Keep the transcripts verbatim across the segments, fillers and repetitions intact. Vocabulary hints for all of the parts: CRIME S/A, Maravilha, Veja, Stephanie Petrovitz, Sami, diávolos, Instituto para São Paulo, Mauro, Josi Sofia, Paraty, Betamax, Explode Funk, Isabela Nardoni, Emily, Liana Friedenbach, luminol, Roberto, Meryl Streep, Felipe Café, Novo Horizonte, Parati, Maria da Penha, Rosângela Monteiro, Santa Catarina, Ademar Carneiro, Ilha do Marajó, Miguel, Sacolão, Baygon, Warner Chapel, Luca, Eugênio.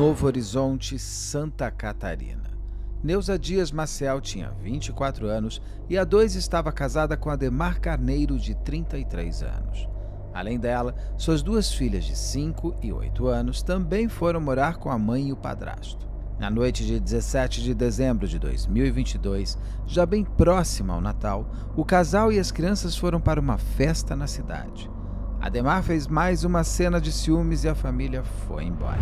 Novo Horizonte, Santa Catarina. Neusa Dias Maciel tinha vinte e quatro anos e há dois estava casada com Ademar Carneiro, de trinta e três anos. Além dela, suas duas filhas de cinco e oito anos também foram morar com a mãe e o padrasto. Na noite de dezessete de dezembro de dois mil e vinte e dois, já bem próxima ao Natal, o casal e as crianças foram para uma festa na cidade. Ademar fez mais uma cena de ciúmes e a família foi embora.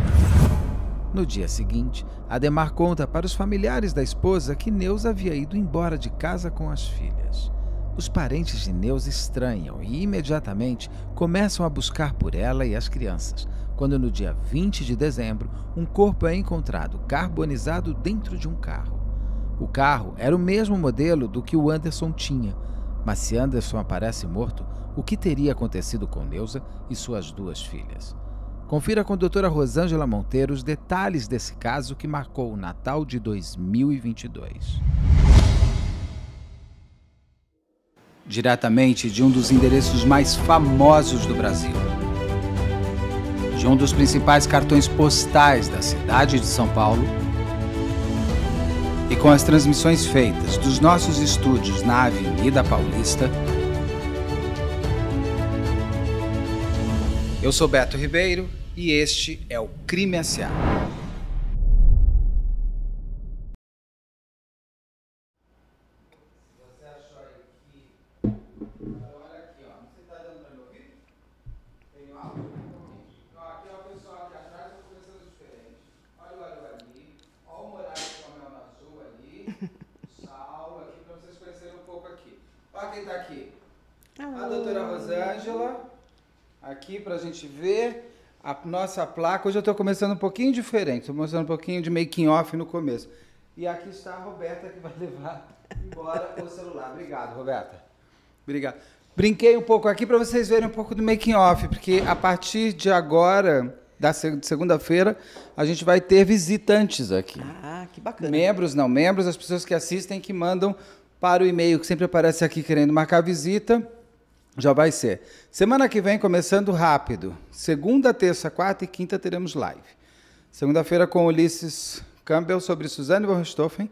No dia seguinte, Ademar conta para os familiares da esposa que Neusa havia ido embora de casa com as filhas. Os parentes de Neusa estranham e imediatamente começam a buscar por ela e as crianças, quando no dia vinte de dezembro, um corpo é encontrado carbonizado dentro de um carro. O carro era o mesmo modelo do que o Anderson tinha, mas se Anderson aparece morto, o que teria acontecido com Neusa e suas duas filhas? Confira com a doutora Rosângela Monteiro os detalhes desse caso que marcou o Natal de dois mil e vinte e dois. Diretamente de um dos endereços mais famosos do Brasil, de um dos principais cartões postais da cidade de São Paulo, e com as transmissões feitas dos nossos estúdios na Avenida Paulista, eu sou Beto Ribeiro e este é o Crime S A aqui pra gente ver a nossa placa. Hoje eu estou começando um pouquinho diferente, estou mostrando um pouquinho de making off no começo. E aqui está a Roberta, que vai levar embora o celular. Obrigado, Roberta. Obrigado. Brinquei um pouco aqui para vocês verem um pouco do making off, porque a partir de agora, da segunda-feira, a gente vai ter visitantes aqui. Ah, que bacana. Membros, não membros, as pessoas que assistem, que mandam para o e-mail, que sempre aparece aqui querendo marcar visita. Já vai ser. Semana que vem, começando rápido. Segunda, terça, quarta e quinta teremos live. Segunda-feira com Ulisses Campbell sobre Suzane von Richthofen.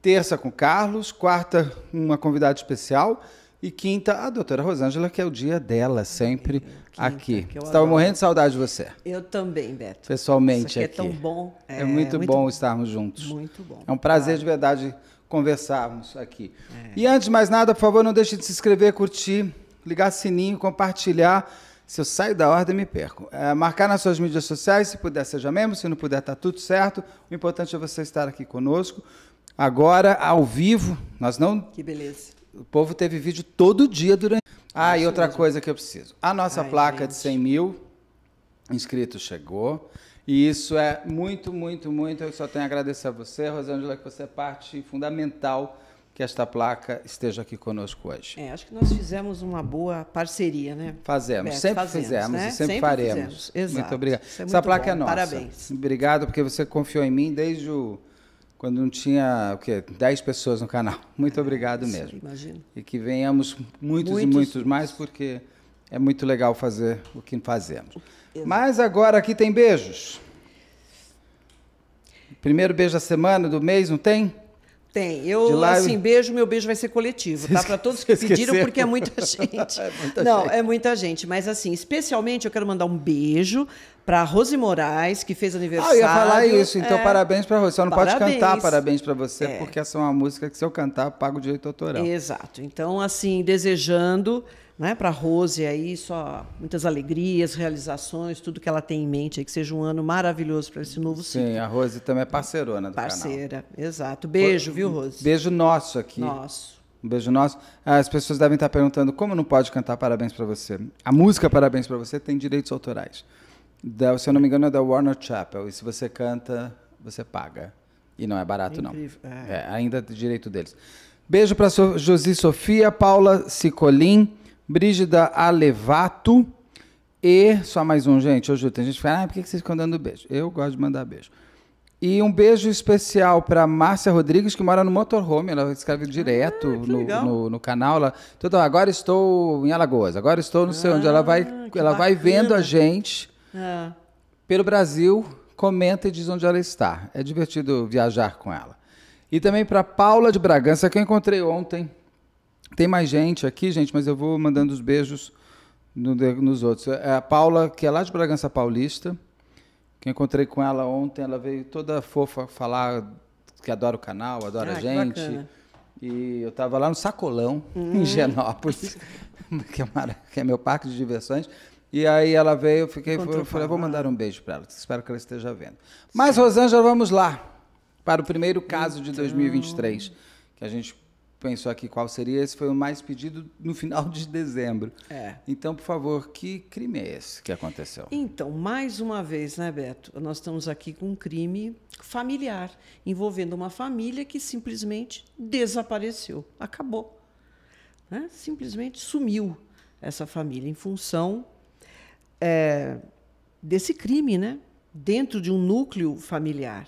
Terça com Carlos. Quarta, uma convidada especial. E quinta, a doutora Rosângela, que é o dia dela sempre aqui. Estava morrendo de saudade de você. Eu também, Beto. Pessoalmente aqui. É tão bom. É muito bom estarmos juntos. Muito bom. É um prazer de verdade conversarmos aqui. É. E antes de mais nada, por favor, não deixe de se inscrever, curtir, ligar sininho, compartilhar. Se eu saio da ordem, me perco. É, marcar nas suas mídias sociais, se puder, seja membro, se não puder, está tudo certo. O importante é você estar aqui conosco. Agora, ao vivo, nós não... Que beleza. O povo teve vídeo todo dia durante... Ah, Acho e outra mesmo. coisa que eu preciso. A nossa Ai, placa gente. de cem mil inscritos chegou. E isso é muito, muito, muito. Eu só tenho a agradecer a você, Rosângela, que você é parte fundamental que esta placa esteja aqui conosco hoje. É, acho que nós fizemos uma boa parceria, né? Fazemos, Beto, sempre fazemos, fizemos né? e sempre, sempre faremos. Fizemos. Exato. Muito obrigado. É muito Essa placa bom. é nossa. Parabéns. Obrigado, porque você confiou em mim desde o... quando não tinha o quê? dez pessoas no canal. Muito é, obrigado isso, mesmo. Imagino. E que venhamos muitos, muitos e muitos mais, porque é muito legal fazer o que fazemos. Mas agora aqui tem beijos. Primeiro beijo da semana, do mês, não tem? Tem. Eu, lá, assim, eu... beijo, meu beijo vai ser coletivo, tá? Para todos que pediram, porque é muita gente. é muita não, gente. é muita gente. Mas, assim, especialmente eu quero mandar um beijo para a Rose Moraes, que fez aniversário. Ah, eu ia falar isso. Então, é... parabéns para a Rose. Só não parabéns. pode cantar parabéns para você, é. porque essa é uma música que, se eu cantar, eu pago o direito autoral. Exato. Então, assim, desejando... Né, para a Rose aí, só muitas alegrias, realizações, tudo que ela tem em mente, aí, que seja um ano maravilhoso para esse novo ciclo. Sim, a Rose também é parceirona do Parceira, canal. Parceira, exato. Beijo, viu, Rose? Beijo nosso aqui. Nosso. Um beijo nosso. As pessoas devem estar perguntando como não pode cantar parabéns para você. A música Parabéns para Você tem direitos autorais. Da, se eu não me engano, é da Warner Chapel. E se você canta, você paga. E não é barato, é não. É. É, ainda é direito deles. Beijo para so Josi Sofia, Paula Cicolim, Brígida Alevato e... Só mais um, gente. Hoje tem gente que fala, ah, por que vocês ficam dando beijo? Eu gosto de mandar beijo. E um beijo especial para Márcia Rodrigues, que mora no motorhome. Ela escreve direto ah, no, no, no canal. Ela, então, agora estou em Alagoas, agora estou não sei ah, onde. Ela vai, ela vai vendo a gente ah. pelo Brasil, comenta e diz onde ela está. É divertido viajar com ela. E também para Paula de Bragança, que eu encontrei ontem. Tem mais gente aqui, gente, mas eu vou mandando os beijos no, nos outros. É a Paula, que é lá de Bragança Paulista, que eu encontrei com ela ontem. Ela veio toda fofa falar que adora o canal, adora ah, a gente. E eu estava lá no Sacolão, hum. em Genópolis, que é, uma, que é meu parque de diversões. E aí ela veio, eu fiquei, eu falei, vou mandar um beijo para ela, espero que ela esteja vendo. Mas, sim. Rosângela, vamos lá para o primeiro caso então... de dois mil e vinte e três, que a gente pensou aqui qual seria. Esse foi o mais pedido no final de dezembro. É. Então, por favor, que crime é esse que aconteceu? Então, mais uma vez, né, Beto? Nós estamos aqui com um crime familiar, envolvendo uma família que simplesmente desapareceu, acabou. Né? Simplesmente sumiu essa família em função é, desse crime, né? Dentro de um núcleo familiar.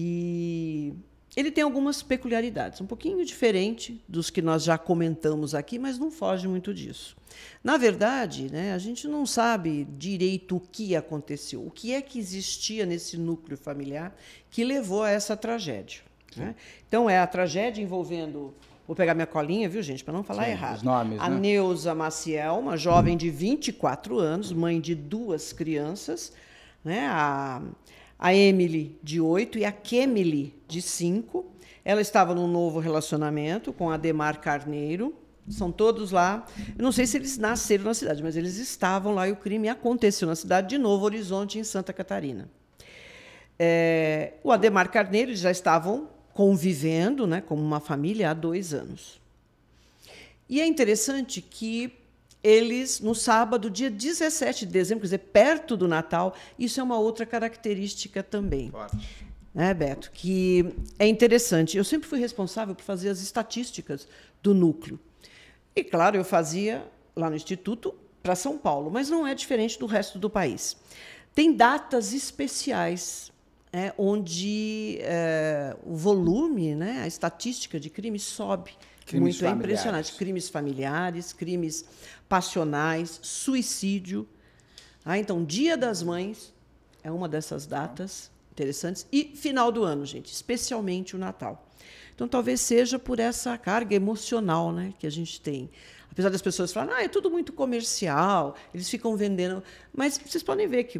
E... ele tem algumas peculiaridades, um pouquinho diferente dos que nós já comentamos aqui, mas não foge muito disso. Na verdade, né, a gente não sabe direito o que aconteceu, o que é que existia nesse núcleo familiar que levou a essa tragédia. Né? Então, é a tragédia envolvendo... Vou pegar minha colinha, viu, gente, para não falar Sim, errado. Os nomes, a né? Neusa Maciel, uma jovem de vinte e quatro anos, mãe de duas crianças, né, a... a Emily, de oito, e a Kemily, de cinco. Ela estava num novo relacionamento com Ademar Carneiro. São todos lá. Eu não sei se eles nasceram na cidade, mas eles estavam lá e o crime aconteceu na cidade de Novo Horizonte, em Santa Catarina. É, o Ademar Carneiro, eles já estavam convivendo, né, como uma família há dois anos. E é interessante que eles, no sábado, dia dezessete de dezembro, quer dizer, perto do Natal, isso é uma outra característica também. Forte. Né, Beto? Que é interessante. Eu sempre fui responsável por fazer as estatísticas do núcleo. E, claro, eu fazia lá no Instituto para São Paulo, mas não é diferente do resto do país. Tem datas especiais é, onde é, o volume, né, a estatística de crime sobe. Crimes muito familiares. Impressionante. Crimes familiares, crimes passionais, suicídio. Ah, então, Dia das Mães é uma dessas datas interessantes. E final do ano, gente, especialmente o Natal. Então, talvez seja por essa carga emocional, né, que a gente tem. Apesar das pessoas falarem, ah, é tudo muito comercial, eles ficam vendendo. Mas vocês podem ver que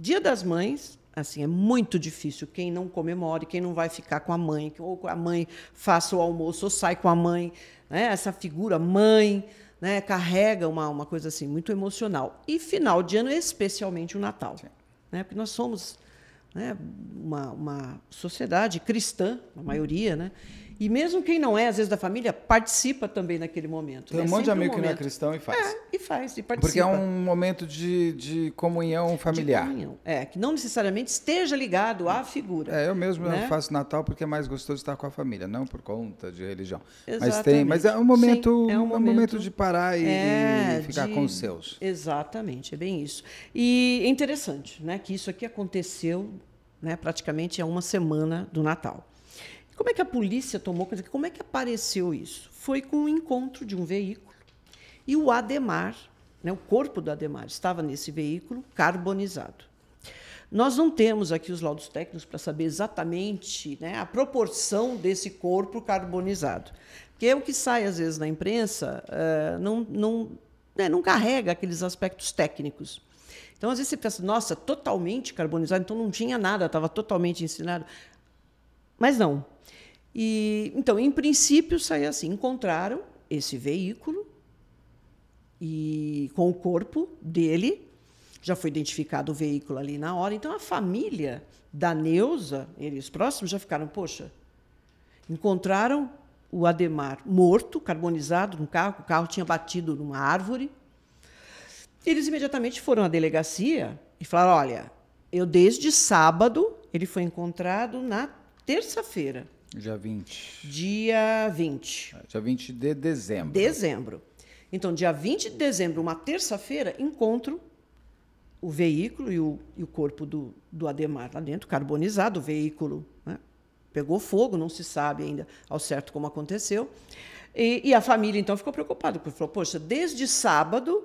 Dia das Mães... assim, é muito difícil quem não comemore, quem não vai ficar com a mãe, ou a mãe faça o almoço, ou sai com a mãe. Né? Essa figura mãe, né? Carrega uma, uma coisa assim, muito emocional. E final de ano, especialmente o Natal. Né? Porque nós somos, né, uma, uma sociedade cristã, a maioria, né? E mesmo quem não é, às vezes, da família, participa também naquele momento. Tem um, né? Monte de amigo um que não é cristão e faz. É, e faz, e participa. Porque é um momento de, de comunhão familiar. De comunhão, é, que não necessariamente esteja ligado à figura. É, eu mesmo, né? Não faço Natal porque é mais gostoso estar com a família, não por conta de religião. Exatamente. Mas, tem, mas é um momento, sim, é um momento, é um momento de parar e, é, e ficar de, com os seus. Exatamente, é bem isso. E é interessante, né, que isso aqui aconteceu, né, praticamente há uma semana do Natal. Como é que a polícia tomou? Como é que apareceu isso? Foi com o encontro de um veículo e o Ademar, né, o corpo do Ademar, estava nesse veículo carbonizado. Nós não temos aqui os laudos técnicos para saber exatamente, né, a proporção desse corpo carbonizado. Porque é o que sai, às vezes, na imprensa, uh, não, não, né, não carrega aqueles aspectos técnicos. Então, às vezes, você pensa, nossa, totalmente carbonizado, então não tinha nada, estava totalmente ensinado. Mas não. E, então, em princípio, saiu assim. Encontraram esse veículo e com o corpo dele. Já foi identificado o veículo ali na hora. Então, a família da Neusa, eles próximos, já ficaram, poxa, encontraram o Ademar morto, carbonizado, no carro. O carro tinha batido numa árvore. Eles imediatamente foram à delegacia e falaram, olha, eu desde sábado, ele foi encontrado na terça-feira. Dia vinte. Dia vinte. Dia vinte de dezembro. Dezembro. Então, dia vinte de dezembro, uma terça-feira, encontro o veículo e o, e o corpo do, do Ademar lá dentro, carbonizado, o veículo, né? Pegou fogo, não se sabe ainda ao certo como aconteceu. E, e a família, então, ficou preocupada, porque falou, poxa, desde sábado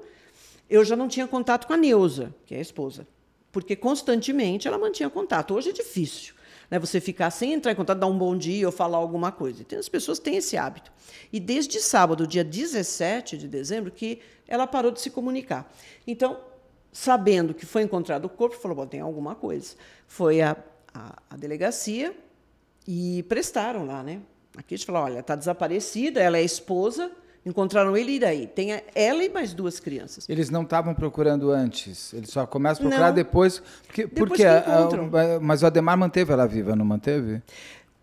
eu já não tinha contato com a Neusa, que é a esposa. porque constantemente ela mantinha contato. Hoje é difícil, né, você ficar sem entrar em contato, dar um bom dia ou falar alguma coisa. Então, as pessoas têm esse hábito. E desde sábado, dia dezessete de dezembro, que ela parou de se comunicar. Então, sabendo que foi encontrado o corpo, falou, bom, tem alguma coisa. Foi a, a, a delegacia e prestaram lá, né? Aqui a gente falou, olha, está desaparecida, ela é esposa, encontraram ele e daí? Tem ela e mais duas crianças. Eles não estavam procurando antes, eles só começam a procurar não. depois... Porque, depois porque que encontram. A, a, mas o Ademar manteve ela viva, não manteve?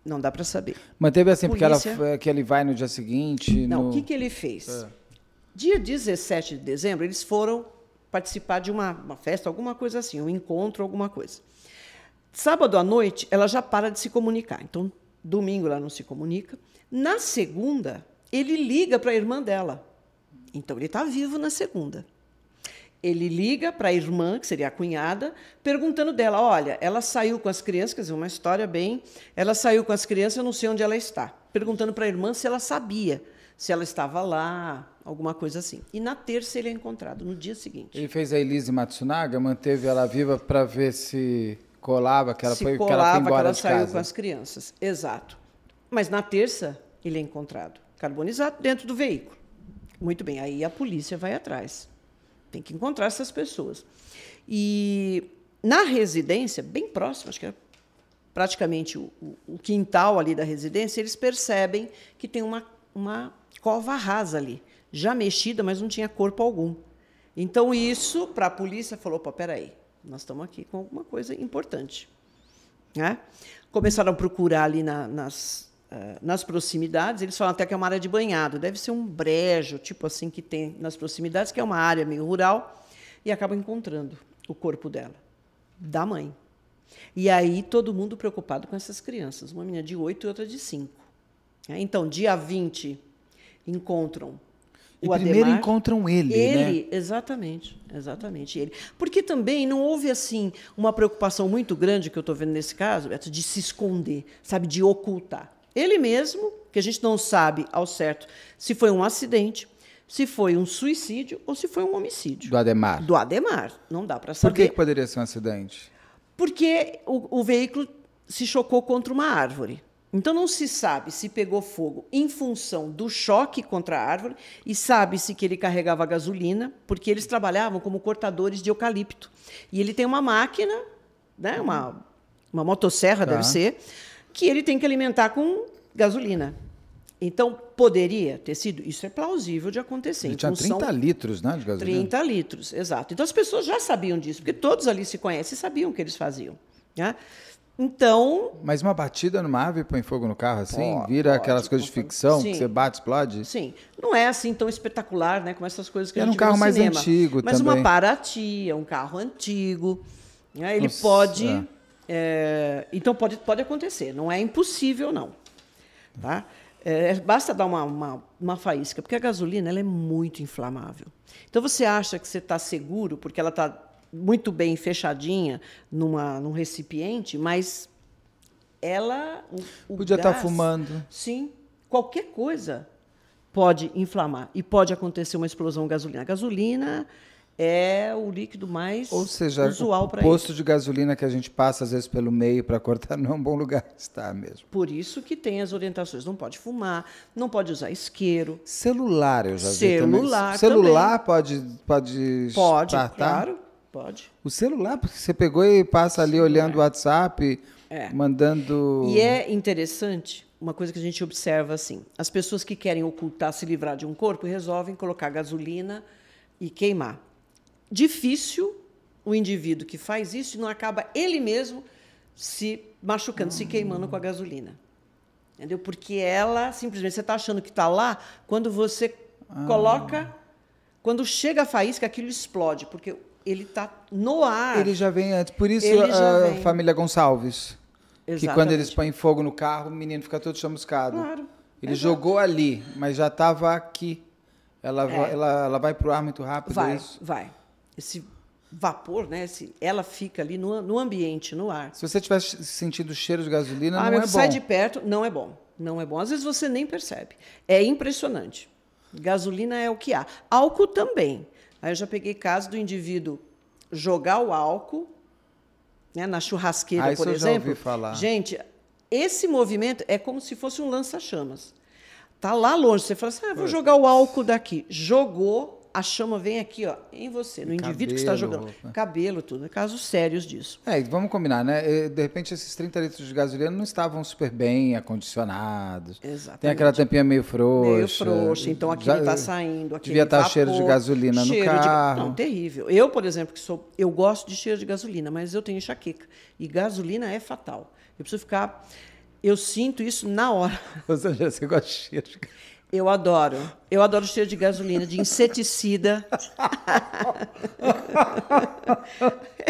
Não dá para saber. Manteve assim, Polícia... porque ela, que ele vai no dia seguinte... Não, o no... que, que ele fez? É. Dia dezessete de dezembro, eles foram participar de uma, uma festa, alguma coisa assim, um encontro, alguma coisa. Sábado à noite, ela já para de se comunicar, então... Domingo ela não se comunica. Na segunda, ele liga para a irmã dela. Então, ele está vivo na segunda. Ele liga para a irmã, que seria a cunhada, perguntando dela, olha, ela saiu com as crianças, quer dizer, uma história bem... Ela saiu com as crianças, eu não sei onde ela está. Perguntando para a irmã se ela sabia, se ela estava lá, alguma coisa assim. E na terça ele é encontrado, no dia seguinte. Ele fez a Elize Matsunaga, manteve ela viva para ver se... Colava, que ela se foi colava, que ela foi embora que ela de saiu casa. Com as crianças, exato. Mas na terça ele é encontrado carbonizado dentro do veículo. Muito bem, aí a polícia vai atrás. Tem que encontrar essas pessoas. E na residência, bem próximo, acho que é praticamente o, o quintal ali da residência, eles percebem que tem uma, uma cova rasa ali, já mexida, mas não tinha corpo algum. Então isso, para a polícia, falou, pô, peraí, nós estamos aqui com alguma coisa importante. Né? Começaram a procurar ali na, nas, uh, nas proximidades, eles falam até que é uma área de banhado, deve ser um brejo, tipo assim, que tem nas proximidades, que é uma área meio rural, e acabam encontrando o corpo dela, da mãe. E aí todo mundo preocupado com essas crianças, uma menina de oito e outra de cinco. Então, dia vinte, encontram... E o primeiro Ademar, encontram ele, ele, né? Exatamente, exatamente ele. Porque também não houve assim uma preocupação muito grande que eu estou vendo nesse caso, Beto, de se esconder, sabe, de ocultar. Ele mesmo, que a gente não sabe ao certo se foi um acidente, se foi um suicídio ou se foi um homicídio. Do Ademar. Do Ademar, não dá para saber. Por que, que poderia ser um acidente? Porque o, o veículo se chocou contra uma árvore. Então, não se sabe se pegou fogo em função do choque contra a árvore e sabe-se que ele carregava gasolina, porque eles trabalhavam como cortadores de eucalipto. E ele tem uma máquina, né, uma, uma motosserra, tá. deve ser, que ele tem que alimentar com gasolina. Então, poderia ter sido... Isso é plausível de acontecer. Ele tinha trinta litros, né, de gasolina? trinta litros, exato. Então, as pessoas já sabiam disso, porque todos ali se conhecem e sabiam o que eles faziam, né? Então... Mas uma batida numa árvore põe fogo no carro, assim? Pode, vira pode, aquelas coisas de ficção, sim. que você bate, explode? Sim. Não é assim tão espetacular, né? Como essas coisas que é a gente vê no cinema. Era um carro mais antigo mas também. Mas uma Parati, é um carro antigo. Né? Ele Nossa. pode... É, então, pode, pode acontecer. Não é impossível, não. Tá? É, basta dar uma, uma, uma faísca, porque a gasolina ela é muito inflamável. Então, você acha que você está seguro, porque ela está... muito bem fechadinha numa, num recipiente, mas ela... O, o Podia gás, estar fumando. Sim. Qualquer coisa pode inflamar e pode acontecer uma explosão de gasolina. A gasolina é o líquido mais Ou seja, usual para isso. O posto de gasolina que a gente passa, às vezes, pelo meio para cortar não é um bom lugar estar mesmo. Por isso que tem as orientações. Não pode fumar, não pode usar isqueiro. Celular, eu já Celular vi também. Celular também. pode pode Pode, tratar? claro. Pode. O celular, porque você pegou e passa ali olhando o WhatsApp, é. mandando... E é interessante, uma coisa que a gente observa assim, as pessoas que querem ocultar, se livrar de um corpo, resolvem colocar gasolina e queimar. Difícil o indivíduo que faz isso e não acaba ele mesmo se machucando, hum. se queimando com a gasolina. Entendeu? Porque ela, simplesmente, você está achando que está lá, quando você ah. coloca, quando chega a faísca, aquilo explode, porque... Ele está no ar. Ele já vem antes. Por isso a vem. família Gonçalves. Exatamente. Que quando eles põem fogo no carro, o menino fica todo chamuscado. Claro. Ele Exato. jogou ali, mas já estava aqui. Ela, é. vai, ela, ela vai para o ar muito rápido. Vai, isso. vai. Esse vapor, né? Esse, ela fica ali no, no ambiente, no ar. Se você tivesse sentido o cheiro de gasolina, ah, não é bom. Sai de perto, não é bom. Não é bom. Às vezes você nem percebe. É impressionante. Gasolina é o que há. Álcool também. Aí eu já peguei caso do indivíduo jogar o álcool né, na churrasqueira, ah, por exemplo. Eu já ouvi falar. Gente, esse movimento é como se fosse um lança-chamas. Está lá longe, você fala assim, ah, vou jogar o álcool daqui. Jogou, a chama vem aqui, ó, em você, no indivíduo cabelo, que está jogando. Né? Cabelo, tudo, casos sérios disso. É, vamos combinar, né? De repente, esses trinta litros de gasolina não estavam super bem acondicionados. Exatamente. Tem aquela tampinha meio frouxa. Meio frouxa, então aquilo está saindo, aquele devia estar vapor, cheiro de gasolina cheiro no carro. De... Não, terrível. Eu, por exemplo, que sou, eu gosto de cheiro de gasolina, mas eu tenho enxaqueca. E gasolina é fatal. Eu preciso ficar... Eu sinto isso na hora. Você gosta de cheiro de gasolina? Eu adoro. Eu adoro cheiro de gasolina, de inseticida.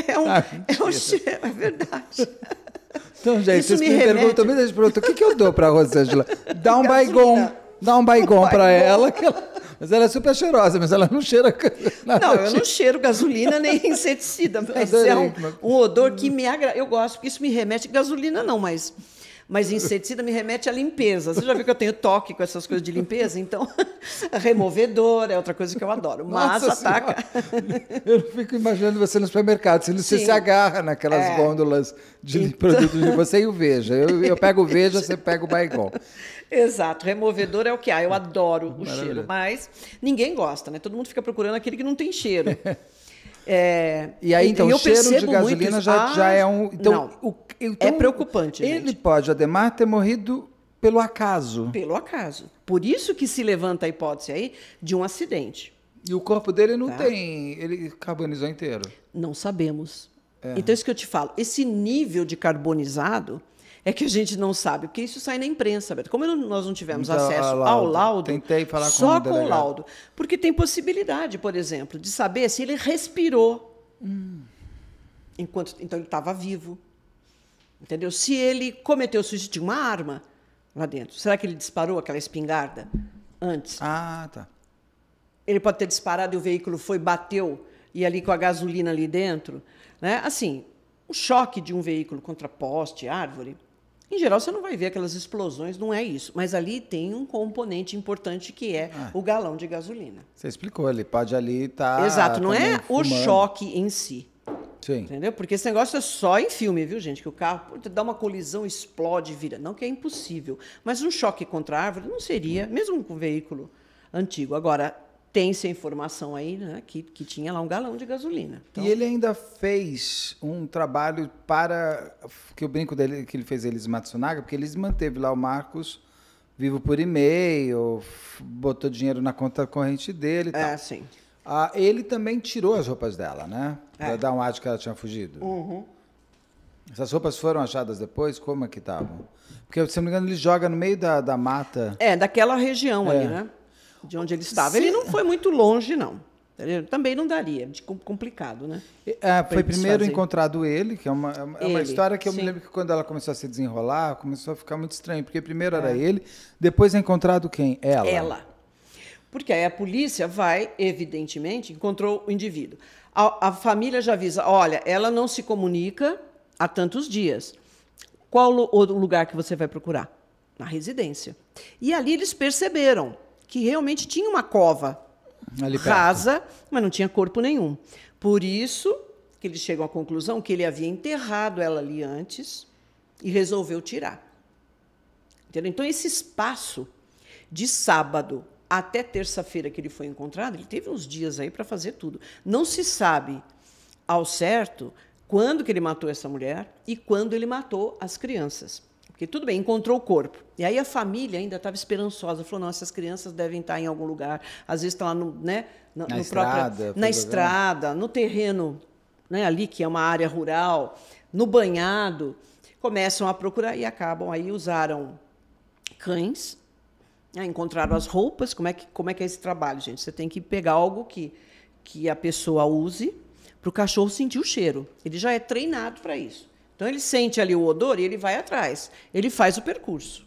é, um, ah, é um cheiro, é verdade. Então, gente, isso vocês me, me perguntam, me perguntam, o que, que eu dou para a Rosângela? Dá um Baygon, dá um Baygon para ela, que ela... Mas ela é super cheirosa, mas ela não cheira... Nada. Não, eu não cheiro gasolina nem inseticida, mas é um, um odor que me agrada. Eu gosto, porque isso me remete... Gasolina não, mas... Mas inseticida me remete à limpeza. Você já viu que eu tenho toque com essas coisas de limpeza? Então, removedor é outra coisa que eu adoro. Mas nossa ataca... Senhora. Eu fico imaginando você no supermercado. Você Sim. se agarra naquelas é. gôndolas de então... produtos de você e o Veja. Eu, eu pego o Veja, você pega o Baygon. Exato. Removedor é o que há. Eu adoro o Maravilha. cheiro. Mas ninguém gosta, né? Todo mundo fica procurando aquele que não tem cheiro. É, e aí, então, o cheiro de gasolina já, ah, já é um... Então, não, o, então, é preocupante, gente. Ele pode, Ademar, ter morrido pelo acaso. Pelo acaso. Por isso que se levanta a hipótese aí de um acidente. E o corpo dele não tá. tem... Ele carbonizou inteiro. Não sabemos. É. Então, isso que eu te falo. Esse nível de carbonizado é que a gente não sabe, porque isso sai na imprensa, Beto. Como nós não tivemos então, acesso laudo. ao laudo, Tentei falar com só um com o laudo. Porque tem possibilidade, por exemplo, de saber se ele respirou hum. enquanto então ele estava vivo. Entendeu? Se ele cometeu suicídio de uma arma lá dentro, será que ele disparou aquela espingarda antes? Ah, tá. Ele pode ter disparado e o veículo foi, bateu, e ali com a gasolina ali dentro. Né? Assim, o choque de um veículo contra poste, árvore, em geral, você não vai ver aquelas explosões, não é isso. Mas ali tem um componente importante que é ah, o galão de gasolina. Você explicou, ele pode ali estar... Tá, Exato, não tá é o choque em si. Sim. Entendeu? Porque esse negócio é só em filme, viu, gente? Que o carro dá uma colisão, explode, vira. Não que é impossível, mas um choque contra a árvore não seria, hum. mesmo com um veículo antigo. Agora, tem-se a informação aí, né, que, que tinha lá um galão de gasolina. Então... E ele ainda fez um trabalho para... Que eu brinco dele, que ele fez Elize Matsunaga, porque ele manteve lá o Marcos vivo por e-mail, botou dinheiro na conta corrente dele e tal. É, sim. Ah, ele também tirou as roupas dela, né? É. Para dar um ar de que ela tinha fugido. Uhum. Essas roupas foram achadas depois? Como é que estavam? Porque, se não me engano, ele joga no meio da, da mata. É, daquela região é. ali, né? De onde ele estava. Sim. Ele não foi muito longe, não. Também não daria, de complicado, né? É, foi primeiro desfazer. encontrado ele, que é uma, é uma ele, história que eu sim. me lembro que quando ela começou a se desenrolar, começou a ficar muito estranho, porque primeiro é. era ele, depois é encontrado quem? Ela. Ela. Porque aí a polícia vai, evidentemente, encontrou o indivíduo. A, a família já avisa, olha, ela não se comunica há tantos dias. Qual o, o lugar que você vai procurar? Na residência. E ali eles perceberam que realmente tinha uma cova rasa, mas não tinha corpo nenhum. Por isso que eles chegam à conclusão que ele havia enterrado ela ali antes e resolveu tirar. Entendeu? Então, esse espaço de sábado até terça-feira que ele foi encontrado, ele teve uns dias aí para fazer tudo. Não se sabe ao certo quando que ele matou essa mulher e quando ele matou as crianças. Porque tudo bem, encontrou o corpo. E aí a família ainda estava esperançosa. Falou, nossa, essas crianças devem estar em algum lugar. Às vezes estão lá no, né, na, na, no estrada, próprio, na estrada, no terreno, né, ali que é uma área rural, no banhado. Começam a procurar e acabam aí, usaram cães, né, encontraram as roupas. Como é, que, como é que é esse trabalho, gente? Você tem que pegar algo que, que a pessoa use para o cachorro sentir o cheiro. Ele já é treinado para isso. Então, ele sente ali o odor e ele vai atrás. Ele faz o percurso.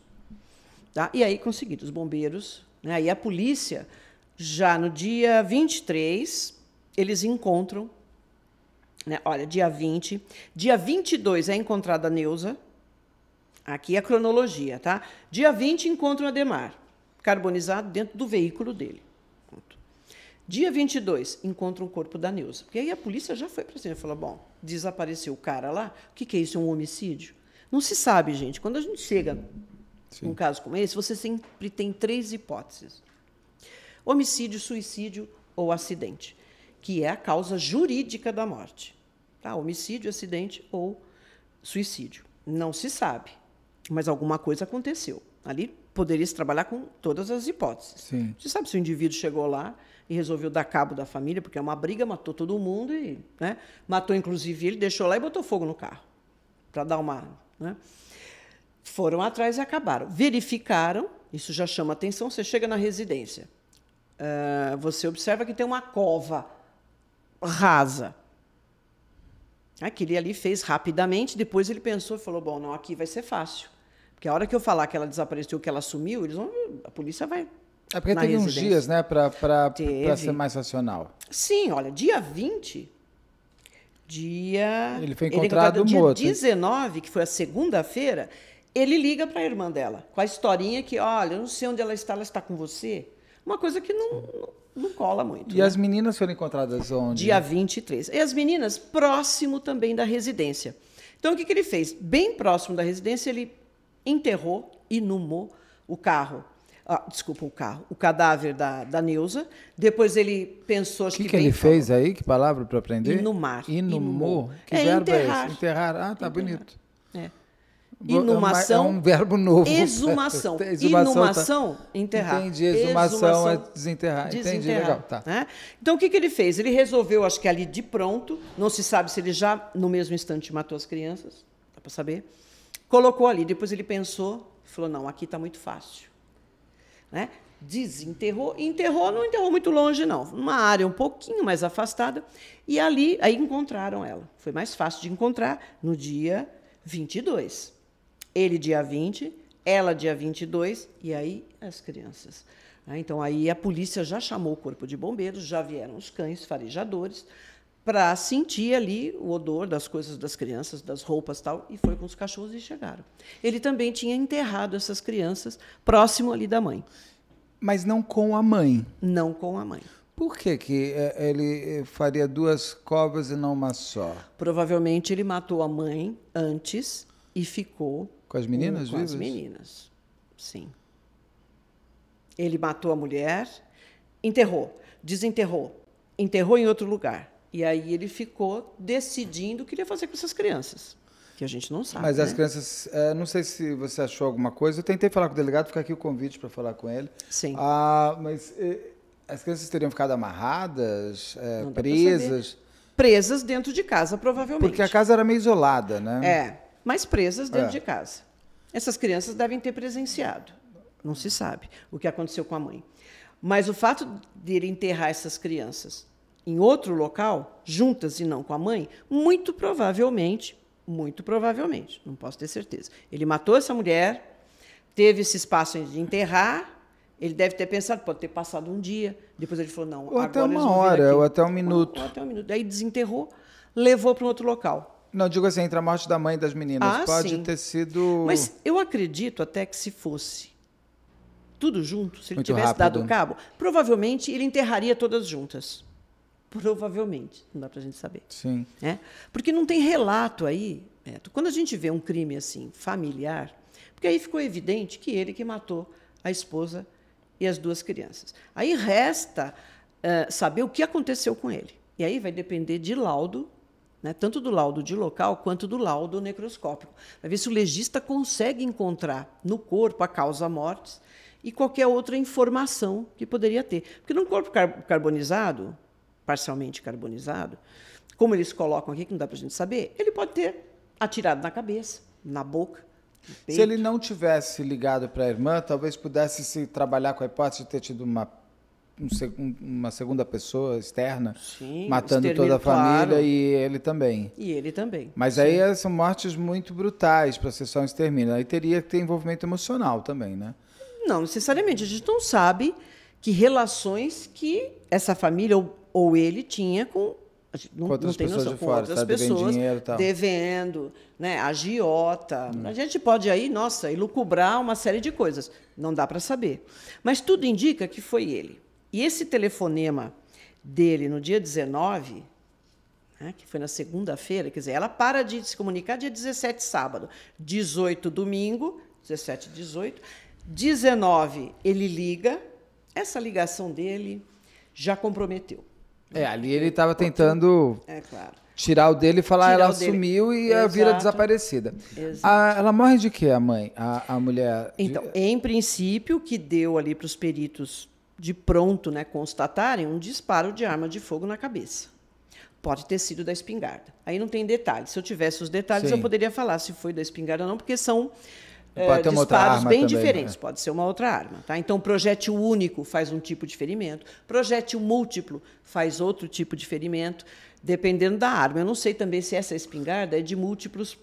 Tá? E aí, conseguiram os bombeiros. Né? E a polícia, já no dia vinte e três, eles encontram... Né? Olha, dia vinte. Dia vinte e dois é encontrada a Neusa. Aqui é a cronologia, tá? Dia vinte, encontram o Ademar, carbonizado dentro do veículo dele. Dia vinte e dois, encontram o corpo da Neusa. Porque aí a polícia já foi para cima e falou, bom... desapareceu o cara lá. O que, que é isso? É um homicídio? Não se sabe, gente. Quando a gente chega Sim. num caso como esse, você sempre tem três hipóteses. Homicídio, suicídio ou acidente, que é a causa jurídica da morte. Tá? Homicídio, acidente ou suicídio. Não se sabe, mas alguma coisa aconteceu. Ali poderia se trabalhar com todas as hipóteses. Sim. Você sabe se o indivíduo chegou lá e resolveu dar cabo da família, porque é uma briga, matou todo mundo, e, né, matou inclusive ele, deixou lá e botou fogo no carro, para dar uma... Né? Foram atrás e acabaram. Verificaram, isso já chama atenção, você chega na residência, uh, você observa que tem uma cova rasa. Aquele ali fez rapidamente, depois ele pensou e falou, bom, não, aqui vai ser fácil. Porque a hora que eu falar que ela desapareceu, que ela sumiu, eles vão, a polícia vai... É porque teve residência. Uns dias, né, para ser mais racional. Sim, olha, dia vinte, dia... Ele foi encontrado ele, dia morto. dia dezenove, que foi a segunda-feira, ele liga para a irmã dela, com a historinha que, olha, eu não sei onde ela está, ela está com você. Uma coisa que não, não, não cola muito. E né? As meninas foram encontradas onde? dia vinte e três. E as meninas próximo também da residência. Então, o que, que ele fez? Bem próximo da residência, ele enterrou, inumou o carro. Ah, desculpa, o carro, o cadáver da, da Neusa. Depois ele pensou... O que, que, que ele fez aí? Que palavra para aprender? Inumar. Inumou. Que é verbo enterrar. É esse? Enterrar. Ah, tá enterrar. Bonito. É. Inumação. É um verbo novo. Exumação. Exumação, Inumação, tá. Enterrar. Entendi. Exumação, Exumação é desenterrar. desenterrar. Entendi, legal. Tá. É? Então, o que, que ele fez? Ele resolveu, acho que ali de pronto, não se sabe se ele já, no mesmo instante, matou as crianças, dá para saber, colocou ali. Depois ele pensou, falou, não, aqui está muito fácil. Né? Desenterrou, enterrou, não enterrou muito longe, não. Uma área um pouquinho mais afastada. E ali, aí encontraram ela. Foi mais fácil de encontrar no dia vinte e dois. Ele dia vinte, ela dia vinte e dois, e aí as crianças. Então, aí a polícia já chamou o corpo de bombeiros, já vieram os cães farejadores para sentir ali o odor das coisas das crianças, das roupas e tal, e foi com os cachorros e chegaram. Ele também tinha enterrado essas crianças próximo ali da mãe. Mas não com a mãe? Não com a mãe. Por que que ele faria duas covas e não uma só? Provavelmente ele matou a mãe antes e ficou... Com as meninas com vivas? Com as meninas, sim. Ele matou a mulher, enterrou, desenterrou, enterrou em outro lugar. E aí ele ficou decidindo o que ele ia fazer com essas crianças, que a gente não sabe. Mas as né? crianças, é, não sei se você achou alguma coisa, eu tentei falar com o delegado, fica aqui o convite para falar com ele. Sim. Ah, mas é, as crianças teriam ficado amarradas, é, presas? Presas dentro de casa, provavelmente. Porque a casa era meio isolada, né? É, mas presas dentro é. de casa. Essas crianças devem ter presenciado, não se sabe o que aconteceu com a mãe. Mas o fato de ele enterrar essas crianças em outro local, juntas e não com a mãe, muito provavelmente, muito provavelmente, não posso ter certeza. Ele matou essa mulher, teve esse espaço de enterrar, ele deve ter pensado, pode ter passado um dia, depois ele falou, não, ou agora... Até uma hora, ou até um minuto. Ou até um minuto. Aí desenterrou, levou para um outro local. Não, digo assim, entre a morte da mãe e das meninas, ah, pode sim. ter sido... Mas eu acredito até que se fosse tudo junto, se ele muito tivesse rápido. Dado cabo, provavelmente ele enterraria todas juntas. Provavelmente, não dá para a gente saber. Sim. É? Porque não tem relato aí, Beto, quando a gente vê um crime assim, familiar, porque aí ficou evidente que ele que matou a esposa e as duas crianças. Aí resta uh, saber o que aconteceu com ele. E aí vai depender de laudo, né, tanto do laudo de local quanto do laudo necroscópico. Vai ver se o legista consegue encontrar no corpo a causa-mortes e qualquer outra informação que poderia ter. Porque num corpo car- carbonizado... parcialmente carbonizado, como eles colocam aqui, que não dá para a gente saber, ele pode ter atirado na cabeça, na boca, no peito. Se ele não tivesse ligado para a irmã, talvez pudesse se trabalhar com a hipótese de ter tido uma, um, uma segunda pessoa externa, sim, matando toda a família, claro. E ele também. E ele também. Mas sim. aí são mortes muito brutais para ser só um extermínio. Aí teria que ter envolvimento emocional também, né? Não necessariamente. A gente não sabe que relações que essa família... ou ele tinha com, não, com outras não tem pessoas noção, de com fora, outras tá pessoas devendo, dinheiro, tal. devendo né, agiota. Hum. A gente pode aí, nossa, elucubrar uma série de coisas. Não dá para saber. Mas tudo indica que foi ele. E esse telefonema dele no dia dezenove, né, que foi na segunda-feira, quer dizer, ela para de se comunicar dia dezessete, sábado, dezoito, domingo, dezessete, dezoito, dezenove, ele liga, essa ligação dele já comprometeu. É, ali ele estava tentando... É, claro. Tirar o dele e falar, tirar ela sumiu e exato, vira desaparecida. A, ela morre de quê, a mãe? A, a mulher... Então, de... em princípio, que deu ali para os peritos de pronto, né, constatarem um disparo de arma de fogo na cabeça. Pode ter sido da espingarda. Aí não tem detalhes. Se eu tivesse os detalhes, sim, eu poderia falar se foi da espingarda ou não, porque são é, disparos bem também, diferentes. Né? Pode ser uma outra arma. Tá? Então, projétil único faz um tipo de ferimento. Projétil múltiplo faz outro tipo de ferimento. Dependendo da arma. Eu não sei também se essa espingarda é de múltiplos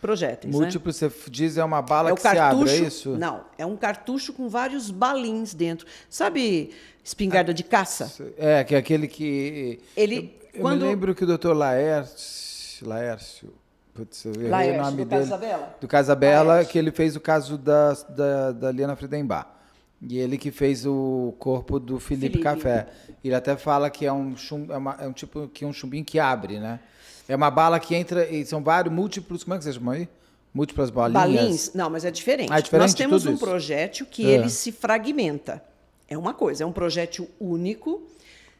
projéteis. Múltiplos, né? Você diz, é uma bala é que cartucho, se abre, é isso? Não, é um cartucho com vários balins dentro. Sabe espingarda ah, de caça? É, que é aquele que... Ele, eu quando... eu me lembro que o doutor Laércio... Laércio... Putz, eu errei Laércio, o nome do dele. Casabella. Do Casabella, Laércio. Que ele fez o caso da, da, da Liana Friedenbach. E ele que fez o corpo do Felipe, Felipe. Café. Ele até fala que é um, chum, é uma, é um tipo que é um chumbinho que abre, né? É uma bala que entra e são vários múltiplos. Como é que vocês chamam aí? Múltiplas bolinhas. Balins? Não, mas é diferente. Ah, é diferente. Nós temos um projétil que é. ele se fragmenta. É uma coisa, é um projétil único.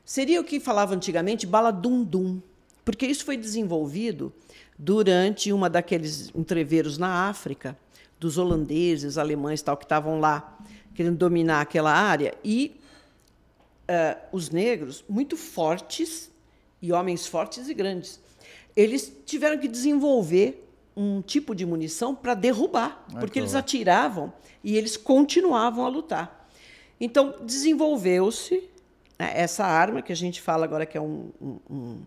Seria o que falava antigamente bala dum-dum, porque isso foi desenvolvido durante uma daqueles entreveiros na África, dos holandeses, alemães, tal, que estavam lá querendo dominar aquela área, e uh, os negros, muito fortes, e homens fortes e grandes, eles tiveram que desenvolver um tipo de munição para derrubar, ah, porque eles atiravam e eles continuavam a lutar. Então, desenvolveu-se, né, essa arma, que a gente fala agora que é um, um,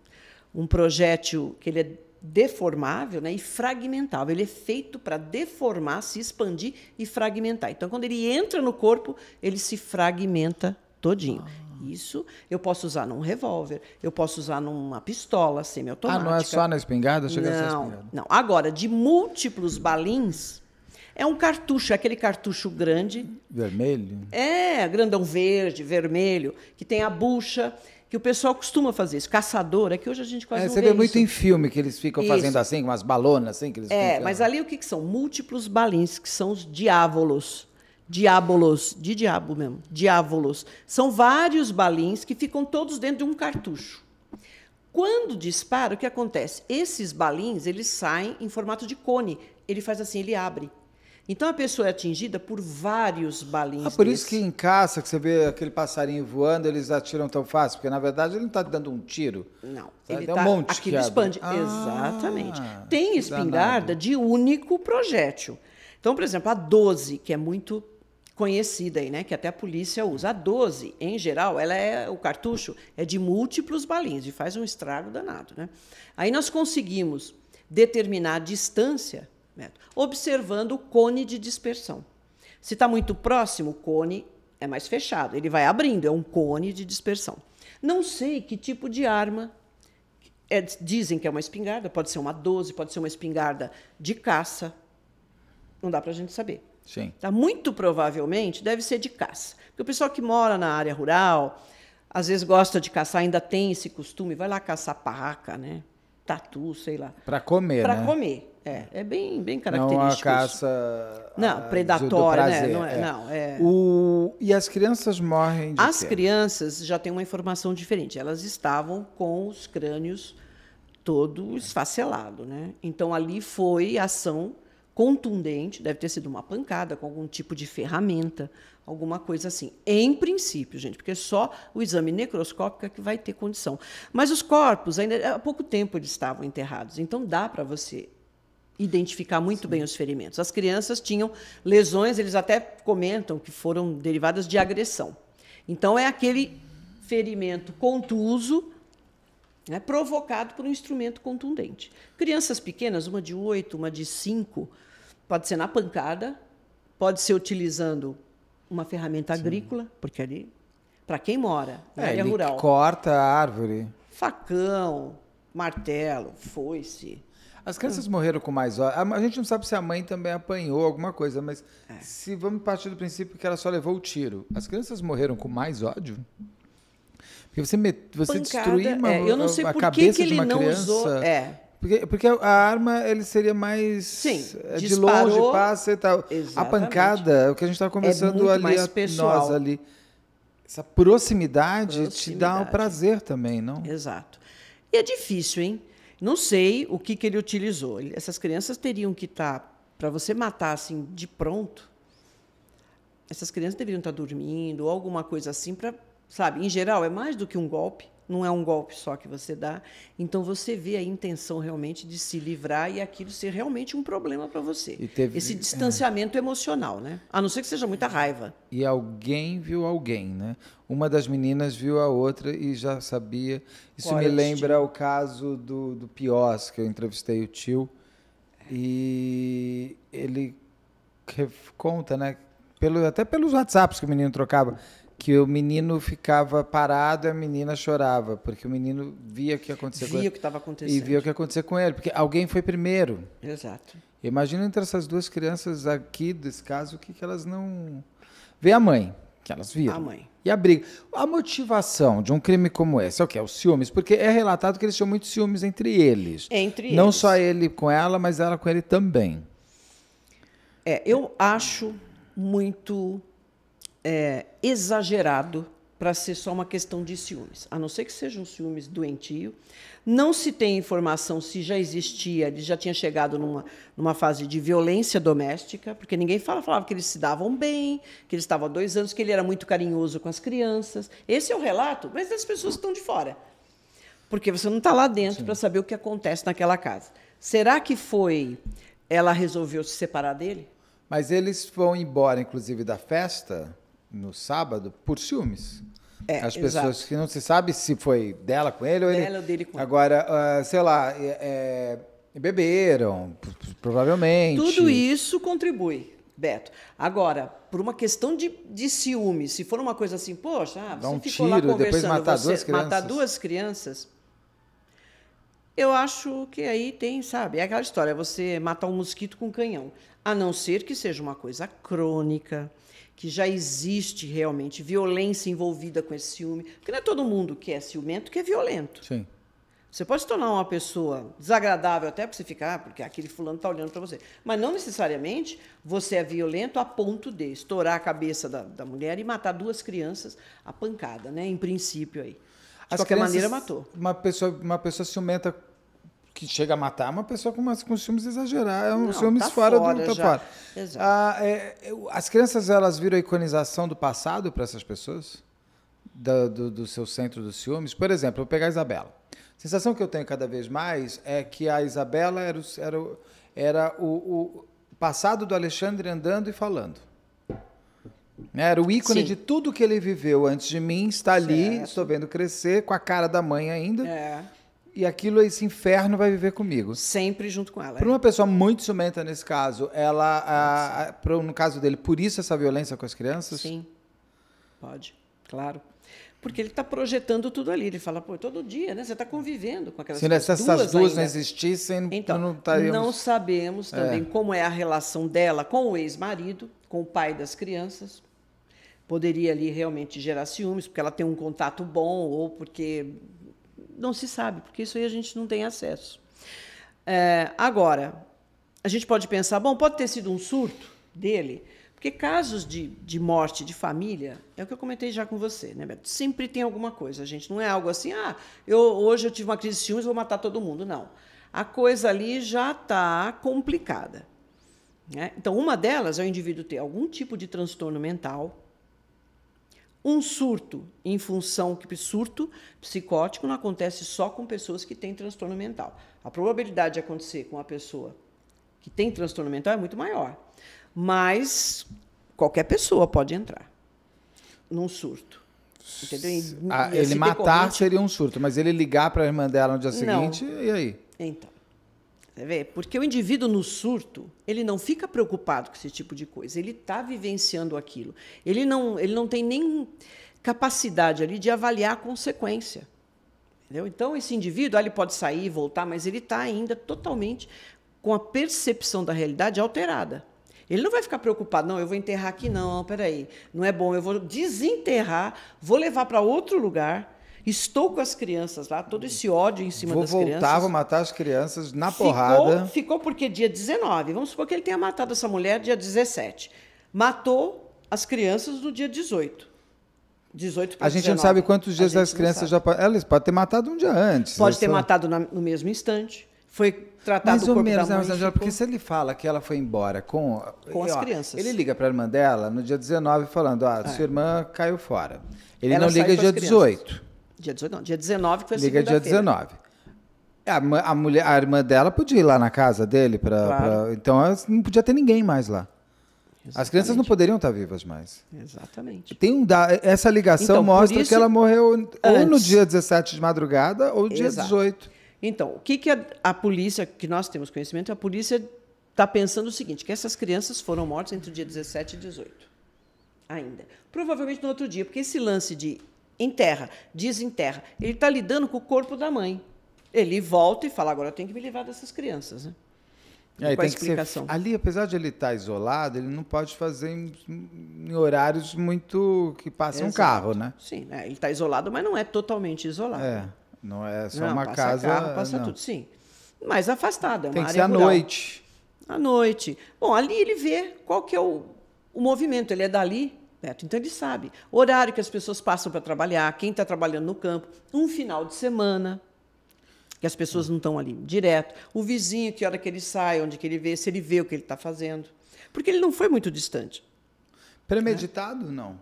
um projétil que ele é deformável, né, e fragmentável. Ele é feito para deformar, se expandir e fragmentar. Então, quando ele entra no corpo, ele se fragmenta todinho. Ah. Isso eu posso usar num revólver, eu posso usar numa pistola semiautomática. Ah, não é só na espingarda? Chega não, a ser espingarda. Não. Agora, de múltiplos balins, é um cartucho, é aquele cartucho grande. Vermelho? É, grandão verde, vermelho, que tem a bucha... que o pessoal costuma fazer isso, caçador, é que hoje a gente quase é, não vê isso. Você vê muito em filme que eles ficam isso. fazendo assim, com umas balonas assim. Que eles é, mas ali o que, que são? Múltiplos balins, que são os diávolos. Diávolos, de diabo mesmo, diávolos. São vários balins que ficam todos dentro de um cartucho. Quando dispara, o que acontece? Esses balins, eles saem em formato de cone. Ele faz assim, ele abre. Então, a pessoa é atingida por vários balins. Ah, por desse. Isso que em caça, que você vê aquele passarinho voando, eles atiram tão fácil, porque, na verdade, ele não está dando um tiro. Não. Ele tá, um monte aquilo que expande. Ah, exatamente. Tem espingarda de único projétil. Então, por exemplo, a doze, que é muito conhecida aí, né, que até a polícia usa. A doze, em geral, ela é, o cartucho é de múltiplos balins e faz um estrago danado, né? Aí nós conseguimos determinar a distância observando o cone de dispersão. Se está muito próximo, o cone é mais fechado, ele vai abrindo, é um cone de dispersão. Não sei que tipo de arma, é, dizem que é uma espingarda, pode ser uma doze, pode ser uma espingarda de caça, não dá para a gente saber. Sim. Tá? Muito provavelmente deve ser de caça, porque o pessoal que mora na área rural, às vezes gosta de caçar, ainda tem esse costume, vai lá caçar parraca, né? Tatu, sei lá. Para comer, pra né? Para comer. É, é bem, bem característico. Não a caça... Isso. Não, predatória, né? Não é, é. Não, é... O... E as crianças morrem de As quê? crianças já têm uma informação diferente. Elas estavam com os crânios todo esfacelado, né? Então, ali foi ação contundente, deve ter sido uma pancada com algum tipo de ferramenta, alguma coisa assim. Em princípio, gente, porque só o exame necroscópico é que vai ter condição. Mas os corpos, ainda há pouco tempo eles estavam enterrados, então dá para você... identificar muito Sim. bem os ferimentos. As crianças tinham lesões, eles até comentam que foram derivadas de agressão. Então, é aquele ferimento contuso, né, provocado por um instrumento contundente. Crianças pequenas, uma de oito, uma de cinco, pode ser na pancada, pode ser utilizando uma ferramenta Sim. agrícola, porque ali, para quem mora na é, área ele rural... corta a árvore. Facão, martelo, foice... As crianças hum. morreram com mais horas. A gente não sabe se a mãe também apanhou alguma coisa, mas é. se vamos partir do princípio que ela só levou o tiro, as crianças morreram com mais ódio? Porque você, met, você destruir uma, é, eu não sei a por cabeça que ele de uma não criança... Usou, é. Porque, porque a arma ele seria mais... Sim, de disparou, longe, passa e tal. Exatamente. A pancada, o que a gente estava conversando é ali, a, nós ali. Essa proximidade, proximidade te dá um prazer também, não? Exato. E é difícil, hein? Não sei o que, que ele utilizou. Essas crianças teriam que estar... Para você matar assim de pronto, essas crianças deveriam estar dormindo, ou alguma coisa assim, para, sabe, em geral, é mais do que um golpe. Não é um golpe só que você dá. Então, você vê a intenção realmente de se livrar e aquilo ser realmente um problema para você. E teve, esse distanciamento é. emocional, né? A não ser que seja muita raiva. E alguém viu alguém, né? Uma das meninas viu a outra e já sabia. Isso Qual me é lembra o caso do, do Piós, que eu entrevistei o tio. E ele conta, né? Pelo, até pelos WhatsApps que o menino trocava, que o menino ficava parado e a menina chorava, porque o menino via o que acontecia via com ele. Via o que estava acontecendo. E via o que acontecia com ele, porque alguém foi primeiro. Exato. Imagina entre essas duas crianças aqui, desse caso, que, que elas não... Vê a mãe, que elas viram. A mãe. E a briga. A motivação de um crime como esse é o quê? Os ciúmes, porque é relatado que eles tinham muitos ciúmes entre eles. Entre eles. Não só ele com ela, mas ela com ele também. É, eu acho muito... É, exagerado para ser só uma questão de ciúmes, a não ser que seja um ciúmes doentio. Não se tem informação se já existia, ele já tinha chegado numa, numa fase de violência doméstica, porque ninguém fala, falava que eles se davam bem, que ele estava há dois anos, que ele era muito carinhoso com as crianças. Esse é o relato, mas as pessoas estão de fora, porque você não está lá dentro para saber o que acontece naquela casa. Será que foi... Ela resolveu se separar dele? Mas eles vão embora, inclusive, da festa... no sábado, por ciúmes. É, as pessoas exato. Que não se sabe se foi dela com ele ou dela ele... Ou dele com Agora, ele. Uh, sei lá, é, é, beberam, provavelmente. Tudo isso contribui, Beto. Agora, por uma questão de, de ciúmes, se for uma coisa assim, poxa, ah, você um ficou tiro, lá conversando, depois matar, você, duas matar duas crianças, eu acho que aí tem, sabe, é aquela história, você matar um mosquito com um canhão, a não ser que seja uma coisa crônica, que já existe realmente violência envolvida com esse ciúme. Porque não é todo mundo que é ciumento que é violento. Sim. Você pode se tornar uma pessoa desagradável até para você ficar, porque aquele fulano está olhando para você. Mas não necessariamente você é violento a ponto de estourar a cabeça da, da mulher e matar duas crianças a pancada, né? Em princípio aí. De qualquer maneira, matou. Uma pessoa, uma pessoa ciumenta que chega a matar uma pessoa com, umas, com ciúmes exagerados, é um ciúmes tá fora, fora do... Tá fora. Exato. Ah, é, as crianças, elas viram a iconização do passado para essas pessoas? Do, do, do seu centro dos ciúmes? Por exemplo, eu vou pegar a Isabela. A sensação que eu tenho cada vez mais é que a Isabela era, o, era, o, era o, o passado do Alexandre andando e falando. Era o ícone Sim. de tudo que ele viveu antes de mim, está ali, estou vendo crescer, com a cara da mãe ainda. É. E aquilo, esse inferno vai viver comigo. Sempre junto com ela. Para uma pessoa muito ciumenta nesse caso, ela, a, a, pro, no caso dele, por isso essa violência com as crianças? Sim, pode, claro. Porque ele está projetando tudo ali. Ele fala, pô, todo dia, né? Você está convivendo com aquelas pessoas. Se essas duas não existissem, então, não estaríamos... Não sabemos também é. como é a relação dela com o ex-marido, com o pai das crianças. Poderia ali realmente gerar ciúmes, porque ela tem um contato bom ou porque... Não se sabe, porque isso aí a gente não tem acesso. É, agora, a gente pode pensar, bom, pode ter sido um surto dele, porque casos de, de morte de família, é o que eu comentei já com você, né, Beto? Sempre tem alguma coisa, gente. Não é algo assim, ah, eu, hoje eu tive uma crise de ciúmes, vou matar todo mundo. Não. A coisa ali já está complicada, né? Então, uma delas é o indivíduo ter algum tipo de transtorno mental, um surto em função que surto psicótico não acontece só com pessoas que têm transtorno mental. A probabilidade de acontecer com uma pessoa que tem transtorno mental é muito maior. Mas qualquer pessoa pode entrar num surto. Entendeu? E, ah, e ele matar seria um surto, mas ele ligar para a irmã dela no dia seguinte, não. E aí? Então, você vê? Porque o indivíduo no surto, ele não fica preocupado com esse tipo de coisa, ele está vivenciando aquilo. Ele não, ele não tem nem capacidade ali de avaliar a consequência. Entendeu? Então, esse indivíduo, ele pode sair, voltar, mas ele está ainda totalmente com a percepção da realidade alterada. Ele não vai ficar preocupado, não, eu vou enterrar aqui, não, peraí, não é bom, eu vou desenterrar, vou levar para outro lugar... Estou com as crianças lá, todo esse ódio em cima vou das voltar, crianças. Vou voltar, vou matar as crianças na ficou, porrada. Ficou porque dia dezenove, vamos supor que ele tenha matado essa mulher dia dezessete. Matou as crianças no dia dezoito. dezoito para a gente dezenove. Não sabe quantos dias as crianças já passaram. Elas podem ter matado um dia antes. Pode ter só... matado na, no mesmo instante. Foi tratado mais ou menos, né, Rosângela? Porque se ele fala que ela foi embora com, com as ó, crianças. Ele liga para a irmã dela no dia dezenove falando, ah, é. sua irmã caiu fora. Ele ela não liga dia dezoito. Dia dezoito não, dia dezenove que foi segunda-feira. Liga dia dezenove. A, a, mulher, a irmã dela podia ir lá na casa dele. Pra, claro. pra, então não podia ter ninguém mais lá. Exatamente. As crianças não poderiam estar vivas mais. Exatamente. Tem um da... Essa ligação então, mostra isso, que ela morreu antes. Ou no dia dezessete de madrugada ou dia Exato. dezoito. Então, o que, que a, a polícia, que nós temos conhecimento, a polícia está pensando o seguinte, que essas crianças foram mortas entre o dia dezessete e dezoito, ainda. Provavelmente no outro dia, porque esse lance de enterra, desenterra, ele está lidando com o corpo da mãe. Ele volta e fala, agora eu tenho que me livrar dessas crianças, né? É, tem explicação. Que ser, ali, apesar de ele estar isolado, ele não pode fazer em, em horários muito que passa Exato. um carro, né? Sim, né? Ele está isolado, mas não é totalmente isolado. É, não é só não, uma passa casa... Carro, passa não. tudo, sim. Mas afastada, é uma área rural. Tem que ser à noite. À noite. Bom, ali ele vê qual que é o, o movimento, ele é dali, Beto, então ele sabe. Horário que as pessoas passam para trabalhar, quem está trabalhando no campo, um final de semana... que as pessoas não estão ali direto, o vizinho, que hora que ele sai, onde que ele vê, se ele vê o que ele está fazendo. Porque ele não foi muito distante. Premeditado, né? Não?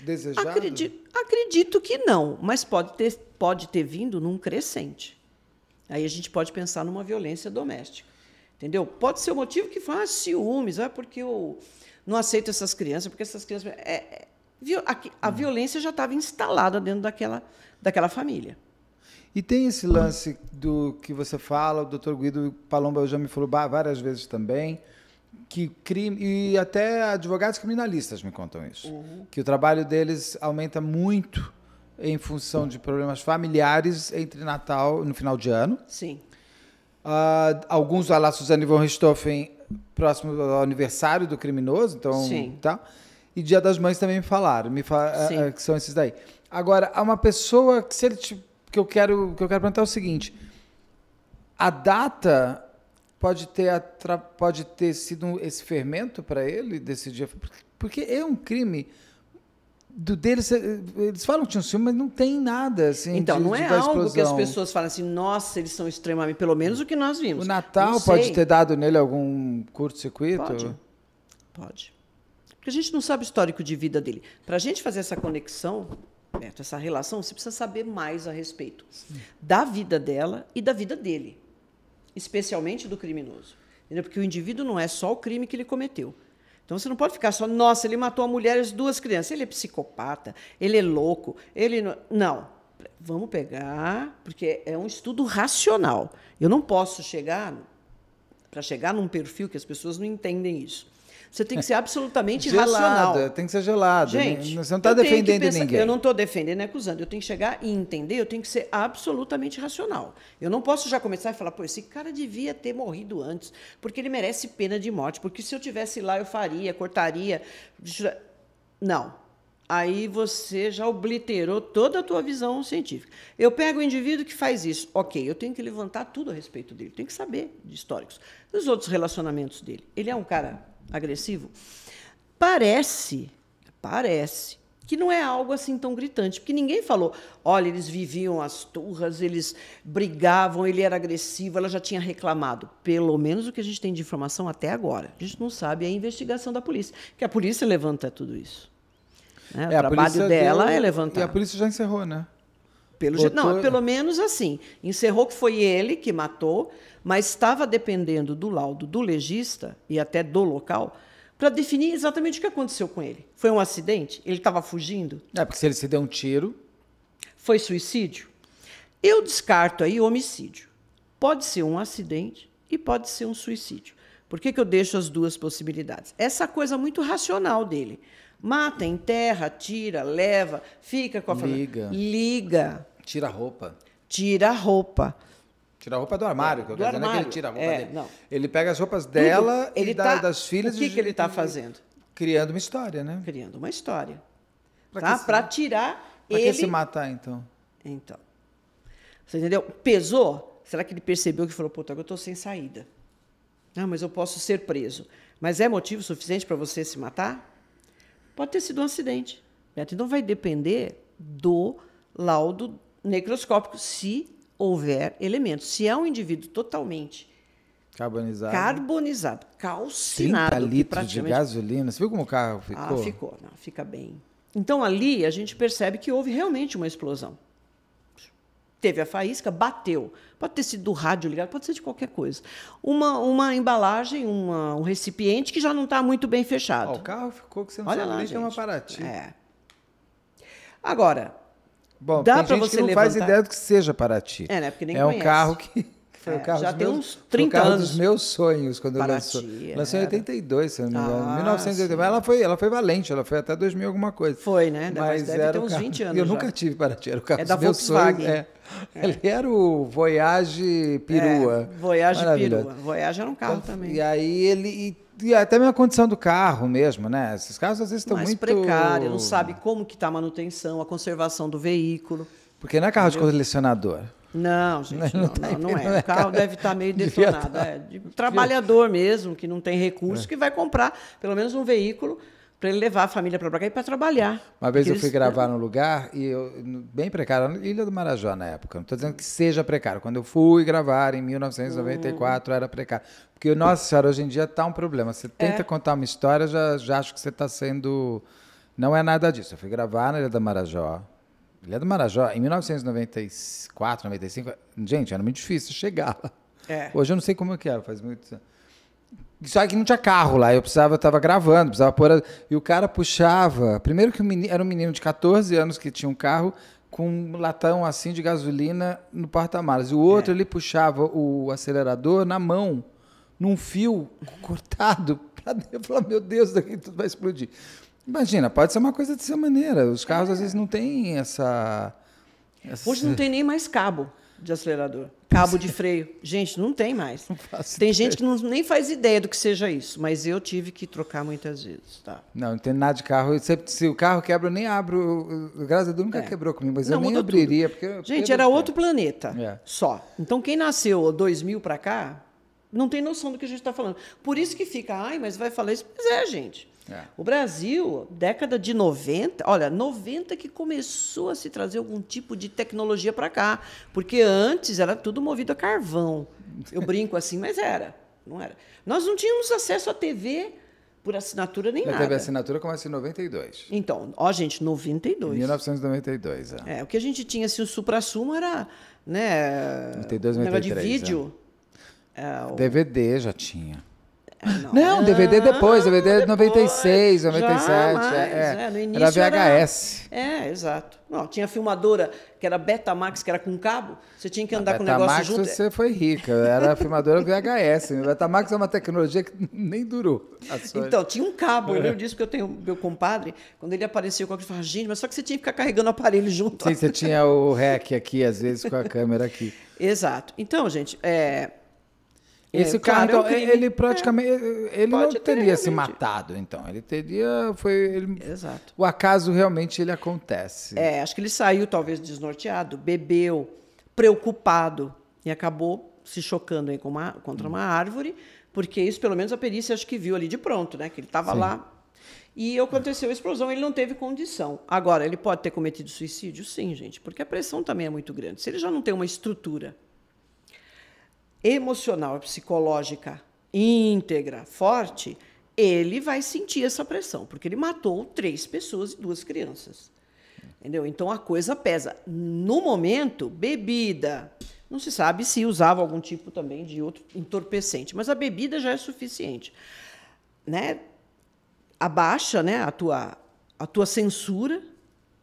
Desejado? Acredito, acredito que não, mas pode ter, pode ter vindo num crescente. Aí a gente pode pensar numa violência doméstica. Entendeu? Pode ser o motivo que faz ciúmes, ah, porque eu não aceito essas crianças, porque essas crianças... É, é, a, a hum. violência já estava instalada dentro daquela, daquela família. E tem esse lance do que você fala, o doutor Guido Palomba já me falou várias vezes também, que crime, e até advogados criminalistas me contam isso, uhum. que o trabalho deles aumenta muito em função de problemas familiares entre Natal, no final de ano. Sim. Uh, alguns, lá, Suzane von Richthofen, próximo ao aniversário do criminoso, então, Sim. tá? E Dia das Mães também me falaram, me falaram que são esses daí. Agora, uma pessoa que se ele te que eu quero que eu quero perguntar é o seguinte: a data pode ter atra, pode ter sido esse fermento para ele decidir, porque é um crime do deles. Eles falam que tinha um ciúme, mas não tem nada assim. Então de, não é algo que as pessoas falam assim, nossa, eles são extremamente, pelo menos o que nós vimos. O Natal pode ter dado nele algum curto-circuito? Pode. Pode. Porque a gente não sabe o histórico de vida dele. Para a gente fazer essa conexão, essa relação, você precisa saber mais a respeito Sim. da vida dela e da vida dele, especialmente do criminoso. Entendeu? Porque o indivíduo não é só o crime que ele cometeu. Então, você não pode ficar só, nossa, ele matou a mulher e as duas crianças, ele é psicopata, ele é louco, ele... Não, não. Vamos pegar, porque é um estudo racional. Eu não posso chegar, para chegar num perfil que as pessoas não entendem isso. Você tem que ser absolutamente gelada, racional. Tem que ser gelado. Gente, você não está defendendo pensar, ninguém. Eu não estou defendendo, nem acusando. Eu tenho que chegar e entender, eu tenho que ser absolutamente racional. Eu não posso já começar e falar, pô, esse cara devia ter morrido antes, porque ele merece pena de morte, porque se eu tivesse lá eu faria, cortaria. Não. Aí você já obliterou toda a tua visão científica. Eu pego o indivíduo que faz isso. Ok, eu tenho que levantar tudo a respeito dele. Tenho que saber de históricos. Dos outros relacionamentos dele. Ele é um cara... agressivo, parece, parece que não é algo assim tão gritante, porque ninguém falou, olha, eles viviam as turras, eles brigavam, ele era agressivo, ela já tinha reclamado. Pelo menos o que a gente tem de informação até agora. A gente não sabe a investigação da polícia, que a polícia levanta tudo isso. Né? O é, trabalho dela deu, é levantar. E a polícia já encerrou, né? Pelo Botou... Não, pelo menos assim. Encerrou que foi ele que matou, mas estava dependendo do laudo do legista e até do local para definir exatamente o que aconteceu com ele. Foi um acidente? Ele estava fugindo? É, porque se ele se deu um tiro... Foi suicídio? Eu descarto aí homicídio. Pode ser um acidente e pode ser um suicídio. Por que que eu deixo as duas possibilidades? Essa coisa muito racional dele. Mata, enterra, tira, leva, fica com a família. Liga. Liga. Tira a roupa. Tira a roupa. Tira a roupa do armário, é, que eu quero dizer, não é que ele tira a roupa é, dele. Não. Ele pega as roupas dela Tudo. e ele da, tá, das filhas. O que, e, que ele está fazendo? Criando uma história, né? Criando uma história. Para tá? tirar pra ele... Para que se matar, então? Então, você entendeu? Pesou? Será que ele percebeu que falou, puta, agora eu estou sem saída? Não, mas eu posso ser preso. Mas é motivo suficiente para você se matar? Pode ter sido um acidente. Então, vai depender do laudo necroscópico, se houver elementos. Se é um indivíduo totalmente carbonizado, carbonizado calcinado... trinta litros praticamente... de gasolina. Você viu como o carro ficou? Ah, ficou. Não, fica bem. Então, ali, a gente percebe que houve realmente uma explosão. Teve a faísca, bateu. Pode ter sido do rádio ligado, pode ser de qualquer coisa. Uma, uma embalagem, uma, um recipiente que já não está muito bem fechado. Ó, o carro ficou que você não Olha sabe lá, nem que é uma Paraty. É. Agora, Bom, dá para você levantar... Bom, não faz ideia do que seja Paraty. É, né? Porque nem é conhece. É um carro que... Foi é, o carro já tem meus, uns trinta anos. Foi o carro dos meus sonhos, quando Paraty, eu lançou. Lançou em oitenta e dois, se eu não me engano. Ah, mil novecentos e oitenta e dois. Mas ela foi, ela foi valente, ela foi até dois mil alguma coisa. Foi, né? Mas deve era ter uns vinte anos. Eu já. nunca tive Paraty, era o carro é dos meus sonhos. É. É. Ele era o Voyage Perua. É, Voyage Perua. Voyage era um carro então, também. E aí ele... E, e até mesmo a condição do carro mesmo, né? Esses carros às vezes estão muito... mais precária, não sabe como que está a manutenção, a conservação do veículo. Porque não é carro entendeu? de colecionador. Não, gente, não, não, não, não, não é. O carro deve estar meio detonado. É de trabalhador mesmo, que não tem recurso, que vai comprar pelo menos um veículo para ele levar a família para cá e para trabalhar. Uma vez eu fui gravar num lugar, e eu, bem precário, na Ilha do Marajó na época. Não estou dizendo que seja precário. Quando eu fui gravar em mil novecentos e noventa e quatro, hum. era precário. Porque, nossa senhora, hoje em dia está um problema. Você tenta é. contar uma história, já, já acho que você está sendo... Não é nada disso. Eu fui gravar na Ilha do Marajó. Ilha do Marajó, em mil novecentos e noventa e quatro, noventa e cinco, gente, era muito difícil chegar lá. É. Hoje eu não sei como é que era, faz muito... Só que não tinha carro lá, eu precisava, eu estava gravando, precisava pôr... A... E o cara puxava... Primeiro que o menino, era um menino de catorze anos que tinha um carro com um latão assim de gasolina no porta-malas. E o outro, é. ele puxava o acelerador na mão, num fio cortado. Pra... Eu falava, meu Deus, daqui tudo vai explodir. Imagina, pode ser uma coisa dessa maneira. Os carros, é. às vezes, não têm essa, essa... Hoje não tem nem mais cabo de acelerador, cabo de freio. Gente, não tem mais. Não tem ideia. Gente que não, nem faz ideia do que seja isso, mas eu tive que trocar muitas vezes. Tá. Não, não tem nada de carro. Se, se o carro quebra, eu nem abro. Graças a Deus nunca é. quebrou comigo, mas não, eu nem abriria. Porque, gente, porque era outro planeta é. só. Então, quem nasceu dois mil para cá, não tem noção do que a gente está falando. Por isso que fica, ai, mas vai falar isso. Mas é, gente. É. O Brasil, década de noventa, olha, noventa que começou a se trazer algum tipo de tecnologia para cá, porque antes era tudo movido a carvão. Eu brinco assim, mas era, não era. Nós não tínhamos acesso à T V por assinatura nem nada. A T V assinatura começa em noventa e dois. Então, ó, gente, noventa e dois. mil novecentos e noventa e dois, é. é o que a gente tinha, assim, o supra-sumo era, né, noventa e dois, um negócio de vídeo. É. É, o... D V D já tinha. Não, não, D V D depois, não, D V D de noventa e seis, noventa e sete, jamais, é, é. No início era V H S. Era, é, exato. Não, tinha filmadora que era Betamax, que era com cabo, você tinha que andar a com o negócio Max, junto. Betamax você foi rica, era filmadora V H S. Betamax é uma tecnologia que nem durou. Então, tinha um cabo, eu lembro disso, porque eu tenho meu compadre, quando ele apareceu com a falava, gente, mas só que você tinha que ficar carregando o aparelho junto. Sim, você tinha o rack aqui, às vezes, com a câmera aqui. Exato. Então, gente, é... Esse é, carro, então, ele, ele praticamente, é, ele não teria ter, se matado, então. Ele teria, foi... Ele, Exato. O acaso realmente ele acontece. É, acho que ele saiu talvez desnorteado, bebeu, preocupado e acabou se chocando aí com uma, contra uma árvore, porque isso, pelo menos, a perícia acho que viu ali de pronto, né? Que ele estava lá e aconteceu a explosão, ele não teve condição. Agora, ele pode ter cometido suicídio? Sim, gente, porque a pressão também é muito grande. Se ele já não tem uma estrutura emocional, psicológica, íntegra, forte, ele vai sentir essa pressão, porque ele matou três pessoas e duas crianças. Entendeu? Então, a coisa pesa. No momento, bebida. Não se sabe se usava algum tipo também de outro entorpecente, mas a bebida já é suficiente. Né? Abaixa, né, a tua, a tua censura.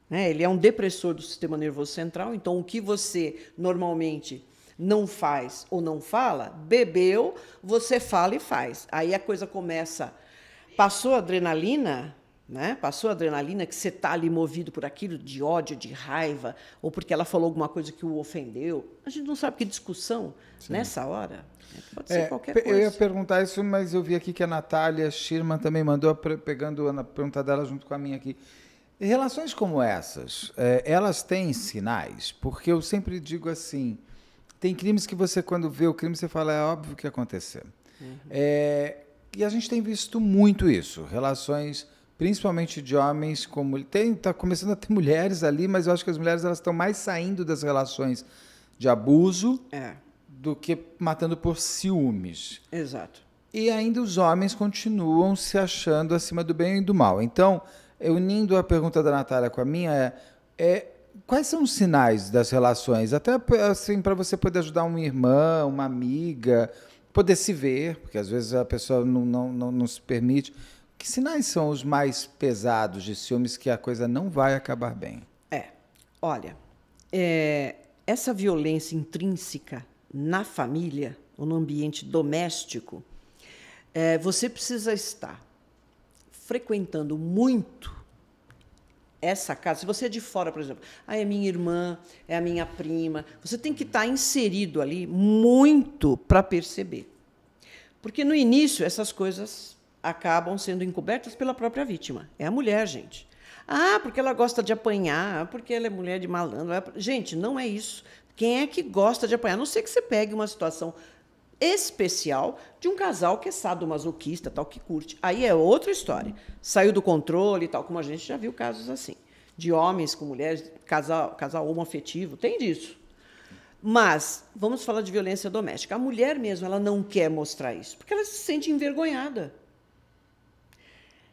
Né? Ele é um depressor do sistema nervoso central, então o que você normalmente... não faz ou não fala, bebeu, você fala e faz. Aí a coisa começa, passou a adrenalina, né? Passou a adrenalina que você está ali movido por aquilo de ódio, de raiva, ou porque ela falou alguma coisa que o ofendeu. A gente não sabe que discussão Sim. nessa hora. Pode ser é, qualquer coisa. Eu ia perguntar isso, mas eu vi aqui que a Natália Schirman também mandou, pegando a pergunta dela junto com a minha aqui. E relações como essas, é, elas têm sinais, porque eu sempre digo assim, tem crimes que você, quando vê o crime, você fala, é óbvio que aconteceu. Uhum. É, e a gente tem visto muito isso, relações, principalmente de homens, como está começando a ter mulheres ali, mas eu acho que as mulheres elas estão mais saindo das relações de abuso é. do que matando por ciúmes. Exato. E ainda os homens continuam se achando acima do bem e do mal. Então, unindo a pergunta da Natália com a minha, é, é quais são os sinais das relações? Até assim, para você poder ajudar uma irmã, uma amiga, poder se ver, porque às vezes a pessoa não, não, não, não se permite. Que sinais são os mais pesados de ciúmes que a coisa não vai acabar bem? É, olha, é, essa violência intrínseca na família, ou no ambiente doméstico, é, você precisa estar frequentando muito essa casa. Se você é de fora, por exemplo, ah, é minha irmã, é a minha prima, você tem que estar inserido ali muito para perceber. Porque, no início, essas coisas acabam sendo encobertas pela própria vítima. É a mulher, gente. Ah, porque ela gosta de apanhar, porque ela é mulher de malandro. Gente, não é isso. Quem é que gosta de apanhar? A não ser que você pegue uma situação especial de um casal que é sadomasoquista, tal, que curte. Aí é outra história. Saiu do controle e tal, como a gente já viu casos assim, de homens com mulheres, casal, casal homoafetivo, tem disso. Mas vamos falar de violência doméstica. A mulher mesmo, ela não quer mostrar isso, porque ela se sente envergonhada.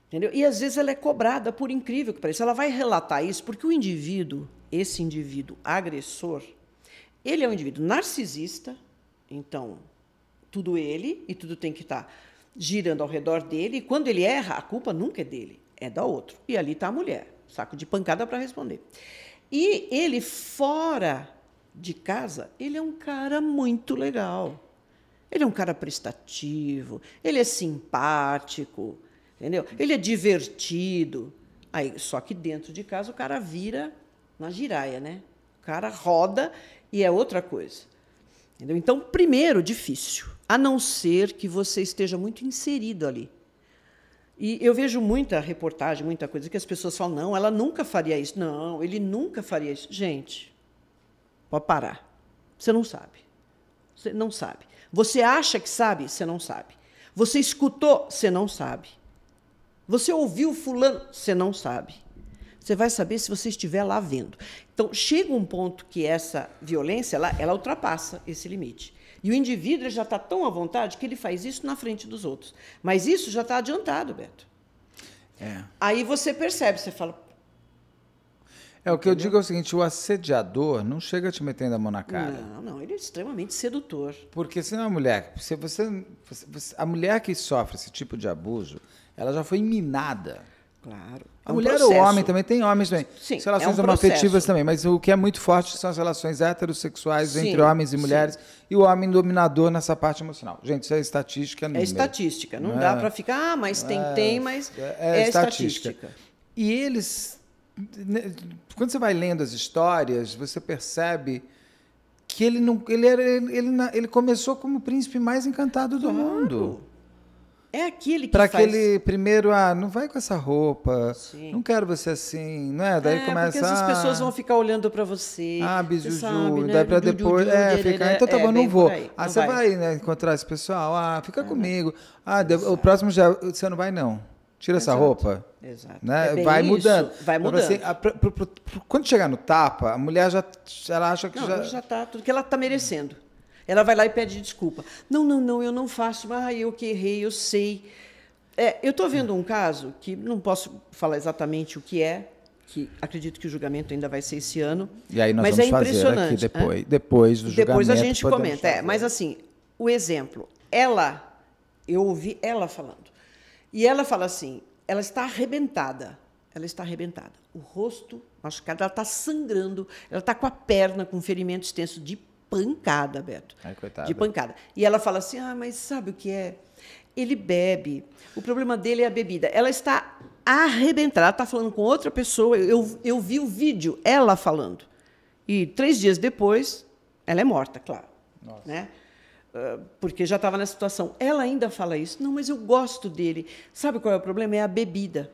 Entendeu? E, às vezes, ela é cobrada, por incrível que pareça. Ela vai relatar isso, porque o indivíduo, esse indivíduo agressor, ele é um indivíduo narcisista, então, tudo ele e tudo tem que estar girando ao redor dele. E, quando ele erra, a culpa nunca é dele, é da outra. E ali está a mulher, saco de pancada para responder. E ele, fora de casa, ele é um cara muito legal. Ele é um cara prestativo, ele é simpático, entendeu? Ele é divertido. Aí, só que dentro de casa o cara vira na giraia, né? O cara roda e é outra coisa. Entendeu? Então, primeiro, difícil, a não ser que você esteja muito inserido ali. E eu vejo muita reportagem, muita coisa, que as pessoas falam, não, ela nunca faria isso. Não, ele nunca faria isso. Gente, pode parar. Você não sabe. Você não sabe. Você acha que sabe? Você não sabe. Você escutou? Você não sabe. Você ouviu fulano? Você não sabe. Você vai saber se você estiver lá vendo. Então, chega um ponto que essa violência ela, ela ultrapassa esse limite. E o indivíduo já está tão à vontade que ele faz isso na frente dos outros. Mas isso já está adiantado, Beto. É. Aí você percebe, você fala... É, o que entendeu? Eu digo é o seguinte, o assediador não chega te metendo a mão na cara. Não, não, ele é extremamente sedutor. Porque se não é mulher... Se você, você, a mulher que sofre esse tipo de abuso... Ela já foi minada. Claro. A é um mulher processo. Ou o homem também, tem homens também. Sim, relações é um homoafetivas também, mas o que é muito forte são as relações heterossexuais sim, entre homens e mulheres sim. E o homem dominador nessa parte emocional. Gente, isso é estatística. Número. É estatística. Não, não dá é, para ficar, ah, mas tem, é, tem, mas é, é, é estatística. estatística. E eles, quando você vai lendo as histórias, você percebe que ele, não, ele, era, ele, ele, ele começou como o príncipe mais encantado do claro. mundo. É aquele que pra faz... Para aquele primeiro, ah, não vai com essa roupa, sim. não quero você assim, não é? Daí é, começa... porque as ah, pessoas vão ficar olhando para você. Ah, bijuju, sabe, né? Daí para depois... É, fica, então tá é, bom, não vou. Aí, ah, não você vai, vai né, encontrar esse pessoal? Ah, fica é, comigo. Ah, exato. O próximo já... Você não vai, não. Tira exato. Essa roupa. Exato. Né? É vai isso. mudando. Vai mudando. Assim, a, pro, pro, pro, pro, quando chegar no tapa, a mulher já ela acha que não, já... já tá tudo que ela tá merecendo. Ela vai lá e pede desculpa. Não, não, não, eu não faço. Ah, eu que errei, eu sei. É, eu estou vendo um caso que não posso falar exatamente o que é, que acredito que o julgamento ainda vai ser esse ano. E aí nós mas vamos é impressionante, aqui depois, né? Depois do julgamento. Depois a gente comenta. É, mas, assim, o exemplo, ela, eu ouvi ela falando. E ela fala assim, ela está arrebentada. Ela está arrebentada. O rosto machucado, ela está sangrando, ela está com a perna, com um ferimento extenso de pancada, Beto. Ai, coitada. De pancada. E ela fala assim, ah, mas sabe o que é? Ele bebe. O problema dele é a bebida. Ela está arrebentada, ela está falando com outra pessoa. Eu, eu vi o vídeo, ela falando. E três dias depois, ela é morta, claro. Nossa. Né? Porque já estava nessa situação. Ela ainda fala isso. Não, mas eu gosto dele. Sabe qual é o problema? É a bebida.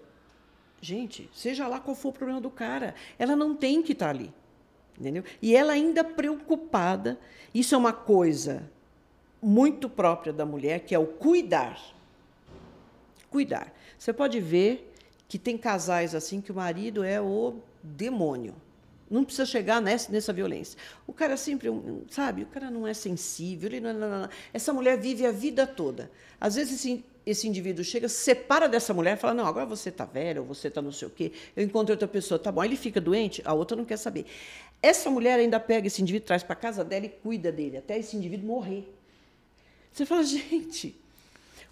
Gente, seja lá qual for o problema do cara, ela não tem que estar ali, entendeu? E ela ainda preocupada, isso é uma coisa muito própria da mulher, que é o cuidar. Cuidar. Você pode ver que tem casais assim que o marido é o demônio. Não precisa chegar nessa, nessa violência. O cara sempre, sabe, o cara não é sensível. Ele não, não, não. Essa mulher vive a vida toda. Às vezes, esse, esse indivíduo chega, separa dessa mulher e fala, não, agora você está velha, ou você está não sei o quê, eu encontro outra pessoa, tá bom. Aí ele fica doente, a outra não quer saber. Essa mulher ainda pega esse indivíduo, traz para casa dela e cuida dele, até esse indivíduo morrer. Você fala, gente...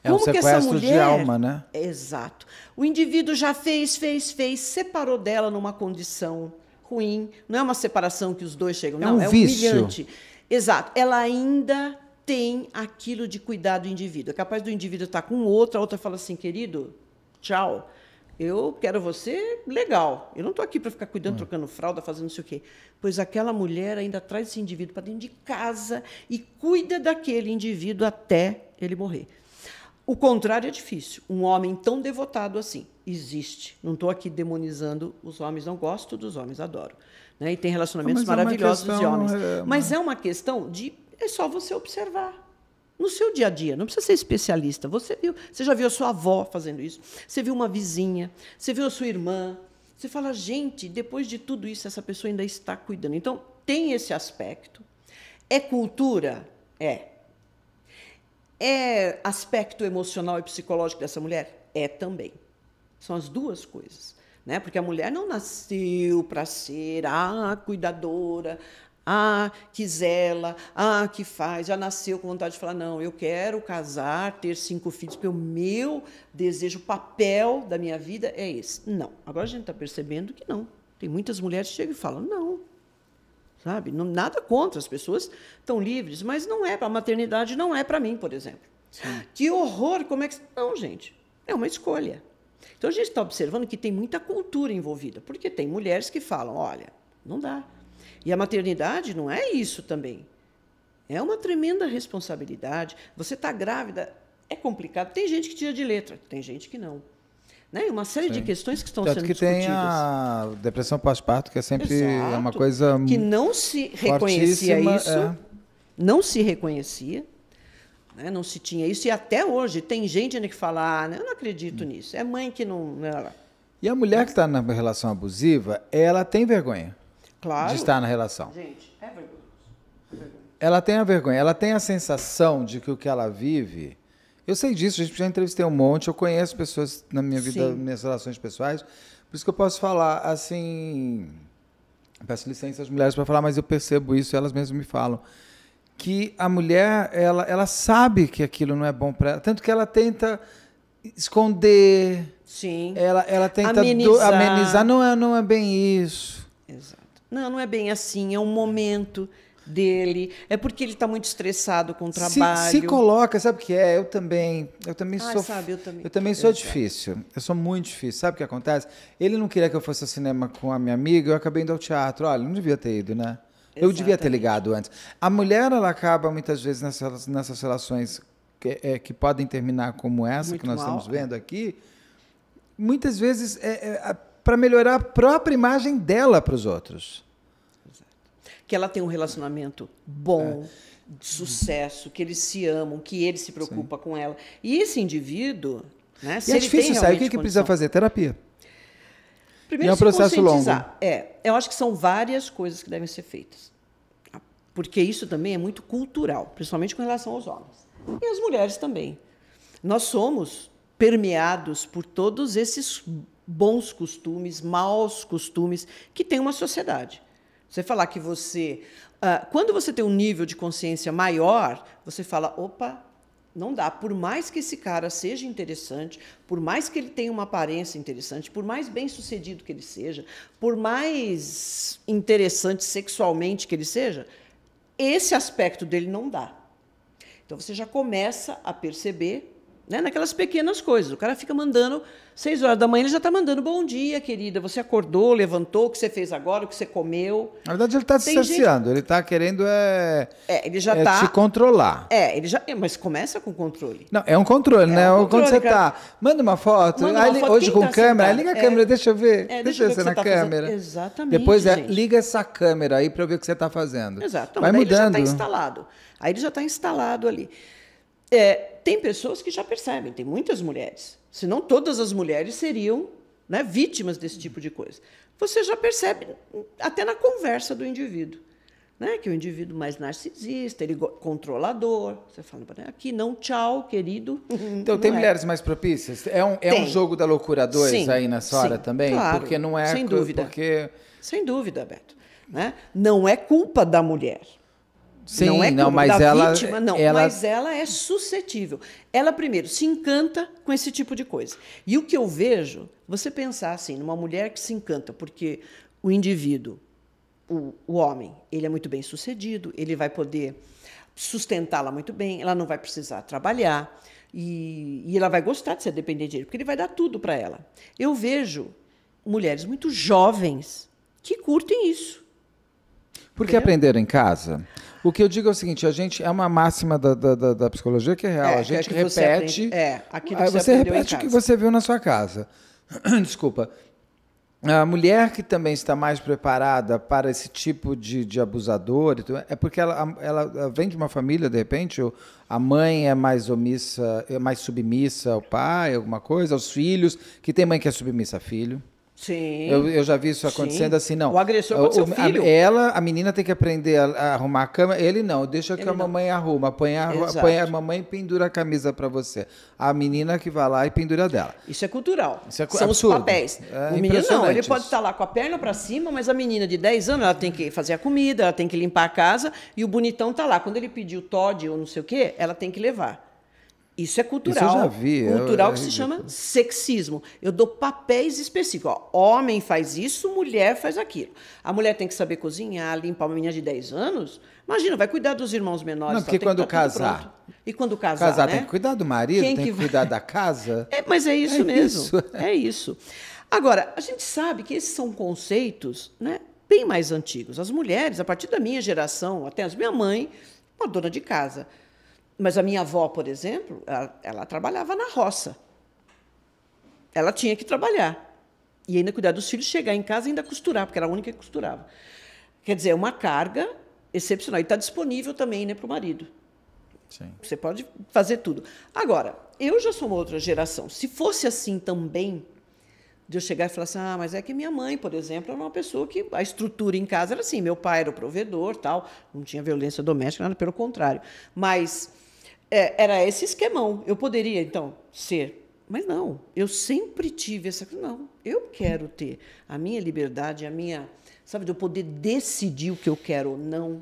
Como é um sequestro mulher... de alma, né? Exato. O indivíduo já fez, fez, fez, separou dela numa condição... ruim, não é uma separação que os dois chegam, é não, um é vício. Humilhante. Exato, ela ainda tem aquilo de cuidar do indivíduo, é capaz do indivíduo estar com outra, a outra fala assim, querido, tchau, eu quero você legal, eu não estou aqui para ficar cuidando, hum. trocando fralda, fazendo não sei o quê, pois aquela mulher ainda traz esse indivíduo para dentro de casa e cuida daquele indivíduo até ele morrer. O contrário é difícil. Um homem tão devotado assim existe. Não estou aqui demonizando os homens, não gosto dos homens, adoro. Né? E tem relacionamentos Mas maravilhosos é de homens. É... Mas é uma questão de... É só você observar. No seu dia a dia, não precisa ser especialista. Você viu, você já viu a sua avó fazendo isso, você viu uma vizinha, você viu a sua irmã. Você fala, gente, depois de tudo isso, essa pessoa ainda está cuidando. Então, tem esse aspecto. É cultura? É. É aspecto emocional e psicológico dessa mulher? É também. São as duas coisas, né? Porque a mulher não nasceu para ser a cuidadora, a que zela, a que faz, já nasceu com vontade de falar, não, eu quero casar, ter cinco filhos, porque o meu desejo, o papel da minha vida é esse. Não. Agora a gente está percebendo que não. Tem muitas mulheres que chegam e falam, não. Sabe? Não, nada contra, as pessoas estão livres, mas não é para a maternidade, não é para mim, por exemplo. Sim. Que horror, como é que... Não, gente, é uma escolha. Então, a gente está observando que tem muita cultura envolvida, porque tem mulheres que falam, olha, não dá. E a maternidade não é isso também. É uma tremenda responsabilidade. Você está grávida, é complicado. Tem gente que tira de letra, tem gente que não. Né? Uma série Sim. de questões que estão Tanto sendo que discutidas. Tem a depressão pós-parto, que é sempre Exato. uma coisa que não se reconhecia isso, é. não se reconhecia, né? Não se tinha isso, e até hoje tem gente que fala, ah, eu não acredito hum. nisso, é mãe que não... E a mulher que está na relação abusiva, ela tem vergonha claro. de estar na relação. Gente, é vergonha. é vergonha. Ela tem a vergonha, ela tem a sensação de que o que ela vive... Eu sei disso, a gente já entrevistei um monte, eu conheço pessoas na minha vida, Sim. minhas relações pessoais, por isso que eu posso falar, assim, peço licença às mulheres para falar, mas eu percebo isso, elas mesmas me falam, que a mulher, ela, ela sabe que aquilo não é bom para ela, tanto que ela tenta esconder, Sim. ela, ela tenta amenizar, do, amenizar. Não, é, não é bem isso. Exato. Não, não é bem assim, é um momento... dele, é porque ele está muito estressado com o trabalho. Se, se coloca, sabe o que é? Eu também, eu também Ai, sou, sabe, eu também, eu também sou difícil, eu sou muito difícil, sabe o que acontece? Ele não queria que eu fosse ao cinema com a minha amiga, eu acabei indo ao teatro, olha, não devia ter ido, né? Exatamente. Eu devia ter ligado antes. A mulher, ela acaba muitas vezes nessas, nessas relações que, é, que podem terminar como essa, muito que nós mal, estamos vendo aqui, muitas vezes é, é, para melhorar a própria imagem dela para os outros. Que ela tem um relacionamento bom, é. de sucesso, que eles se amam, que ele se preocupa Sim. com ela. E esse indivíduo... Né, e se é ele difícil, sabe? O que, que precisa fazer? Terapia. Primeiro, e é um processo longo. É, eu acho que são várias coisas que devem ser feitas. Porque isso também é muito cultural, principalmente com relação aos homens. E as mulheres também. Nós somos permeados por todos esses bons costumes, maus costumes, que tem uma sociedade. Você falar que você... Uh, quando você tem um nível de consciência maior, você fala, opa, não dá. Por mais que esse cara seja interessante, por mais que ele tenha uma aparência interessante, por mais bem-sucedido que ele seja, por mais interessante sexualmente que ele seja, esse aspecto dele não dá. Então, você já começa a perceber né? Naquelas pequenas coisas. O cara fica mandando, seis horas da manhã, ele já está mandando bom dia, querida, você acordou, levantou, o que você fez agora, o que você comeu. Na verdade, ele está distanciando, gente... ele está querendo é... É, ele já é tá... te controlar. É, ele já... mas começa com controle. Não, é um controle, é né? Um controle, quando você cara... tá, manda uma foto, manda uma aí, foto. Hoje com tá câmera, liga a é... câmera, deixa eu ver, é, deixa, deixa eu ver você na tá câmera. Fazendo... Exatamente, depois é, liga essa câmera aí para eu ver o que você está fazendo. Exato, então, vai mudando. Ele já está instalado. Aí ele já está instalado ali. É, tem pessoas que já percebem, tem muitas mulheres, senão todas as mulheres seriam, né, vítimas desse tipo de coisa. Você já percebe até na conversa do indivíduo, né, que o indivíduo mais narcisista, ele controlador, você fala, aqui não, tchau, querido. Então, tem é. mulheres mais propícias? É um, é um jogo da loucura dois aí nessa hora sim, também? Claro, porque não é sem dúvida. Porque... Sem dúvida, Beto. Né? Não é culpa da mulher. Sim, não é não, mas ela, vítima, não, ela... mas ela é suscetível. Ela, primeiro, se encanta com esse tipo de coisa. E o que eu vejo, você pensar assim, numa mulher que se encanta, porque o indivíduo, o, o homem, ele é muito bem sucedido, ele vai poder sustentá-la muito bem, ela não vai precisar trabalhar, e, e ela vai gostar de ser dependente dele, porque ele vai dar tudo para ela. Eu vejo mulheres muito jovens que curtem isso. Porque entendeu? Aprenderam em casa... O que eu digo é o seguinte, a gente é uma máxima da, da, da psicologia que é real, é, a gente repete, você, aprende, é, aquilo que você, você repete o que você viu na sua casa. Desculpa. A mulher que também está mais preparada para esse tipo de, de abusador, é porque ela, ela vem de uma família, de repente, a mãe é mais omissa, é mais submissa ao pai, alguma coisa, aos filhos, que tem mãe que é submissa a filho. Sim. Eu, eu já vi isso acontecendo sim. assim, não. O agressor pode ser o filho. A, ela, a menina tem que aprender a, a arrumar a cama. Ele não, deixa que ele a mamãe não. arruma. Apanha a, apanha a mamãe e pendura a camisa para você. A menina que vai lá e pendura dela. Isso é cultural. Isso é São absurdo. Os papéis. É o menino não, ele pode estar lá com a perna para cima, mas a menina de dez anos, ela tem que fazer a comida, ela tem que limpar a casa e o bonitão está lá. Quando ele pediu Todd ou não sei o quê, ela tem que levar. Isso é cultural. Isso eu já vi. Cultural eu, eu que se chama sexismo. Eu dou papéis específicos. Ó, homem faz isso, mulher faz aquilo. A mulher tem que saber cozinhar, limpar. Uma menina de dez anos, imagina, vai cuidar dos irmãos menores. Não, porque só, quando casar... E quando casar, casar né? tem que cuidar do marido, quem tem que, que cuidar da casa. É, mas é isso é mesmo. Isso. É isso. Agora, a gente sabe que esses são conceitos, né, bem mais antigos. As mulheres, a partir da minha geração, até a minha mãe, uma dona de casa... Mas a minha avó, por exemplo, ela, ela trabalhava na roça. Ela tinha que trabalhar. E ainda cuidar dos filhos, chegar em casa e ainda costurar, porque era a única que costurava. Quer dizer, é uma carga excepcional. E está disponível também, né, para o marido. Sim. Você pode fazer tudo. Agora, eu já sou uma outra geração. Se fosse assim também, de eu chegar e falar assim, ah, mas é que minha mãe, por exemplo, era uma pessoa que a estrutura em casa era assim. Meu pai era o provedor, tal, não tinha violência doméstica, nada, pelo contrário. Mas... É, era esse esquemão. Eu poderia, então, ser. Mas não, eu sempre tive essa... Não, eu quero ter a minha liberdade, a minha... Sabe, de eu poder decidir o que eu quero ou não.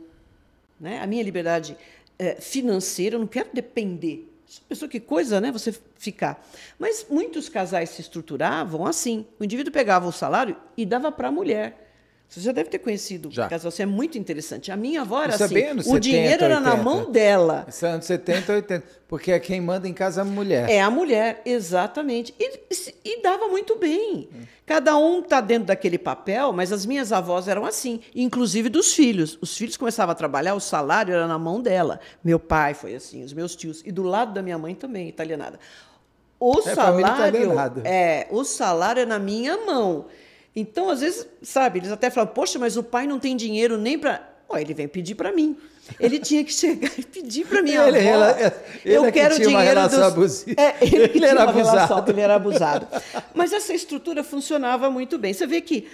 Né? A minha liberdade é, financeira, eu não quero depender. Pessoa, que coisa, né? Você ficar. Mas muitos casais se estruturavam assim. O indivíduo pegava o salário e dava para a mulher. Você já deve ter conhecido já. Casal, assim, é muito interessante. A minha avó era isso assim, é o setenta, dinheiro era oitenta. Na mão dela. Isso é anos setenta, oitenta, porque é quem manda em casa é a mulher. É a mulher, exatamente. E, e dava muito bem. Cada um está dentro daquele papel, mas as minhas avós eram assim, inclusive dos filhos. Os filhos começavam a trabalhar, o salário era na mão dela. Meu pai foi assim, os meus tios. E do lado da minha mãe também, italianada. O é, salário é, o salário é na minha mão. Então, às vezes, sabe, eles até falam, poxa, mas o pai não tem dinheiro nem para... Oh, ele vem pedir para mim. Ele tinha que chegar e pedir para minha avó. Ele, ele, eu ele quero é que tinha dinheiro uma dos... abusiva. É, ele, ele, era uma relação, ele era abusado. Mas essa estrutura funcionava muito bem. Você vê que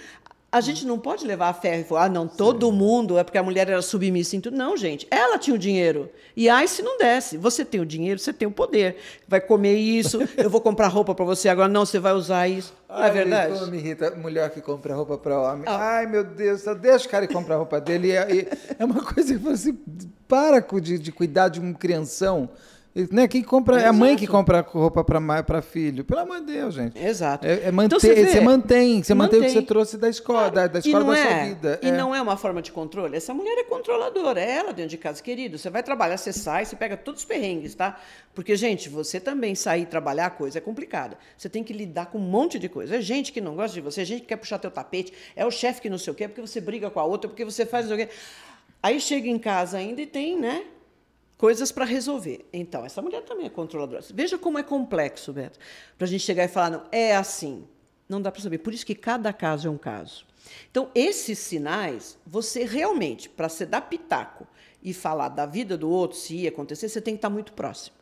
a gente não pode levar a ferro e falar, ah, não, todo sim. mundo, é porque a mulher era submissa em tudo. Não, gente, ela tinha o dinheiro. E aí, se não desse, você tem o dinheiro, você tem o poder. Vai comer isso, eu vou comprar roupa para você agora. Não, você vai usar isso. Não é verdade? Ai, como me irrita mulher que compra roupa para homem. Ah. Ai, meu Deus, só deixa o cara comprar roupa dele. E, e, é uma coisa que você para de, de cuidar de um crianção. Né? Quem compra, é a mãe que compra roupa para filho. Pelo amor de Deus, gente. Exato. É, é manter, então você, você mantém, você mantém. mantém o que você trouxe da escola, claro. da, da escola da é, sua vida. E é. não é uma forma de controle. Essa mulher é controladora, é ela dentro de casa, querido. Você vai trabalhar, você sai, você pega todos os perrengues, tá? Porque, gente, você também sair e trabalhar, a coisa é complicada. Você tem que lidar com um monte de coisa. É gente que não gosta de você, é gente que quer puxar teu tapete, é o chefe que não sei o quê, é porque você briga com a outra, porque você faz não sei o quê. Aí chega em casa ainda e tem, né? Coisas para resolver. Então, essa mulher também é controladora. Veja como é complexo, Beto, para a gente chegar e falar, não, é assim. Não dá para saber. Por isso que cada caso é um caso. Então, esses sinais, você realmente, para você dar pitaco e falar da vida do outro, se ia acontecer, você tem que estar muito próximo.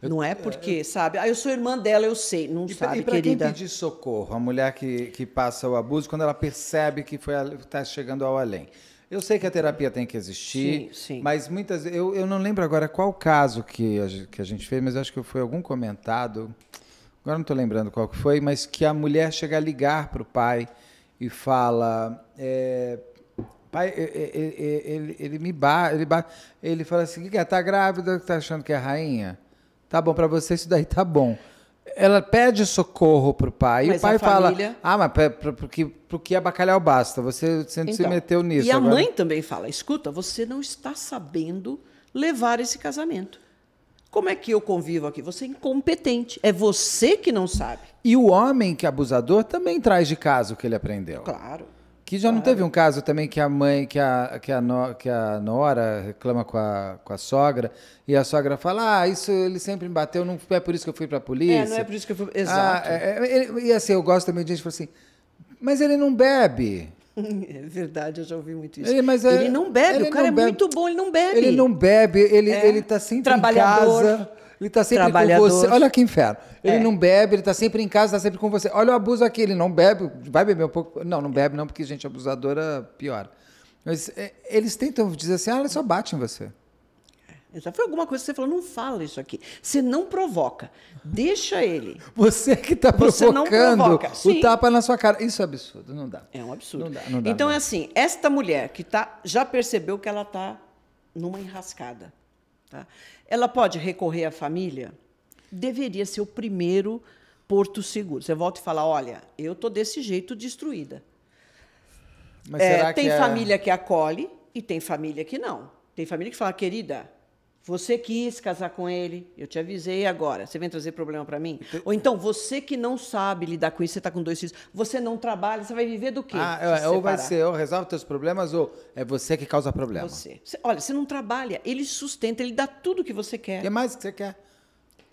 Eu, não é porque, eu, sabe? Ah, eu sou irmã dela, eu sei. Não e, sabe, e pra querida. E para quem pedir socorro? A mulher que, que passa o abuso, quando ela percebe que está chegando ao além. Eu sei que a terapia tem que existir, sim, sim. mas muitas vezes... Eu, eu não lembro agora qual caso que a, que a gente fez, mas acho que foi algum comentado, agora não estou lembrando qual que foi, mas que a mulher chega a ligar para o pai e fala... É, pai, ele, ele, ele me bate... Ele, ba, ele fala assim, está grávida, está achando que é rainha? Tá bom, para você isso daí tá bom. Ela pede socorro para o pai. Mas e o pai família... fala, ah, mas porque, porque é bacalhau basta, você sempre então, se meteu nisso. E a agora... mãe também fala, escuta, você não está sabendo levar esse casamento. Como é que eu convivo aqui? Você é incompetente, é você que não sabe. E o homem que é abusador também traz de casa o que ele aprendeu. Claro. Que já claro. não teve um caso também que a mãe, que a, que a, no, que a nora reclama com a, com a sogra, e a sogra fala, ah, isso ele sempre me bateu, não é por isso que eu fui para a polícia. É, não é por isso que eu fui... Exato. Ah, é, é, ele, e assim, eu gosto também de gente que fala assim, mas ele não bebe. É verdade, eu já ouvi muito isso. Ele, mas é, ele não bebe, ele o cara é bebe. muito bom, ele não bebe. Ele não bebe, ele é. está sempre em casa... Ele está sempre com você. Olha que inferno. Ele é. não bebe, ele está sempre em casa, está sempre com você. Olha o abuso aqui, ele não bebe, vai beber um pouco. Não, não bebe não, porque gente abusadora piora. Mas é, eles tentam dizer assim, ah, ele só bate em você. Já foi alguma coisa que você falou, não fala isso aqui. Você não provoca, deixa ele. Você que está provocando o tapa na sua cara. Isso é absurdo, não dá. É um absurdo. Não dá, não dá, então não. é assim, esta mulher que tá, já percebeu que ela está numa enrascada. Tá? Ela pode recorrer à família? Deveria ser o primeiro porto seguro. Você volta e fala, olha, eu estou desse jeito destruída. Mas é, será tem que família é... que acolhe e tem família que não. Tem família que fala, querida, você quis casar com ele, eu te avisei agora, você vem trazer problema para mim? Então... Ou então, você que não sabe lidar com isso, você está com dois filhos, você não trabalha, você vai viver do quê? Ah, se ou vai ser, ou resolve teus problemas, ou é você que causa problema. Você. Olha, você não trabalha, ele sustenta, ele dá tudo o que você quer. O que mais que você quer?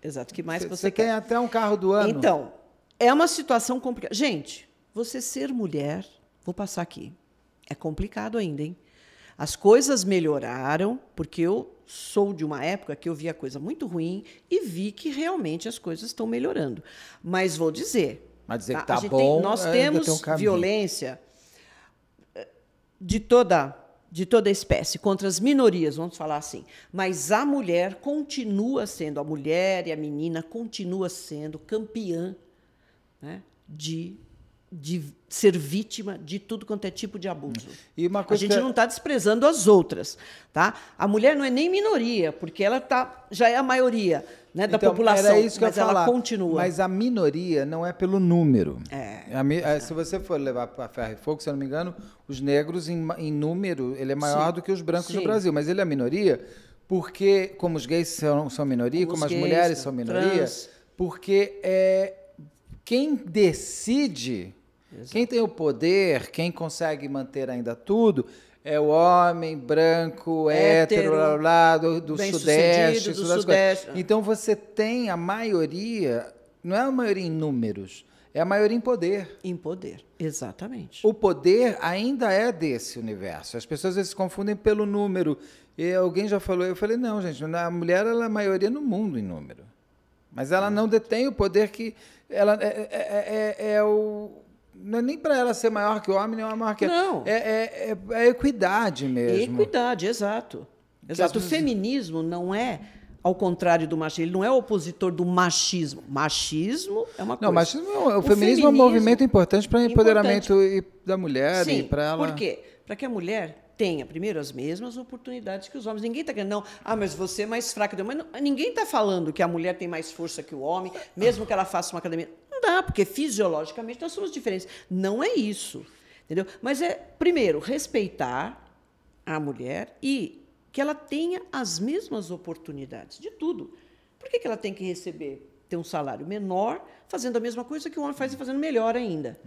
Exato, o que mais que você quer. Você tem até um carro do ano. Então, é uma situação complicada. Gente, você ser mulher, vou passar aqui, é complicado ainda, hein? As coisas melhoraram, porque eu sou de uma época que eu via coisa muito ruim e vi que realmente as coisas estão melhorando. Mas vou dizer... Mas dizer tá, que tá a gente bom... Tem, nós temos tem um violência de toda, de toda espécie, contra as minorias, vamos falar assim. Mas a mulher continua sendo, a mulher e a menina continua sendo campeã, né, de... de ser vítima de tudo quanto é tipo de abuso. E uma coisa a gente que... não está desprezando as outras. Tá? A mulher não é nem minoria, porque ela tá, já é a maioria, né, da então, população, era isso que mas eu ela falar. continua. Mas a minoria não é pelo número. É, a mi... é. Se você for levar para ferro e fogo, se eu não me engano, os negros em, em número ele é maior Sim. do que os brancos Sim. no Brasil, mas ele é a minoria porque, como os gays são, são minoria, como, como as gays, mulheres são minoria, trans. porque é, quem decide... Exato. Quem tem o poder, quem consegue manter ainda tudo, é o homem branco, hétero, blá, blá, do, do sudeste. Do sudeste. Então, você tem a maioria, não é a maioria em números, é a maioria em poder. Em poder, exatamente. O poder ainda é desse universo. As pessoas às vezes se confundem pelo número. E alguém já falou, eu falei, não, gente, a mulher ela é a maioria no mundo em número. Mas ela não detém o poder que... ela é, é, é, é o... Não é nem para ela ser maior que o homem, nem uma maior que ela. Não. É, é, é, é equidade mesmo. É equidade, exato. exato. O feminismo não é, ao contrário do machismo, ele não é opositor do machismo. Machismo é uma coisa. Não, machismo, o, o feminismo, feminismo é um movimento importante para o empoderamento importante. da mulher Sim, e para ela. Por quê? Para que a mulher tenha, primeiro, as mesmas oportunidades que os homens. Ninguém está querendo, não, ah, mas você é mais fraca. Mas não, ninguém está falando que a mulher tem mais força que o homem, mesmo que ela faça uma academia. Não dá, porque fisiologicamente nós somos diferentes. Não é isso, entendeu? Mas é, primeiro, respeitar a mulher e que ela tenha as mesmas oportunidades de tudo. Por que que ela tem que receber, ter um salário menor, fazendo a mesma coisa que o homem faz e fazendo melhor ainda?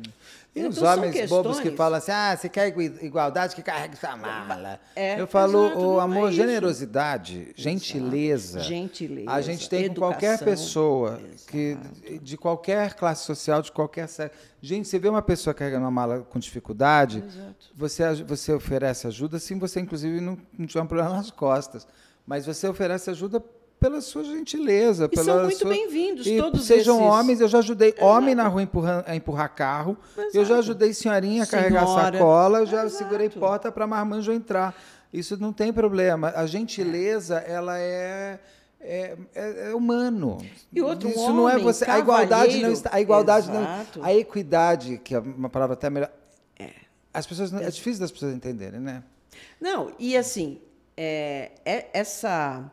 E então, os homens questões... bobos que falam assim, ah, você quer igualdade, que carregue sua mala. É, eu falo, exato, o amor, é generosidade, gentileza, gentileza. A gente tem educação, com qualquer pessoa, que, de qualquer classe social, de qualquer sexo. Gente, você vê uma pessoa carregando uma mala com dificuldade, você, você oferece ajuda, sim, você inclusive não, não tiver um problema nas costas, mas você oferece ajuda pela sua gentileza. E pela são muito sua... bem-vindos, todos sejam esses. Homens, eu já ajudei Exato. homem na rua empurra, a empurrar carro, Exato. eu já ajudei senhorinha a carregar Senhora. sacola, eu já Exato. segurei porta para marmanjo entrar. Isso não tem problema. A gentileza, ela é... É, é, é humano. E outro Isso homem, não é você. A igualdade não está. A igualdade Exato. não. A equidade, que é uma palavra até melhor. É. As pessoas, é difícil das pessoas entenderem, né? Não. E assim, é, é essa,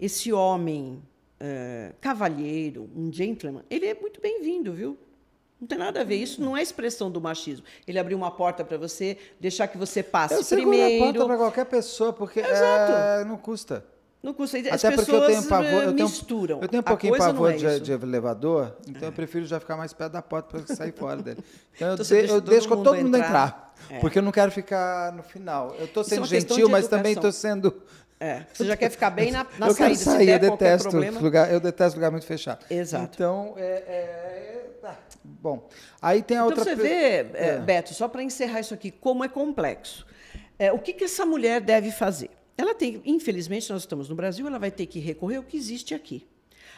esse homem é, cavalheiro, um gentleman, ele é muito bem-vindo, viu? Não tem nada a ver, isso não é expressão do machismo. Ele abrir uma porta para você, deixar que você passe Eu primeiro. Eu seguro a porta para qualquer pessoa, porque é, não custa. Não consegue. As Até porque eu tenho pavor, eu tenho, misturam. Eu tenho um pouquinho pavor é de, de elevador, então é. eu prefiro já ficar mais perto da porta para sair fora dele. Então eu, então, de, eu todo deixo todo mundo, todo mundo entrar, entrar é. porque eu não quero ficar no final. Eu estou sendo gentil, mas também estou sendo... É, você já quer ficar bem na, na eu saída. Quero sair, eu detesto problema. lugar, eu detesto lugar muito fechado. Exato. Então, é... é, é ah, bom, aí tem a então, outra... Então você vê, é. Beto, só para encerrar isso aqui, como é complexo. É, o que, que essa mulher deve fazer? Ela tem, infelizmente, nós estamos no Brasil, ela vai ter que recorrer ao que existe aqui.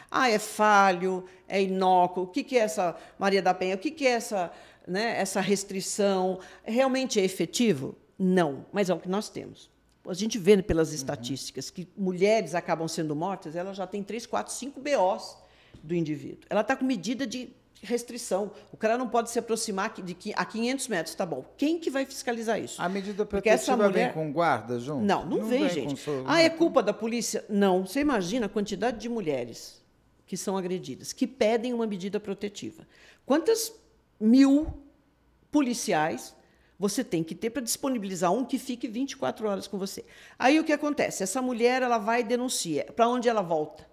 Ah, é falho, é inócuo, o que, que é essa Maria da Penha, o que, que é essa, né, essa restrição? Realmente é efetivo? Não, mas é o que nós temos. A gente vê pelas estatísticas que mulheres acabam sendo mortas, ela já tem três, quatro, cinco B Os do indivíduo. Ela está com medida de restrição. O cara não pode se aproximar de a quinhentos metros, tá bom. Quem que vai fiscalizar isso? A medida protetiva mulher... vem com guarda junto? Não, não, não vem, vem, gente. Seu... Ah, é culpa da polícia? Não. Você imagina a quantidade de mulheres que são agredidas, que pedem uma medida protetiva. Quantas mil policiais você tem que ter para disponibilizar um que fique vinte e quatro horas com você? Aí o que acontece? Essa mulher, ela vai e denuncia. Para onde ela volta?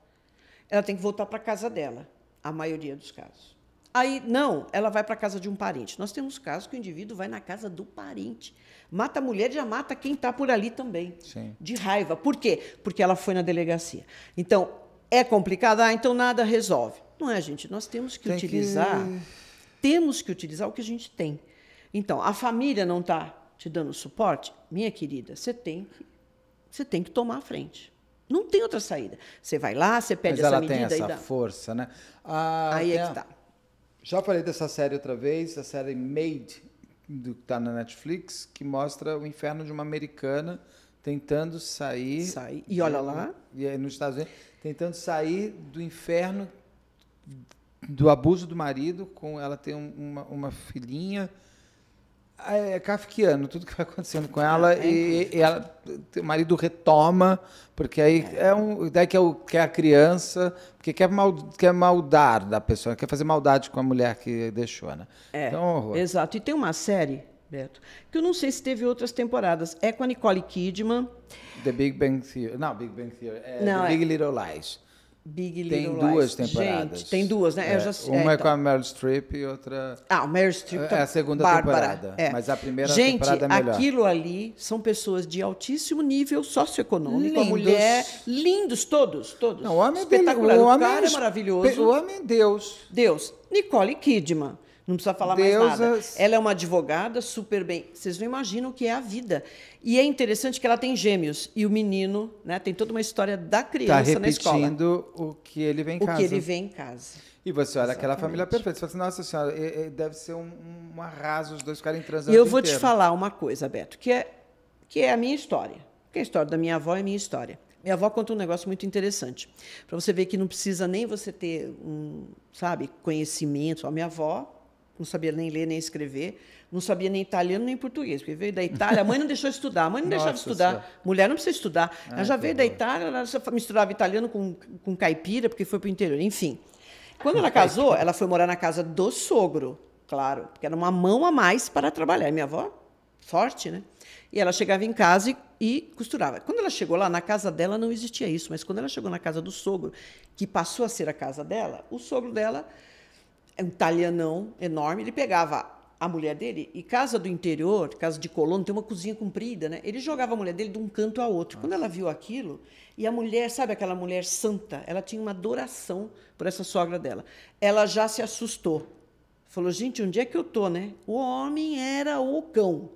Ela tem que voltar para a casa dela, a maioria dos casos. Aí, não, ela vai para a casa de um parente. Nós temos casos que o indivíduo vai na casa do parente. Mata a mulher e já mata quem está por ali também. Sim. De raiva. Por quê? Porque ela foi na delegacia. Então, é complicado? Ah, então nada resolve. Não é, gente? Nós temos que tem utilizar... Que... Temos que utilizar o que a gente tem. Então, a família não está te dando suporte? Minha querida, você tem, você tem que tomar a frente. Não tem outra saída. Você vai lá, você pede essa medida e dá. Mas ela tem essa força, né? Ah, aí é, é que está. Já falei dessa série outra vez, a série Made, que está na Netflix, que mostra o inferno de uma americana tentando sair... Sai. E olha lá... E aí nos Estados Unidos, tentando sair do inferno do abuso do marido, com ela tem uma, uma filhinha... É kafkiano, tudo que vai acontecendo com ela, é, e, e ela, o marido retoma, porque aí é, é um, daí que é, o, que é a criança, porque quer, mal, quer maldar da pessoa, quer fazer maldade com a mulher que deixou, né? É, então, horror. Exato. E tem uma série, Beto, que eu não sei se teve outras temporadas, é com a Nicole Kidman. The Big Bang Theory, não, Big Bang Theory, é não, The Big é... Little Lies. Big Little Lies. Tem duas temporadas. Gente, tem duas, né? É, eu já sei, uma é, então. é com a Meryl Streep e outra... Ah, o Meryl Streep tá... É a segunda Bárbara, temporada, é. mas a primeira Gente, temporada é melhor. Gente, aquilo ali são pessoas de altíssimo nível socioeconômico. Lindos. A mulher... Lindos, todos, todos. Não, o homem, espetacular. O, o homem cara é maravilhoso. O homem é Deus. Deus. Nicole Kidman. Não precisa falar Deus mais nada. As... Ela é uma advogada super bem... Vocês não imaginam o que é a vida. E é interessante que ela tem gêmeos. E o menino, né, tem toda uma história da criança tá na escola. Está repetindo o que ele vê em o casa. O que ele vê em casa. E você olha Exatamente. aquela família perfeita. Você fala assim, nossa senhora, deve ser um, um arraso os dois ficarem transando. E eu vou inteiro. te falar uma coisa, Beto, que é, que é a minha história. Porque a história da minha avó é a minha história. Minha avó conta um negócio muito interessante. Para você ver que não precisa nem você ter um, sabe, conhecimento. A minha avó... não sabia nem ler, nem escrever, não sabia nem italiano, nem português, porque veio da Itália, a mãe não deixou estudar, a mãe não Nossa deixava estudar, senhora. Mulher não precisa estudar, ah, ela já veio bom. da Itália, ela misturava italiano com, com caipira, porque foi para o interior, enfim. Quando ela casou, ela foi morar na casa do sogro, claro, porque era uma mão a mais para trabalhar, minha avó, forte, né? E ela chegava em casa e, e costurava. Quando ela chegou lá, na casa dela não existia isso, mas quando ela chegou na casa do sogro, que passou a ser a casa dela, o sogro dela, um italianão enorme, ele pegava a mulher dele, e casa do interior, casa de colono, tem uma cozinha comprida, né? Ele jogava a mulher dele de um canto a outro. Quando ela viu aquilo, e a mulher, sabe aquela mulher santa? Ela tinha uma adoração por essa sogra dela. Ela já se assustou. Falou, gente, onde é que eu tô, né? O homem era o cão.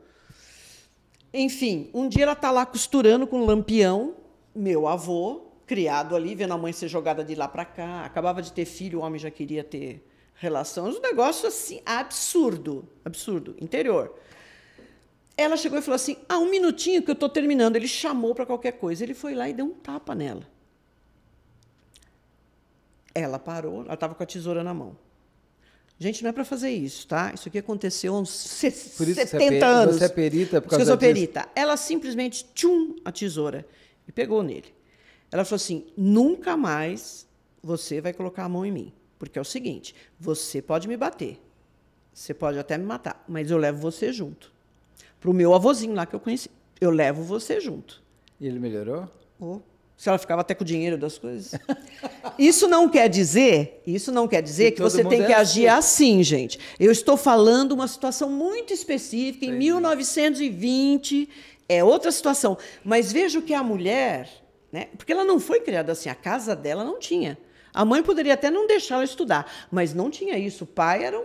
Enfim, um dia ela tá lá costurando com um lampião, meu avô, criado ali, vendo a mãe ser jogada de lá para cá. Acabava de ter filho, o homem já queria ter relação. Um negócio assim, absurdo, absurdo, interior. Ela chegou e falou assim, ah, um minutinho que eu tô terminando. Ele chamou para qualquer coisa. Ele foi lá e deu um tapa nela. Ela parou, ela estava com a tesoura na mão. Gente, não é para fazer isso, tá? Isso aqui aconteceu há uns setenta anos. Você é perita por causa disso? Porque eu sou perita. Ela simplesmente, tchum, a tesoura, e pegou nele. Ela falou assim, nunca mais você vai colocar a mão em mim, porque é o seguinte, você pode me bater, você pode até me matar, mas eu levo você junto. Para o meu avôzinho lá que eu conheci, eu levo você junto. E ele melhorou? Oh. Se ela ficava até com o dinheiro das coisas. Isso não quer dizer, isso não quer dizer que você tem que agir assim, gente. Eu estou falando uma situação muito específica, em mil novecentos e vinte, é outra situação. Mas vejo que a mulher, né, porque ela não foi criada assim, a casa dela não tinha. A mãe poderia até não deixá-la estudar, mas não tinha isso. O pai era um,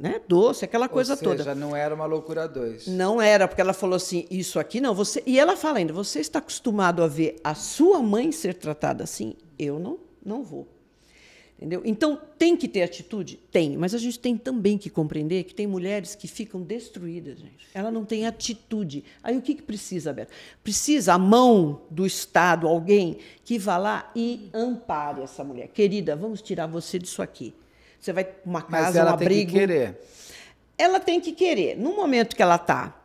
né, doce, aquela coisa toda. Ou seja, toda. Não era uma loucura dois. Não era, porque ela falou assim, isso aqui não. Você... E ela fala ainda, você está acostumado a ver a sua mãe ser tratada assim? Eu não, não vou. Entendeu? Então, tem que ter atitude? Tem. Mas a gente tem também que compreender que tem mulheres que ficam destruídas, gente. Ela não tem atitude. Aí o que, que precisa, Beto? Precisa a mão do Estado, alguém que vá lá e ampare essa mulher. Querida, vamos tirar você disso aqui. Você vai para uma casa, mas ela um abrigo. Ela tem que querer. Ela tem que querer. No momento que ela está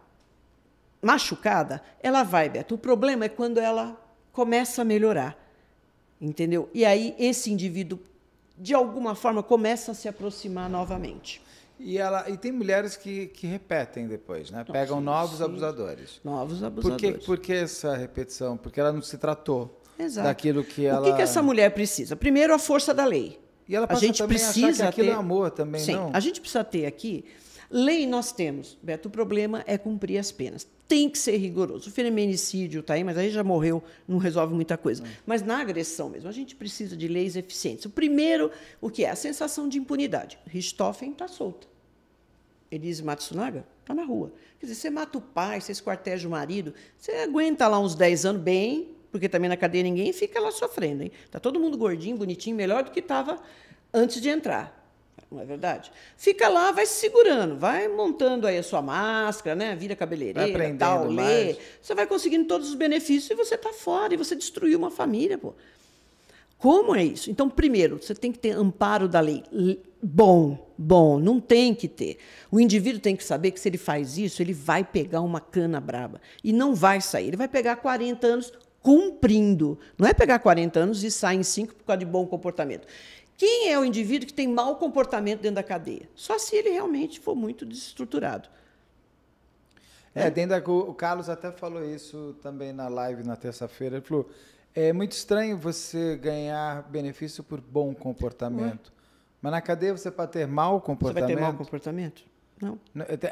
machucada, ela vai, Beto. O problema é quando ela começa a melhorar. Entendeu? E aí esse indivíduo de alguma forma começa a se aproximar novamente. E ela e tem mulheres que, que repetem depois, né? Nossa, pegam novos sim. abusadores. Novos abusadores. Por que, por que essa repetição? Porque ela não se tratou Exato. daquilo que ela. O que, que essa mulher precisa? Primeiro, a força da lei. E ela passa a gente também precisa achar que aquilo ter... é amor também, Sim, não? Sim, a gente precisa ter aqui... Lei nós temos, Beto, o problema é cumprir as penas. Tem que ser rigoroso. O feminicídio está aí, mas aí já morreu, não resolve muita coisa. É. Mas na agressão mesmo, a gente precisa de leis eficientes. O primeiro, o que é? A sensação de impunidade. Richthofen está solta. Elize Matsunaga está na rua. Quer dizer, você mata o pai, você esquarteja o marido, você aguenta lá uns dez anos bem... porque também na cadeia ninguém fica lá sofrendo. Hein? Tá todo mundo gordinho, bonitinho, melhor do que estava antes de entrar. Não é verdade? Fica lá, vai se segurando, vai montando aí a sua máscara, né? Vira cabeleireira, tal, lê. Você vai conseguindo todos os benefícios e você está fora, e você destruiu uma família. Pô. Como é isso? Então, primeiro, você tem que ter amparo da lei. Bom, bom, não tem que ter. O indivíduo tem que saber que se ele faz isso, ele vai pegar uma cana braba e não vai sair. Ele vai pegar quarenta anos... cumprindo. Não é pegar quarenta anos e sair em cinco por causa de bom comportamento. Quem é o indivíduo que tem mau comportamento dentro da cadeia? Só se ele realmente for muito desestruturado. É, é. Dentro da, o Carlos até falou isso também na live na terça-feira. Ele falou, é muito estranho você ganhar benefício por bom comportamento. Ué? Mas na cadeia você pode ter mau comportamento? Você vai ter mau comportamento? Não.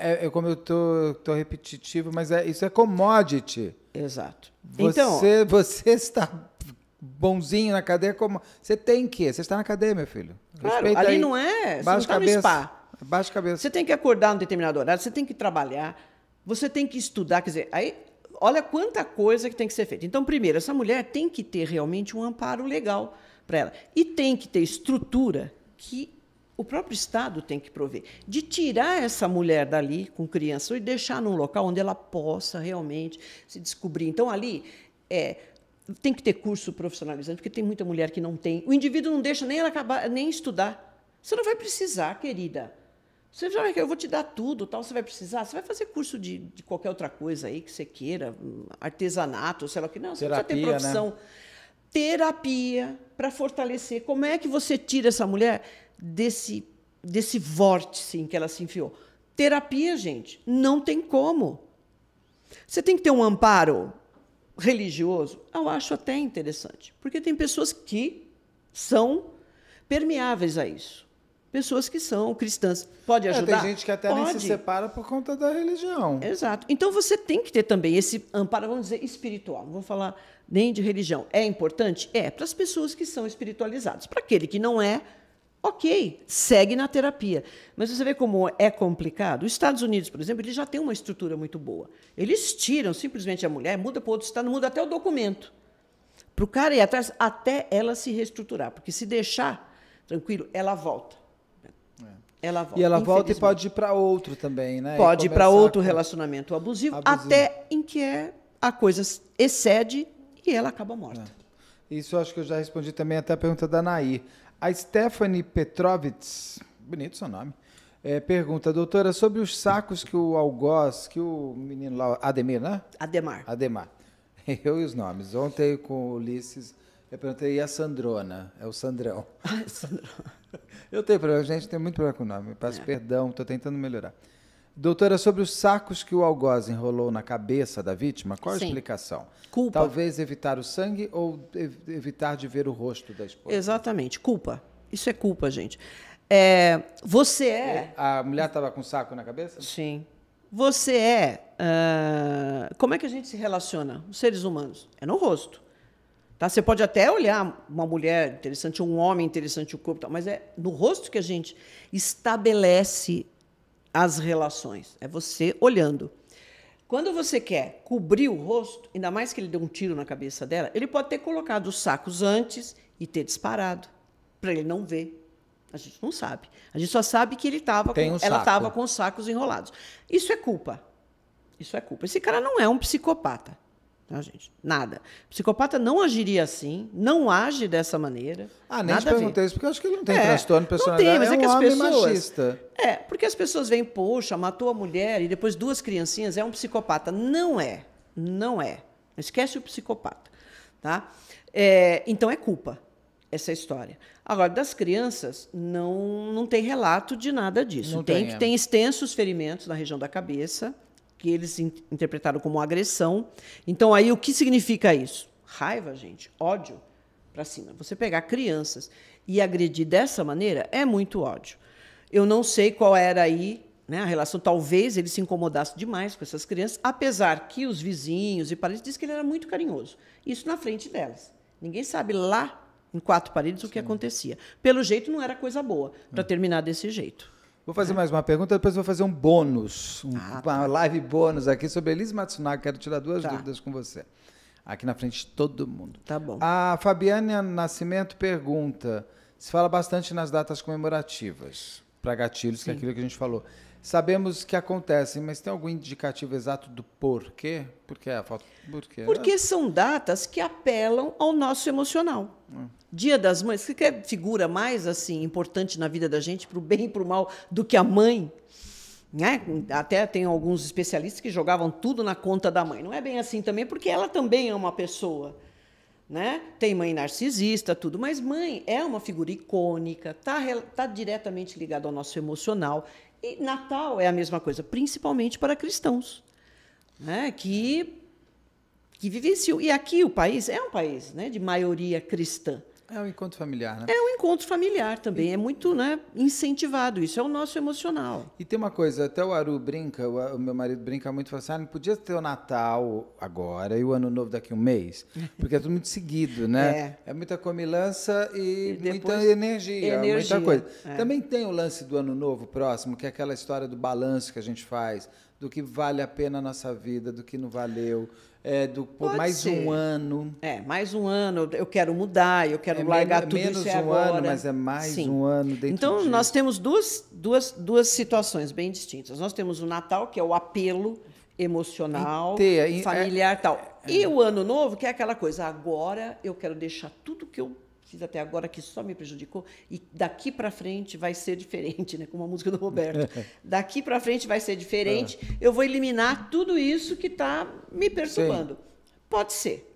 É, é como eu tô, tô repetitivo, mas é, isso é commodity. Exato. Você, então, você está bonzinho na cadeia como você tem que. Você está na cadeia, meu filho. Claro, respeita ali aí. Não é. Você não está no spa. Baixa cabeça. Você tem que acordar num determinado horário. Você tem que trabalhar. Você tem que estudar. Quer dizer, aí olha quanta coisa que tem que ser feita. Então, primeiro, essa mulher tem que ter realmente um amparo legal para ela e tem que ter estrutura que o próprio Estado tem que prover, de tirar essa mulher dali com criança e deixar num local onde ela possa realmente se descobrir. Então, ali, é, tem que ter curso profissionalizante, porque tem muita mulher que não tem. O indivíduo não deixa nem ela acabar, nem estudar. Você não vai precisar, querida. Você já vai, eu vou te dar tudo, tal, você vai precisar, você vai fazer curso de, de qualquer outra coisa aí que você queira, artesanato, sei lá o que, não, você terapia, precisa ter profissão. Né? Terapia para fortalecer. Como é que você tira essa mulher desse, desse vórtice em que ela se enfiou? Terapia, gente, não tem como. Você tem que ter um amparo religioso? Eu acho até interessante, porque tem pessoas que são permeáveis a isso. Pessoas que são cristãs. Pode ajudar? É, tem gente que até Pode. nem se separa por conta da religião. Exato. Então, você tem que ter também esse amparo, vamos dizer, espiritual. Não vou falar nem de religião. É importante? É, para as pessoas que são espiritualizadas. Para aquele que não é, ok, segue na terapia. Mas você vê como é complicado? Os Estados Unidos, por exemplo, eles já têm uma estrutura muito boa. Eles tiram simplesmente a mulher, muda para outro estado, muda até o documento. Para o cara ir atrás, até ela se reestruturar. Porque se deixar tranquilo, ela volta. Ela volta, e ela volta e pode ir para outro também, né? Pode ir para outro com... relacionamento abusivo, abusivo, até em que é, a coisa excede e ela acaba morta. É. Isso eu acho que eu já respondi também até a pergunta da Nair. A Stephanie Petrovitz, bonito seu nome, é, pergunta, doutora, sobre os sacos que o algoz, que o menino lá, Ademir, né? Ademar. Ademar. Eu e os nomes. Ontem com o Ulisses... Eu perguntei, e a Sandrona? É o Sandrão. Ah, Sandrona. Eu tenho problema, gente, tem muito problema com o nome. Eu peço é. perdão, estou tentando melhorar. Doutora, sobre os sacos que o algoz enrolou na cabeça da vítima, qual Sim. a explicação? Culpa. Talvez evitar o sangue ou ev evitar de ver o rosto da esposa? Exatamente, culpa. Isso é culpa, gente. É, você é... A mulher estava com um saco na cabeça? Sim. Você é... Uh... Como é que a gente se relaciona, os seres humanos? É no rosto. Tá? Você pode até olhar uma mulher interessante, um homem interessante, o corpo, mas é no rosto que a gente estabelece as relações. É você olhando. Quando você quer cobrir o rosto, ainda mais que ele deu um tiro na cabeça dela, ele pode ter colocado os sacos antes e ter disparado, para ele não ver. A gente não sabe. A gente só sabe que ele tava com, um ela estava com os sacos enrolados. Isso é culpa. Isso é culpa. Esse cara não é um psicopata. Não, gente, nada. Psicopata não agiria assim, não age dessa maneira. Ah, nem te perguntei isso, porque eu acho que ele não tem é, transtorno de personalidade. Não tem, mas é, é que um as pessoas... Machista. É, porque as pessoas veem, poxa, matou a mulher e depois duas criancinhas, é um psicopata. Não é, não é. Esquece o psicopata. Tá? É, então é culpa essa história. Agora, das crianças, não, não tem relato de nada disso. Não tem, tem, que tem extensos ferimentos na região da cabeça, que eles in interpretaram como agressão. Então, aí, o que significa isso? Raiva, gente, ódio para cima. Você pegar crianças e agredir dessa maneira é muito ódio. Eu não sei qual era aí, né, a relação. Talvez ele se incomodasse demais com essas crianças, apesar que os vizinhos e parentes dizem que ele era muito carinhoso. Isso na frente delas. Ninguém sabe lá, em quatro paredes, Sim. o que acontecia. Pelo jeito, não era coisa boa para terminar desse jeito. Vou fazer mais uma pergunta, depois vou fazer um bônus, um, ah, tá. uma live bônus aqui sobre Elize Matsunaga. Quero tirar duas tá. dúvidas com você. Aqui na frente de todo mundo. Tá bom. A Fabiana Nascimento pergunta, se fala bastante nas datas comemorativas, para gatilhos, Sim. que é aquilo que a gente falou. Sabemos que acontecem, mas tem algum indicativo exato do porquê? Por que a falta? Por quê? Porque são datas que apelam ao nosso emocional. Hum. Dia das Mães, que é figura mais assim importante na vida da gente, para o bem e para o mal, do que a mãe. Né? Até tem alguns especialistas que jogavam tudo na conta da mãe. Não é bem assim também, porque ela também é uma pessoa. Né? Tem mãe narcisista, tudo, mas mãe é uma figura icônica, está tá diretamente ligada ao nosso emocional. E Natal é a mesma coisa, principalmente para cristãos, né, que, que vivenciam. E aqui o país é um país, né, de maioria cristã. É um encontro familiar, né? É um encontro familiar também, e... é muito, né, incentivado, isso é o nosso emocional. E tem uma coisa, até o Aru brinca, o meu marido brinca muito, fala assim, ah, não podia ter o Natal agora e o Ano Novo daqui a um mês, porque é tudo muito seguido, né? É, é muita comilança e, e muita energia, energia, muita coisa. É. Também tem o lance do Ano Novo próximo, que é aquela história do balanço que a gente faz, do que vale a pena a nossa vida, do que não valeu... É, do, por mais ser. um ano. É, mais um ano, eu quero mudar, eu quero é largar menos, tudo menos isso é um agora. ano, mas é mais Sim. um ano dentro Então, disso. Nós temos duas, duas, duas situações bem distintas. Nós temos o Natal, que é o apelo emocional, Inteia, familiar e é, tal. E é, o Ano Novo, que é aquela coisa, agora eu quero deixar tudo que eu fiz até agora, que só me prejudicou, e daqui para frente vai ser diferente, né? Como a música do Roberto. Daqui para frente vai ser diferente, é. eu vou eliminar tudo isso que está me perturbando. Pode ser.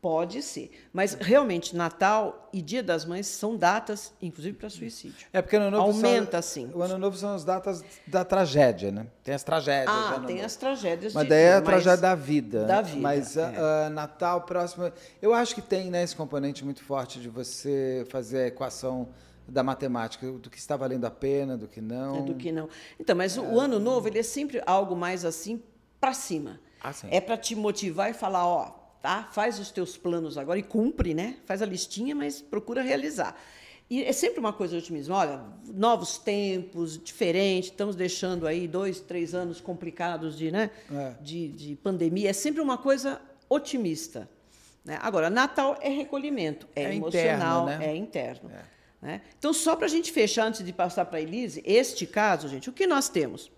Pode ser. Mas, realmente, Natal e Dia das Mães são datas, inclusive, para suicídio. É porque o Ano Novo aumenta, são, sim. O Ano Novo são as datas da tragédia, né? Tem as tragédias. Ah, tem novo. as tragédias. Mas de, daí é a tragédia da vida. Da vida. Mas é. a, a Natal próximo... Eu acho que tem, né, esse componente muito forte de você fazer a equação da matemática, do que está valendo a pena, do que não. É, do que não. Então, mas é. o Ano Novo, ele é sempre algo mais assim, para cima. Ah, sim. É para te motivar e falar, ó... Tá? Faz os teus planos agora e cumpre, né? Faz a listinha, mas procura realizar. E é sempre uma coisa de otimismo. Olha, novos tempos, diferente, estamos deixando aí dois, três anos complicados de, né? é. de, de pandemia. É sempre uma coisa otimista. Né? Agora, Natal é recolhimento, é, é emocional, interno, né? é interno. É. Né? Então, só para a gente fechar, antes de passar para a Elize, este caso, gente, o que nós temos?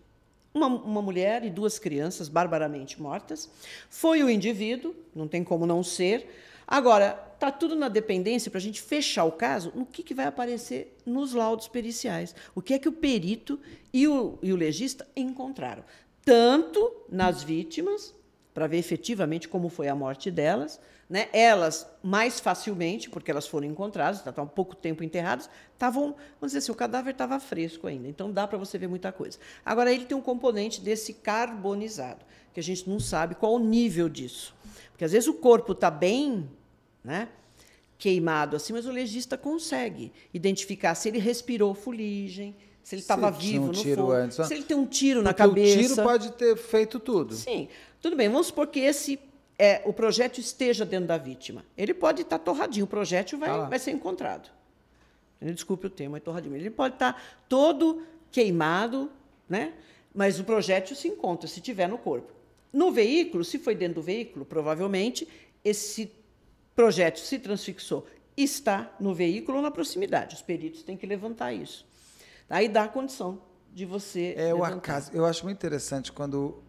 Uma, uma mulher e duas crianças barbaramente mortas. Foi o indivíduo, não tem como não ser. Agora, está tudo na dependência para a gente fechar o caso, no que, que vai aparecer nos laudos periciais. O que é que o perito e o, e o legista encontraram? Tanto nas vítimas, para ver efetivamente como foi a morte delas, né? Elas, mais facilmente, porque elas foram encontradas, estavam há pouco tempo enterradas, estavam, vamos dizer assim, o cadáver estava fresco ainda, então dá para você ver muita coisa. Agora, ele tem um componente desse carbonizado, que a gente não sabe qual o nível disso. Porque, às vezes, o corpo está bem, né, queimado assim, mas o legista consegue identificar se ele respirou fuligem, se ele estava vivo, um tiro no fogo, se ele tem um tiro porque na cabeça. O tiro pode ter feito tudo. Sim. Tudo bem, vamos supor que esse... É, o projétil esteja dentro da vítima. Ele pode estar torradinho, o projétil vai, ah. vai ser encontrado. Desculpe o termo, é torradinho. Ele pode estar todo queimado, né? Mas o projétil se encontra, se tiver no corpo. No veículo, se foi dentro do veículo, provavelmente esse projétil se transfixou, está no veículo ou na proximidade. Os peritos têm que levantar isso. Aí dá a condição de você É levantar. o acaso. Eu acho muito interessante quando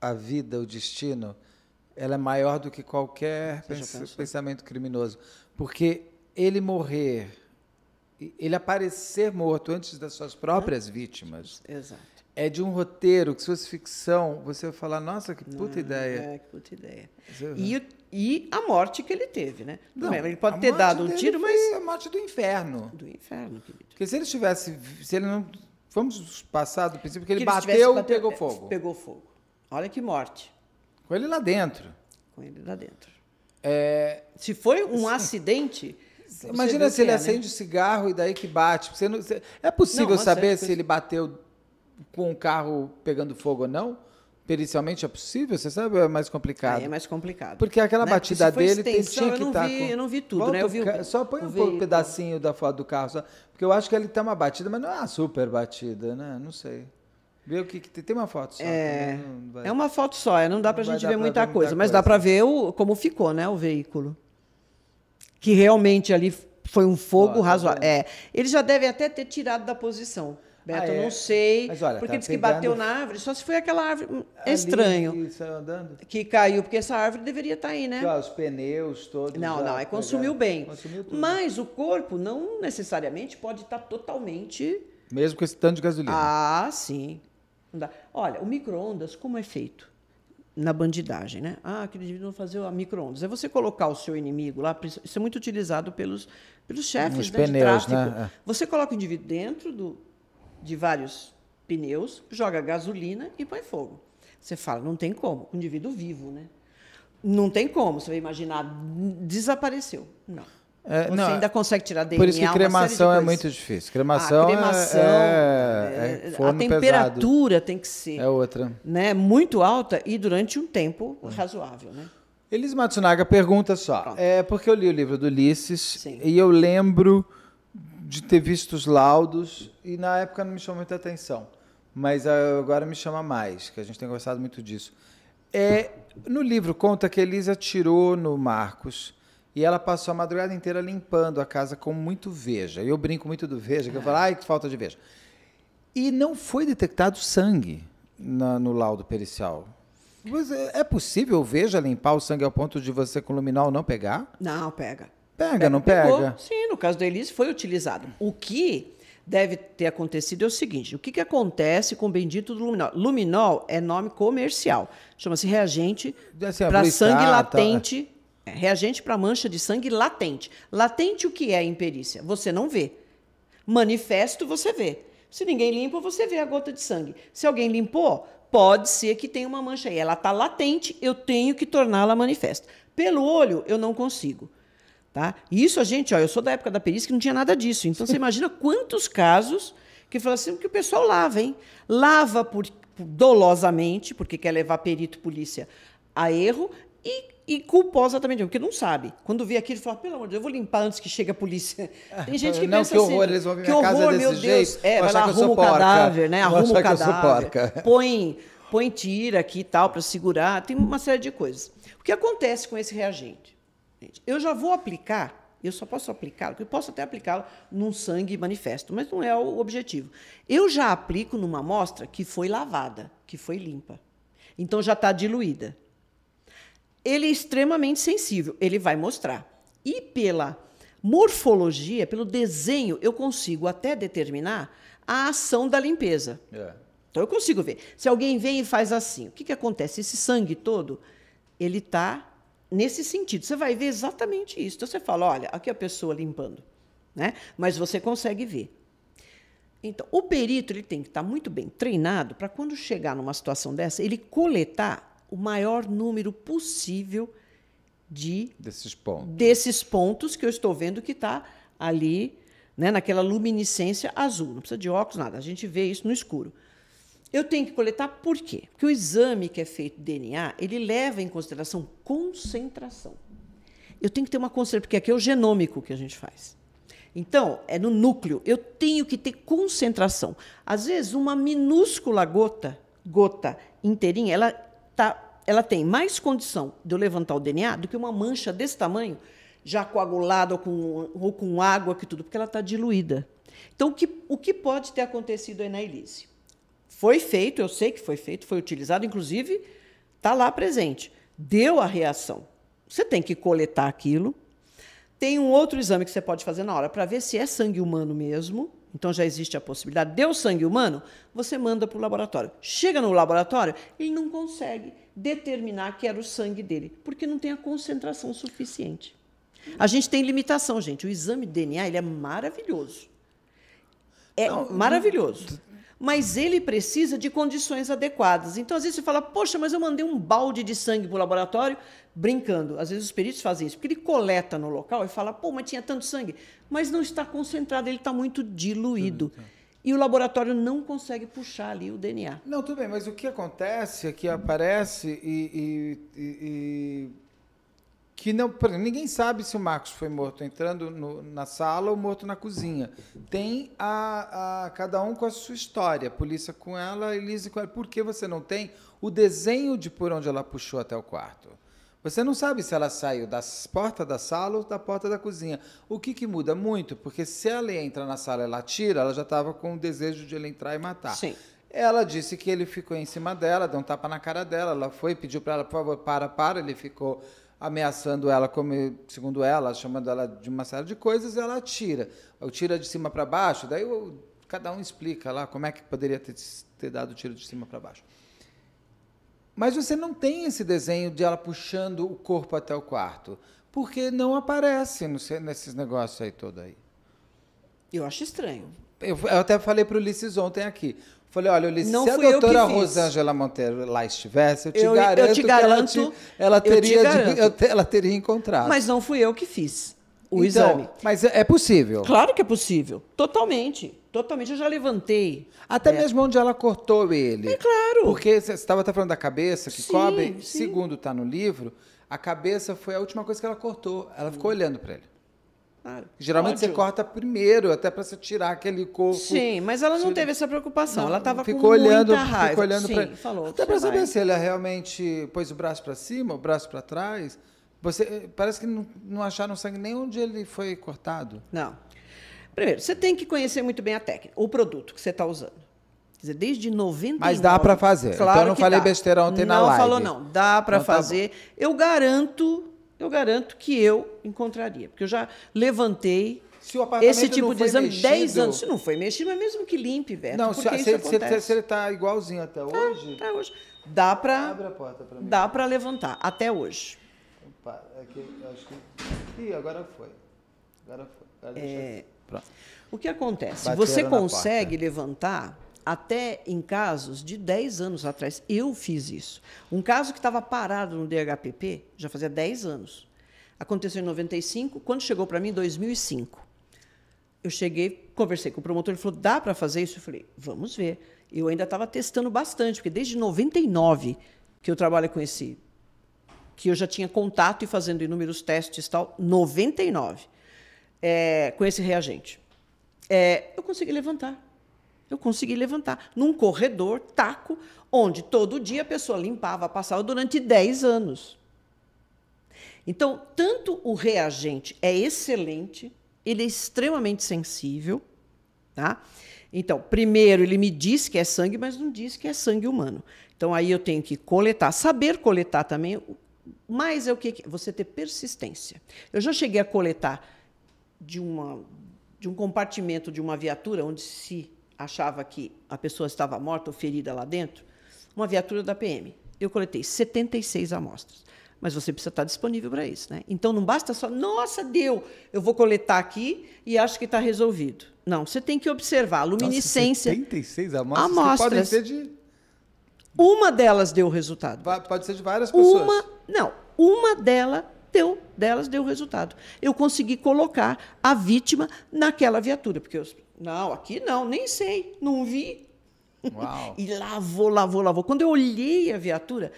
a vida, o destino... ela é maior do que qualquer pens pensamento criminoso. Porque ele morrer, ele aparecer morto antes das suas próprias é. vítimas, Exato. é de um roteiro que, se fosse ficção, você vai falar, nossa, que puta Não, ideia. É, que puta ideia. E, e a morte que ele teve, né? Não, ele pode ter dado um tiro, mas... a morte do inferno. Do inferno, querido. Porque se ele tivesse... Se ele não, vamos passar do princípio que ele, que ele bateu e bateu, pegou fogo. Pegou fogo. Olha que morte. Com ele lá dentro. Com ele lá dentro. É... Se foi um acidente... Imagina se ele é, acende né? o cigarro e daí que bate. Você não, você... É possível não, saber é se ele bateu com o carro pegando fogo ou não? Pericialmente é possível? Você sabe, é mais complicado. É, é mais complicado. Porque aquela né? batida Porque dele extensão, tinha que estar... Vi, com... Eu não vi tudo, Volta, né? Eu vi o... Só põe um veículo. pedacinho da foto do carro. Só... Porque eu acho que ele tem uma batida, mas não é uma super batida, né? Não sei. Vê o que, que tem uma foto só. É, vai, é uma foto só, não dá para a gente ver muita, ver muita coisa, mas coisa. dá para ver o, como ficou, né, o veículo. Que realmente ali foi um fogo razoável. É. Eles já devem até ter tirado da posição. Beto, ah, é? não sei, mas, olha, porque tá diz pegando... que bateu na árvore, só se foi aquela árvore ali, estranho que, andando. que caiu, porque essa árvore deveria estar aí, né? Os pneus todos... Não, não, é consumiu bem. Consumiu tudo. Mas o corpo não necessariamente pode estar totalmente... Mesmo com esse tanto de gasolina. Ah, sim. Olha, o micro-ondas, como é feito na bandidagem, né? Ah, aquele indivíduo não fazer o micro-ondas. É você colocar o seu inimigo lá, isso é muito utilizado pelos, pelos chefes né, pneus, de tráfico. Né? Você coloca o indivíduo dentro do, de vários pneus, joga gasolina e põe fogo. Você fala, não tem como, o indivíduo vivo, né? Não tem como, você vai imaginar, desapareceu. Não. É, você não, ainda consegue tirar D N A. Por isso que cremação é muito difícil. Cremação, a cremação é, é, é forno pesado. A temperatura pesado. tem que ser é outra. Né, muito alta e durante um tempo é. razoável. Né? Elize Matsunaga pergunta só. Pronto. É porque eu li o livro do Ulisses Sim. e eu lembro de ter visto os laudos e na época não me chamou muita atenção, mas agora me chama mais, que a gente tem gostado muito disso. É, no livro conta que a Elize atirou no Marcos. E ela passou a madrugada inteira limpando a casa com muito Veja. Eu brinco muito do Veja, que eu falo, ai, que falta de Veja. E não foi detectado sangue na, no laudo pericial. Mas é possível o Veja limpar o sangue ao ponto de você com luminol não pegar? Não, pega. Pega, não pegou, pega? Sim, no caso da Elize foi utilizado. O que deve ter acontecido é o seguinte, o que, que acontece com o bendito do luminol? Luminol é nome comercial, chama-se reagente assim, para sangue latente, tá. é, reagente para mancha de sangue latente. Latente o que é a imperícia? Você não vê. Manifesto você vê. Se ninguém limpa, você vê a gota de sangue. Se alguém limpou, pode ser que tenha uma mancha aí. Ela está latente, eu tenho que torná-la manifesta. Pelo olho, eu não consigo. Tá? Isso a gente, ó, eu sou da época da perícia que não tinha nada disso. Então, você imagina quantos casos que falam assim, que o pessoal lava, hein? Lava por, por, dolosamente, porque quer levar perito, polícia a erro, e, e culposa também, porque não sabe. Quando vê aquilo, fala, pelo amor de Deus, eu vou limpar antes que chegue a polícia. Tem gente que não, pensa que horror, assim, eles vão vir que horror, casa meu desse Deus. Jeito, é, vai lá, arruma o cadáver, né? Arruma o cadáver, põe, põe tira aqui e tal para segurar, tem uma série de coisas. O que acontece com esse reagente? Eu já vou aplicar, eu só posso aplicá-lo, eu posso até aplicá-lo num sangue manifesto, mas não é o objetivo. Eu já aplico numa amostra que foi lavada, que foi limpa. Então, já está diluída. Ele é extremamente sensível, ele vai mostrar. E pela morfologia, pelo desenho, eu consigo até determinar a ação da limpeza. É. Então, eu consigo ver. Se alguém vem e faz assim, o que, que acontece? Esse sangue todo, ele está... Nesse sentido, você vai ver exatamente isso. Então, você fala, olha, aqui a pessoa limpando, né? Mas você consegue ver. Então, o perito ele tem que estar muito bem treinado para, quando chegar numa situação dessa, ele coletar o maior número possível de desses pontos, desses pontos que eu estou vendo que está ali, né, naquela luminescência azul. Não precisa de óculos, nada. A gente vê isso no escuro. Eu tenho que coletar por quê? Porque o exame que é feito D N A, ele leva em consideração concentração. Eu tenho que ter uma concentração, porque aqui é o genômico que a gente faz. Então, é no núcleo, eu tenho que ter concentração. Às vezes, uma minúscula gota, gota inteirinha, ela, tá, ela tem mais condição de eu levantar o D N A do que uma mancha desse tamanho, já coagulada ou com, ou com água, que tudo, porque ela está diluída. Então, o que, o que pode ter acontecido aí na Elize? Foi feito, eu sei que foi feito, foi utilizado, inclusive está lá presente. Deu a reação. Você tem que coletar aquilo. Tem um outro exame que você pode fazer na hora para ver se é sangue humano mesmo. Então, já existe a possibilidade. Deu sangue humano, você manda para o laboratório. Chega no laboratório, ele não consegue determinar que era o sangue dele, porque não tem a concentração suficiente. A gente tem limitação, gente. O exame de D N A ele é maravilhoso. É não, maravilhoso. Mas ele precisa de condições adequadas. Então, às vezes, você fala, poxa, mas eu mandei um balde de sangue para o laboratório, brincando. Às vezes, os peritos fazem isso, porque ele coleta no local e fala, pô, mas tinha tanto sangue. Mas não está concentrado, ele está muito diluído. Tudo, tá. E o laboratório não consegue puxar ali o D N A. Não, tudo bem, mas o que acontece é que aparece e... e, e, e que não, ninguém sabe se o Marcos foi morto entrando no, na sala ou morto na cozinha. Tem a, a cada um com a sua história, a polícia com ela, a Elize com ela. Por que você não tem o desenho de por onde ela puxou até o quarto? Você não sabe se ela saiu da porta da sala ou da porta da cozinha. O que, que muda muito? Porque se ela entra na sala e ela tira, ela já estava com o desejo de ele entrar e matar. Sim. Ela disse que ele ficou em cima dela, deu um tapa na cara dela, ela foi, pediu para ela, por favor, para, para, ele ficou... ameaçando ela, como, segundo ela, chamando ela de uma série de coisas, ela atira. O tira de cima para baixo, daí eu, cada um explica lá como é que poderia ter, ter dado o tiro de cima para baixo. Mas você não tem esse desenho de ela puxando o corpo até o quarto, porque não aparece no, nesses negócios aí todo aí. Eu acho estranho. Eu, eu até falei para o Ulisses ontem aqui. Falei, olha, Ulisses, se a doutora Rosângela Monteiro lá estivesse, eu te eu, garanto eu te que garanto, ela, te, ela, teria eu te garanto. De, eu, ela teria encontrado. Mas não fui eu que fiz o então, exame. Mas é possível? Claro que é possível. Totalmente. Totalmente. Eu já levantei. Até é. mesmo onde ela cortou ele. É claro. Porque você estava até falando da cabeça que sim, cobre. Sim. Segundo está no livro, a cabeça foi a última coisa que ela cortou. Ela hum. ficou olhando para ele. Claro. Geralmente Ódio. você corta primeiro, até para você tirar aquele corpo. Sim, mas ela não teve essa preocupação. Não, ela estava com olhando, muita raiva. Ficou olhando para ele. Falou, até para saber se ela realmente pôs o braço para cima, o braço para trás. Você, parece que não, não acharam sangue nem onde ele foi cortado. Não. Primeiro, você tem que conhecer muito bem a técnica, o produto que você está usando. Quer dizer, desde noventa e nove... Mas dá para fazer. Claro então, eu não falei dá. besteira ontem não na live. Não falou, não. Dá para fazer. Tá, eu garanto... eu garanto que eu encontraria. Porque eu já levantei se o esse tipo de exame mexido, dez anos. Se não foi mexido, mas mesmo que limpe, Beto. Não, se, se, se, se ele está igualzinho até tá, hoje... Até hoje. Dá para levantar, até hoje. Opa, aqui, acho que... Ih, agora foi. Agora foi. Agora é... O que acontece? Bateram você consegue levantar... Até em casos de dez anos atrás, eu fiz isso. Um caso que estava parado no D H P P, já fazia dez anos. Aconteceu em noventa e cinco, quando chegou para mim, em dois mil e cinco. Eu cheguei, conversei com o promotor, ele falou, dá para fazer isso? Eu falei, vamos ver. Eu ainda estava testando bastante, porque desde noventa e nove que eu trabalho com esse... que eu já tinha contato e fazendo inúmeros testes e tal, noventa e nove, é, com esse reagente. É, eu consegui levantar. Eu consegui levantar num corredor, taco, onde todo dia a pessoa limpava, passava durante dez anos. Então, tanto o reagente é excelente, ele é extremamente sensível. Tá? Então, primeiro, ele me diz que é sangue, mas não diz que é sangue humano. Então, aí eu tenho que coletar, saber coletar também, mas é o que? Você ter persistência. Eu já cheguei a coletar de, uma, de um compartimento de uma viatura onde se... achava que a pessoa estava morta ou ferida lá dentro, uma viatura da P M. Eu coletei setenta e seis amostras. Mas você precisa estar disponível para isso, né? Então, não basta só, nossa, deu, eu vou coletar aqui e acho que está resolvido. Não, você tem que observar a luminiscência. Nossa, setenta e seis amostras? Amostras. Podem ser de... Uma delas deu resultado. Pode ser de várias pessoas. Uma, não, uma dela deu, delas deu resultado. Eu consegui colocar a vítima naquela viatura, porque... eu, não, aqui não, nem sei, não vi. Uau. E lavou, lavou, lavou. Quando eu olhei a viatura,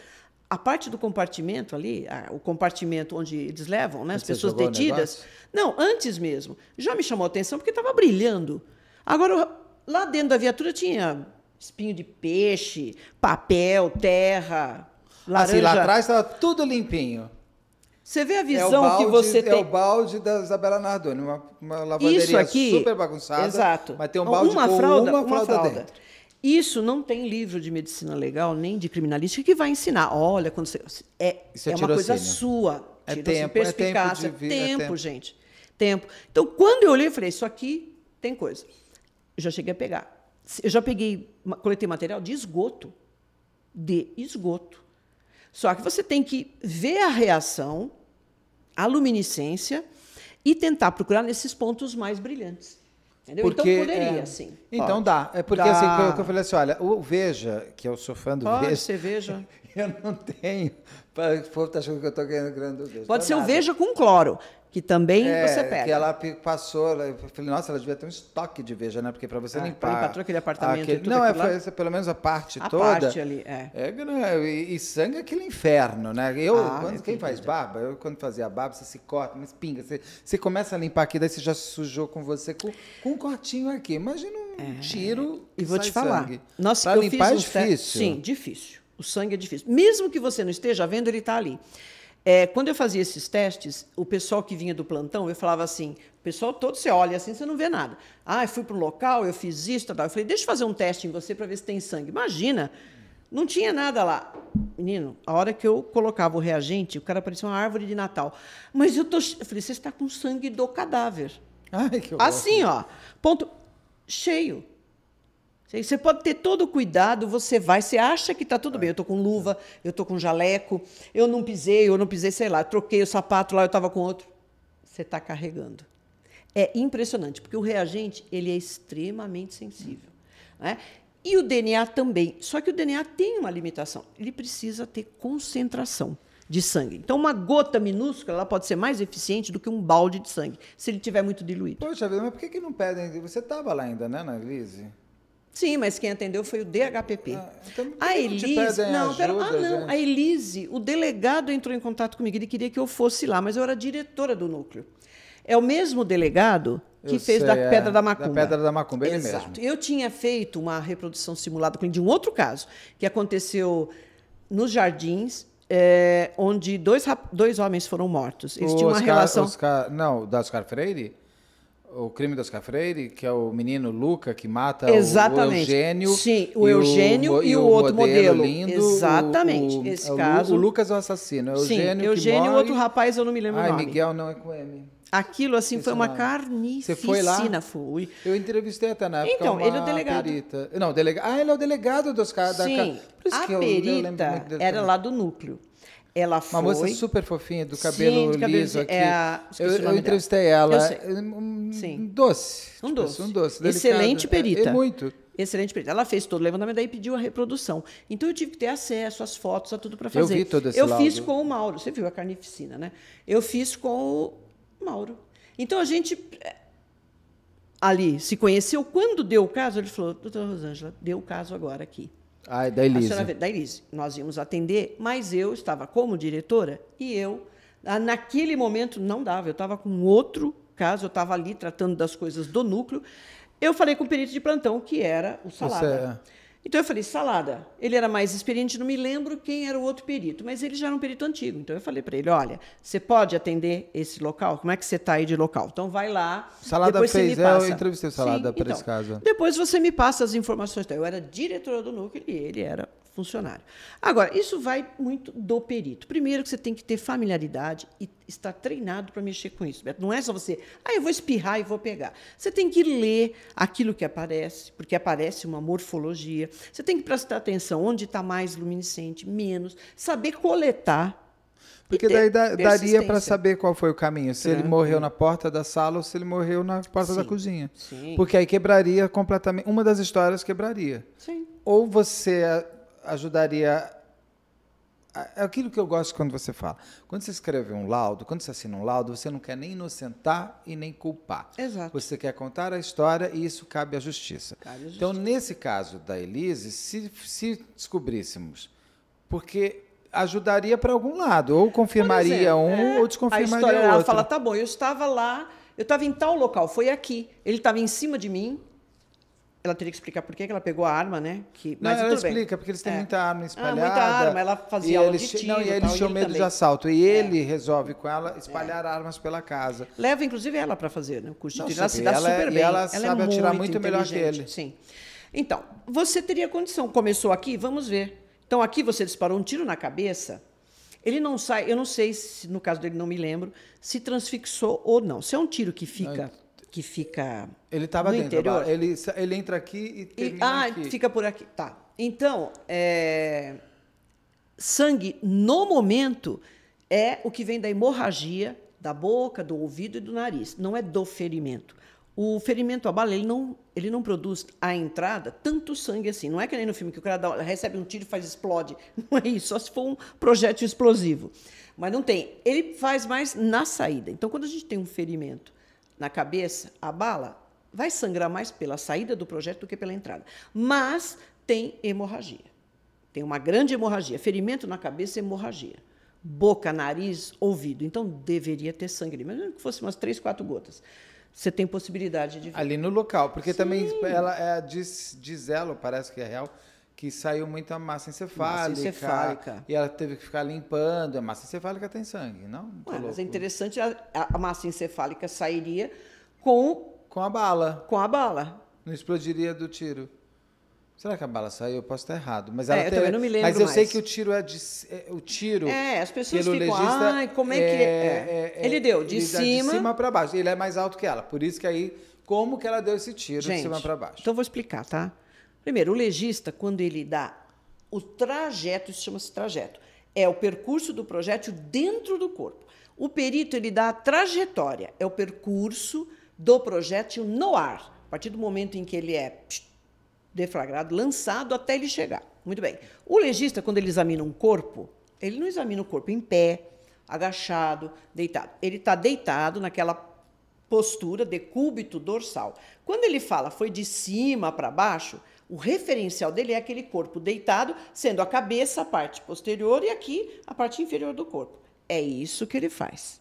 a parte do compartimento ali, a, o compartimento onde eles levam, né, as pessoas detidas... Não, antes mesmo. Já me chamou a atenção porque estava brilhando. Agora, lá dentro da viatura tinha espinho de peixe, papel, terra, laranja... Assim, lá atrás estava tudo limpinho. Você vê a visão é balde, que você é tem. É o balde da Isabela Nardoni, uma, uma lavanderia aqui, super bagunçada, exato. Mas tem um balde uma com fralda, uma, uma fralda, fralda dentro. Isso não tem livro de medicina legal, nem de criminalística, que vai ensinar. Olha, quando você... É, é, é uma coisa sua. É tempo, perspicácia, é tempo, de... tempo, é tempo, gente. Tempo. Então, quando eu olhei, eu falei, isso aqui tem coisa. Eu já cheguei a pegar. Eu já peguei, coletei material de esgoto. De esgoto. Só que você tem que ver a reação, a luminiscência, e tentar procurar nesses pontos mais brilhantes. Entendeu? Porque, então, poderia, é... sim. Então, pode. Dá. É porque, dá. Assim, eu falei assim, olha, o Veja, que eu sou fã do Veja... Pode ser Veja. Eu não tenho... O povo está achando que eu estou ganhando grande do Veja. Pode não ser nada. O Veja com cloro, que também é, você pega. Que ela passou... Eu falei, nossa, ela devia ter um estoque de Veja, né? Porque para você ah, limpar... Ela limpou aquele apartamento aquele, e tudo. Não, é, foi, pelo menos a parte a toda... A parte ali, é. é e, e sangue é aquele inferno, né? Eu, ah, quando, é quem faz barba, eu quando fazia barba, você se corta, mas pinga. Você, você começa a limpar aqui, daí você já sujou com você, com, com um cortinho aqui. Imagina um é, tiro e vou te falar. Sangue. Nossa, eu limpar fiz é difícil. Sim, difícil. O sangue é difícil. Mesmo que você não esteja vendo, ele está ali. É, quando eu fazia esses testes, o pessoal que vinha do plantão, eu falava assim, o pessoal todo, você olha assim, você não vê nada. Ah, eu fui para um local, eu fiz isso, tal. Eu falei, deixa eu fazer um teste em você para ver se tem sangue. Imagina, não tinha nada lá. Menino, a hora que eu colocava o reagente, o cara parecia uma árvore de Natal. Mas eu tô... Eu falei, você está com sangue do cadáver. Ai, que assim, ó, ponto cheio. Você pode ter todo o cuidado, você vai, você acha que está tudo bem. Eu estou com luva, eu estou com jaleco, eu não pisei, eu não pisei, sei lá, eu troquei o sapato lá, eu estava com outro. Você está carregando. É impressionante, porque o reagente ele é extremamente sensível. Né? E o D N A também. Só que o D N A tem uma limitação. Ele precisa ter concentração de sangue. Então, uma gota minúscula ela pode ser mais eficiente do que um balde de sangue, se ele estiver muito diluído. Poxa vida, mas por que, que não pedem? Você estava lá ainda, né, na Elize? Sim, mas quem atendeu foi o D H P P. Ah, então, a Elize, não, ajuda, não, ah, não. A Elize, o delegado entrou em contato comigo, ele queria que eu fosse lá, mas eu era diretora do núcleo. É o mesmo delegado que eu fez sei, da, é, Pedra da, Macumba. da Pedra da Macumba. Ele Exato. Mesmo. Eu tinha feito uma reprodução simulada com ele de um outro caso, que aconteceu nos Jardins, é, onde dois, dois homens foram mortos. Eles o tinham uma Oscar, relação... Oscar, não, da Oscar Freire? O crime do Oscar Freire, que é o menino Luca que mata Exatamente. o Eugênio. Sim, o Eugênio e o, e o, e o outro modelo. modelo. Lindo, Exatamente. O, o, Esse o, caso. O Lucas é o assassino. É o Eugênio, Eugênio e o outro rapaz, eu não me lembro Ai, o nome. Ah, Miguel não é com M. Aquilo, assim, Esse foi uma nome. carnificina. Você foi lá? Fui. Eu entrevistei até na época então, uma ele é o delegado. perita. Não, delega... Ah, ele é o delegado dos caras. Sim, da... Por isso a que eu, perita eu era lá do núcleo. Ela foi... Uma moça super fofinha, do cabelo, Sim, cabelo liso aqui. É a... Eu, eu entrevistei dela. ela. Um, Sim. Doce, um doce. Tipo, um doce. Excelente delicado. perita. É, é muito. Excelente perita. Ela fez todo o levantamento, daí pediu a reprodução. Então eu tive que ter acesso às fotos, a tudo para fazer. Eu vi todo esse Eu lado. fiz com o Mauro. Você viu a carnificina, né? Eu fiz com o Mauro. Então a gente ali se conheceu. Quando deu o caso, ele falou, doutora Rosângela, deu o caso agora aqui. Ah, da Elize. Senhora, da Elize. Nós íamos atender, mas eu estava como diretora e eu, naquele momento, não dava. Eu estava com outro caso, eu estava ali tratando das coisas do núcleo. Eu falei com o perito de plantão, que era o Salada. Você... Então, eu falei, Salada, ele era mais experiente, não me lembro quem era o outro perito, mas ele já era um perito antigo. Então, eu falei para ele, olha, você pode atender esse local? Como é que você está aí de local? Então, vai lá. Salada fez, é, eu entrevistei o Salada para então, esse caso. Depois você me passa as informações. Eu era diretora do núcleo e ele era funcionário. Agora, isso vai muito do perito. Primeiro que você tem que ter familiaridade e estar treinado para mexer com isso. Não é só você, ah, eu vou espirrar e vou pegar. Você tem que ler aquilo que aparece, porque aparece uma morfologia. Você tem que prestar atenção onde está mais luminescente, menos, saber coletar. Porque daí da, daria para saber qual foi o caminho, se Tranquilo. ele morreu na porta da sala ou se ele morreu na porta Sim. da cozinha. Sim. Porque aí quebraria completamente, uma das histórias quebraria. Sim. Ou você ajudaria... É aquilo que eu gosto quando você fala. Quando você escreve um laudo, quando você assina um laudo, você não quer nem inocentar e nem culpar. Exato. Você quer contar a história e isso cabe à justiça. Cabe à justiça. Então, nesse caso da Elize, se, se descobríssemos, porque ajudaria para algum lado, ou confirmaria um é, ou desconfirmaria o outro. A história, ela fala, tá bom, eu estava lá, eu estava em tal local, foi aqui, ele estava em cima de mim. Ela teria que explicar por que ela pegou a arma, né? Que... Não, mas ela explica, bem. porque eles têm é. muita arma espalhada. Ah, muita arma, ela fazia aula de tiro. Não, e eles tinham medo também. de assalto. E é. ele resolve com ela espalhar é. armas pela casa. Leva, inclusive, ela para fazer, né? O curso de tiro. Ela se dá ela, super bem. Ela, ela sabe é atirar muito, muito melhor que ele. Sim. Então, você teria condição. Começou aqui, vamos ver. Então, aqui você disparou um tiro na cabeça. Ele não sai, eu não sei, se, no caso dele não me lembro, se transfixou ou não. Se é um tiro que fica... Não, que fica ele estava dentro interior. ele ele entra aqui e termina e, ah, aqui. fica por aqui tá então é... sangue no momento é o que vem da hemorragia da boca, do ouvido e do nariz, não é do ferimento. O ferimento à bala, ele não ele não produz à entrada tanto sangue assim. Não é que nem no filme que o cara dá, recebe um tiro e faz explode, não é isso, só se for um projétil explosivo, mas não tem, ele faz mais na saída. Então, quando a gente tem um ferimento na cabeça, a bala vai sangrar mais pela saída do projétil do que pela entrada. Mas tem hemorragia. Tem uma grande hemorragia. Ferimento na cabeça, hemorragia. Boca, nariz, ouvido. Então, deveria ter sangue ali. Imagina que fosse umas três, quatro gotas. Você tem possibilidade de ver. Ali no local, porque Sim. também ela é, diz, diz ela, parece que é real, que saiu muita massa encefálica, massa encefálica. E ela teve que ficar limpando. A massa encefálica tem sangue, não? Ué, mas é interessante, a, a massa encefálica sairia com... Com a bala. Com a bala. Não explodiria do tiro. Será que a bala saiu? Eu posso estar errado. Mas ela é, eu teve... também não me lembro Mas eu mais. sei que o tiro é... De, o tiro... É, as pessoas pelo ficam... Legista, ai, como é que... É, é, é, ele deu de ele cima... De cima para baixo. Ele é mais alto que ela. Por isso que aí... Como que ela deu esse tiro Gente, de cima para baixo? Então, vou explicar, tá? Primeiro, o legista, quando ele dá o trajeto, isso chama-se trajeto, é o percurso do projétil dentro do corpo. O perito, ele dá a trajetória, é o percurso do projétil no ar, a partir do momento em que ele é deflagrado, lançado, até ele chegar. Muito bem. O legista, quando ele examina um corpo, ele não examina o corpo em pé, agachado, deitado. Ele está deitado naquela postura decúbito dorsal. Quando ele fala foi de cima para baixo... O referencial dele é aquele corpo deitado, sendo a cabeça a parte posterior e aqui a parte inferior do corpo. É isso que ele faz.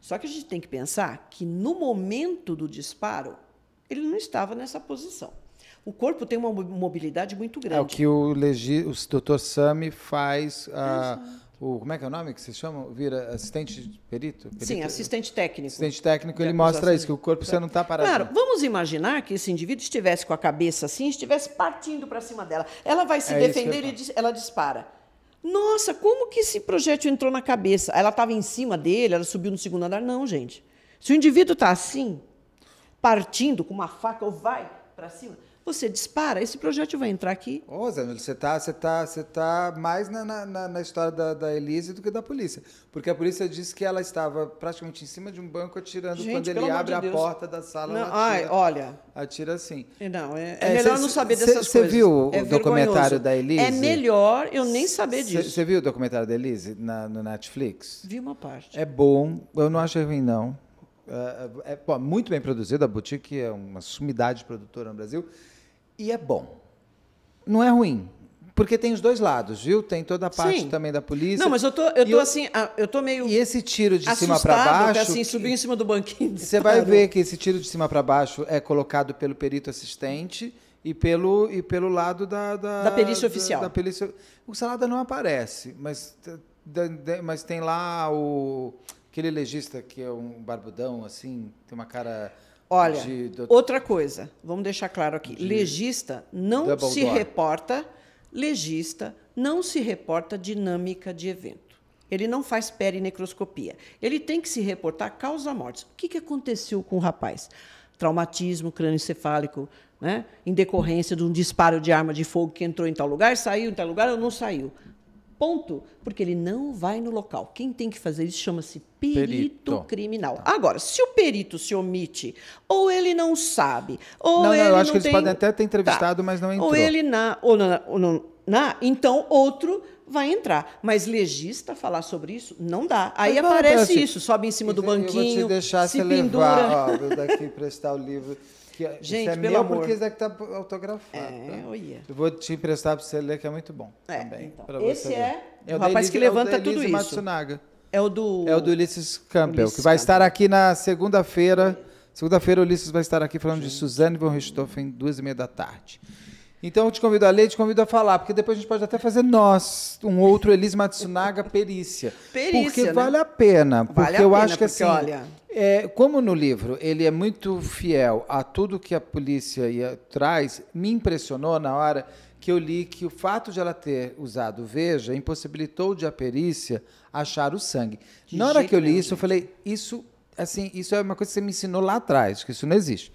Só que a gente tem que pensar que no momento do disparo, ele não estava nessa posição. O corpo tem uma mobilidade muito grande. É o que o, o doutor Sami faz... A... o, como é que é o nome que se chama? Vira assistente perito? perito? Sim, assistente técnico. Assistente técnico, ele mostra isso, que o corpo você não está parado. Claro, vamos imaginar que esse indivíduo estivesse com a cabeça assim, estivesse partindo para cima dela. Ela vai se é defender e ela dispara. Nossa, como que esse projétil entrou na cabeça? Ela estava em cima dele, ela subiu no segundo andar? Não, gente. Se o indivíduo está assim, partindo com uma faca ou vai para cima, você dispara, esse projétil vai entrar aqui. Ô, Zé, você está você tá, você tá mais na, na, na história da, da Elize do que da polícia. Porque a polícia disse que ela estava praticamente em cima de um banco atirando. Gente, quando ele abre a porta da sala, não, ela atira, ai, olha, atira assim. Não, é, é, é melhor cê, não saber cê, dessas cê coisas. Você viu é o documentário da Elize? É melhor eu nem saber cê, disso. Você viu o documentário da Elize na, no Netflix? Vi uma parte. É bom, eu não acho ruim, não. É, é pô, muito bem produzido, a Boutique é uma sumidade produtora no Brasil. E é bom. Não é ruim. Porque tem os dois lados, viu? Tem toda a parte, sim, também da polícia. Não, mas eu tô, eu tô eu, assim, eu tô meio. E esse tiro de cima para baixo. Que, assim, subiu em cima do banquinho. Você vai ver que esse tiro de cima para baixo é colocado pelo perito assistente e pelo, e pelo lado da. Da, da perícia da, oficial. Da perícia, o Salada não aparece, mas, da, da, mas tem lá o. Aquele legista que é um barbudão, assim, tem uma cara. Olha, de, do... outra coisa, vamos deixar claro aqui, de legista não se door. reporta, legista não se reporta dinâmica de evento. Ele não faz perinecroscopia. Ele tem que se reportar causa-mortes. O que, que aconteceu com o rapaz? Traumatismo crânioencefálico, né? Em decorrência de um disparo de arma de fogo que entrou em tal lugar, saiu em tal lugar ou não saiu. Ponto, porque ele não vai no local. Quem tem que fazer isso chama-se perito, perito criminal. Tá. Agora, se o perito se omite, ou ele não sabe, ou não, ele não... Não, eu acho não que tem... eles podem até ter entrevistado, tá, mas não entrou. Ou ele na, ou na, ou não, na, então outro vai entrar. Mas legista falar sobre isso não dá. Aí não, aparece não, parece... isso, sobe em cima do eu banquinho, eu vou te deixar se levar, ó, vou daqui prestar o livro... Que, gente, é pelo meu amor. Porque isso aqui está autografado. É, oh yeah. Eu vou te emprestar para você ler, que é muito bom. É, também. Então, esse ver. é o, é o rapaz Elize, que levanta é o tudo Elize isso. Matsunaga. É o do É o do Ulisses Campbell, Ulisses que vai Campbell. estar aqui na segunda-feira. Segunda-feira o Ulisses vai estar aqui falando, gente, de Suzane von Richthofen, duas e meia da tarde. Então eu te convido a ler, te convido a falar, porque depois a gente pode até fazer nós, um outro Elize Matsunaga perícia. Perícia, Porque né? vale a pena. Porque vale a eu pena, acho que porque, assim... Olha... É, como no livro ele é muito fiel a tudo que a polícia ia, traz, me impressionou na hora que eu li que o fato de ela ter usado Veja impossibilitou de a perícia achar o sangue. De na hora que eu li mesmo. isso, eu falei, isso, assim, isso é uma coisa que você me ensinou lá atrás, que isso não existe.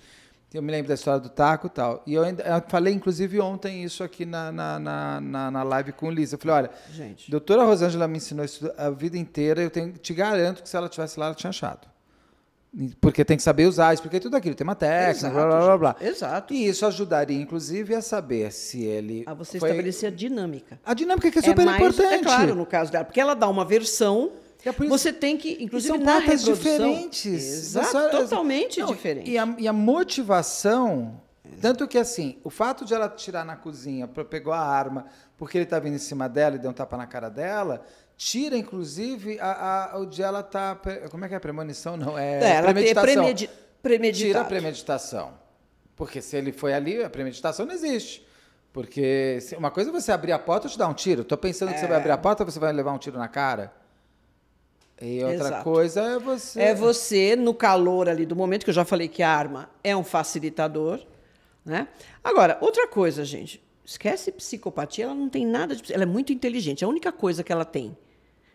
Eu me lembro da história do taco e tal. E eu, ainda, eu falei, inclusive, ontem isso aqui na, na, na, na, na live com o Lisa. Eu falei, olha, gente, doutora Rosângela me ensinou isso a vida inteira, eu tenho, te garanto que se ela estivesse lá, ela tinha achado. Porque tem que saber usar, expliquei tudo aquilo, tem uma técnica, blá, blá, blá, blá. Exato. E isso ajudaria, inclusive, a saber se ele... A você foi... estabelecer a dinâmica. A dinâmica que é, é super mais, importante. É claro, no caso dela, porque ela dá uma versão, é isso, você tem que, inclusive, na reprodução... São pautas diferentes. Exato, senhora, totalmente não, diferente. E a, e a motivação, exato, tanto que, assim, o fato de ela tirar na cozinha, pegou a arma, porque ele está vindo em cima dela e deu um tapa na cara dela... Tira, inclusive, a, a, onde ela está... Como é que é? Premonição? Não, é, é ela premeditação. Tem premedi premeditado. Tira a premeditação. Porque se ele foi ali, a premeditação não existe. Porque se, uma coisa é você abrir a porta e te dar um tiro. Estou pensando é. que você vai abrir a porta, você vai levar um tiro na cara. E outra Exato. coisa é você... É você, no calor ali do momento, que eu já falei que a arma é um facilitador. Né? Agora, outra coisa, gente. Esquece psicopatia, ela não tem nada de... Ela é muito inteligente. A única coisa que ela tem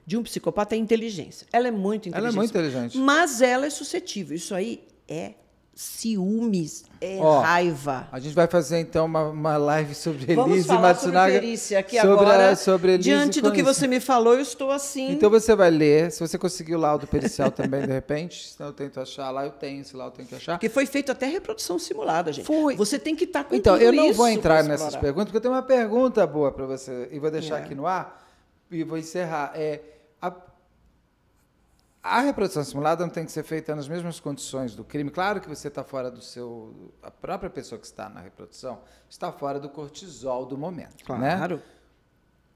de um psicopata é inteligência. Ela é muito inteligente. Ela é muito inteligente. Mas ela é suscetível. Isso aí é ciúmes, é oh, raiva. A gente vai fazer, então, uma, uma live sobre Elize Matsunaga. Sobre perícia aqui sobre agora. A, sobre Elize diante do que isso. você me falou, eu estou assim... Então você vai ler. Se você conseguir o laudo pericial também, de repente, senão eu tento achar lá, eu tenho esse laudo, eu tenho que achar. Porque foi feito até reprodução simulada, gente. Foi. Você tem que estar com então, tudo isso. Então, eu não vou entrar nessas explorar. perguntas, porque eu tenho uma pergunta boa para você, e vou deixar é. aqui no ar, e vou encerrar. É, a, a reprodução simulada não tem que ser feita nas mesmas condições do crime. Claro que você está fora do seu... A própria pessoa que está na reprodução está fora do cortisol do momento. Claro. Né?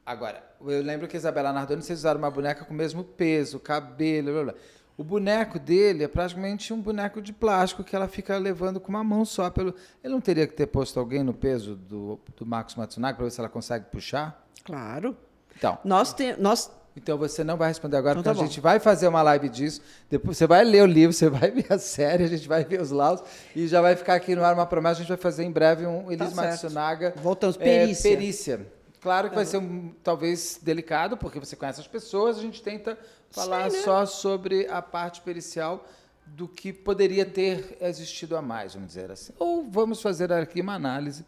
Agora, eu lembro que a Isabela Nardoni, vocês usaram uma boneca com o mesmo peso, cabelo, blá, blá. O boneco dele é praticamente um boneco de plástico que ela fica levando com uma mão só. Pelo... Ele não teria que ter posto alguém no peso do, do Marcos Matsunaga para ver se ela consegue puxar? Claro. Então. Nós, te, nós Então você não vai responder agora, então, porque tá a gente vai fazer uma live disso. Depois você vai ler o livro, você vai ver a série, a gente vai ver os laus e já vai ficar aqui no ar uma promessa. A gente vai fazer em breve um Elize Matsunaga. Voltamos, perícia. É, perícia. Claro que vai ser um, talvez delicado, porque você conhece as pessoas, a gente tenta falar Sim, né? só sobre a parte pericial do que poderia ter existido a mais, vamos dizer assim. Ou vamos fazer aqui uma análise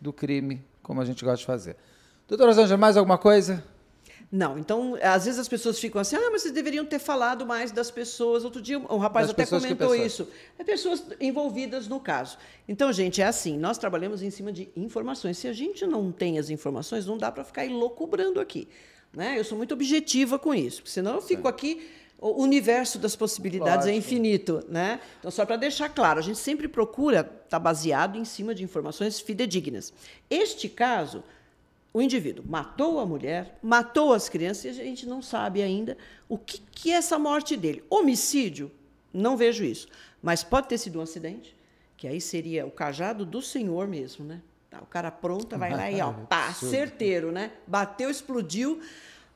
do crime, como a gente gosta de fazer. Doutora Rosângela, mais alguma coisa? Não, então, às vezes as pessoas ficam assim, ah, mas vocês deveriam ter falado mais das pessoas. Outro dia, um rapaz até comentou isso. É pessoas envolvidas no caso. Então, gente, é assim, nós trabalhamos em cima de informações. Se a gente não tem as informações, não dá para ficar elucubrando aqui, né? Eu sou muito objetiva com isso, porque senão eu fico aqui... O universo das possibilidades Lógico. é infinito, né? Então, só para deixar claro, a gente sempre procura estar baseado em cima de informações fidedignas. Este caso... O indivíduo matou a mulher, matou as crianças e a gente não sabe ainda o que, que é essa morte dele. Homicídio, não vejo isso. Mas pode ter sido um acidente, que aí seria o cajado do senhor mesmo, né? Tá, o cara pronta, vai ah, lá e ó, pá, certeiro, né? Bateu, explodiu.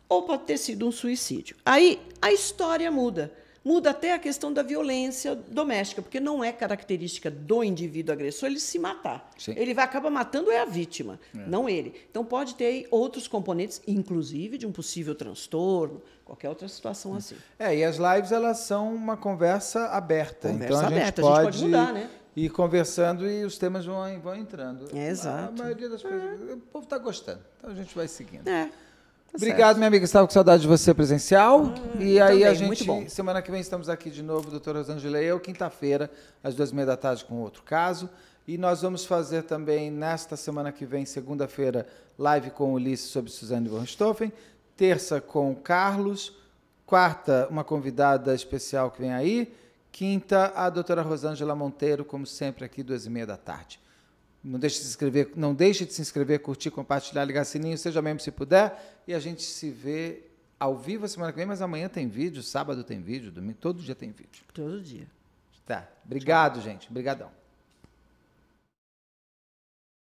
Ou pode ter sido um suicídio. Aí a história muda. Muda até a questão da violência doméstica, porque não é característica do indivíduo agressor ele se matar. Sim. Ele vai acabar matando é a vítima, é. não ele. Então, pode ter aí outros componentes, inclusive de um possível transtorno, qualquer outra situação assim. É, e as lives elas são uma conversa aberta. Conversa então, aberta, a gente, a gente pode, pode mudar, né? E conversando e os temas vão, vão entrando. É, exato. A maioria das coisas, é. o povo está gostando, então a gente vai seguindo. É. Obrigado, minha amiga. Estava com saudade de você presencial. Ah, e aí, também, a gente, semana que vem, estamos aqui de novo, doutora Rosângela e eu, quinta-feira, às duas e meia da tarde, com outro caso. E nós vamos fazer também, nesta semana que vem, segunda-feira, live com o Ulisses sobre Suzane von Richthofen, terça com o Carlos, quarta, uma convidada especial que vem aí, quinta, a doutora Rosângela Monteiro, como sempre, aqui, duas e meia da tarde. Não deixe de se inscrever, não deixe de se inscrever, curtir, compartilhar, ligar sininho, seja membro se puder. E a gente se vê ao vivo a semana que vem, mas amanhã tem vídeo, sábado tem vídeo, domingo, todo dia tem vídeo. Todo dia. Tá. Obrigado, gente. Obrigadão.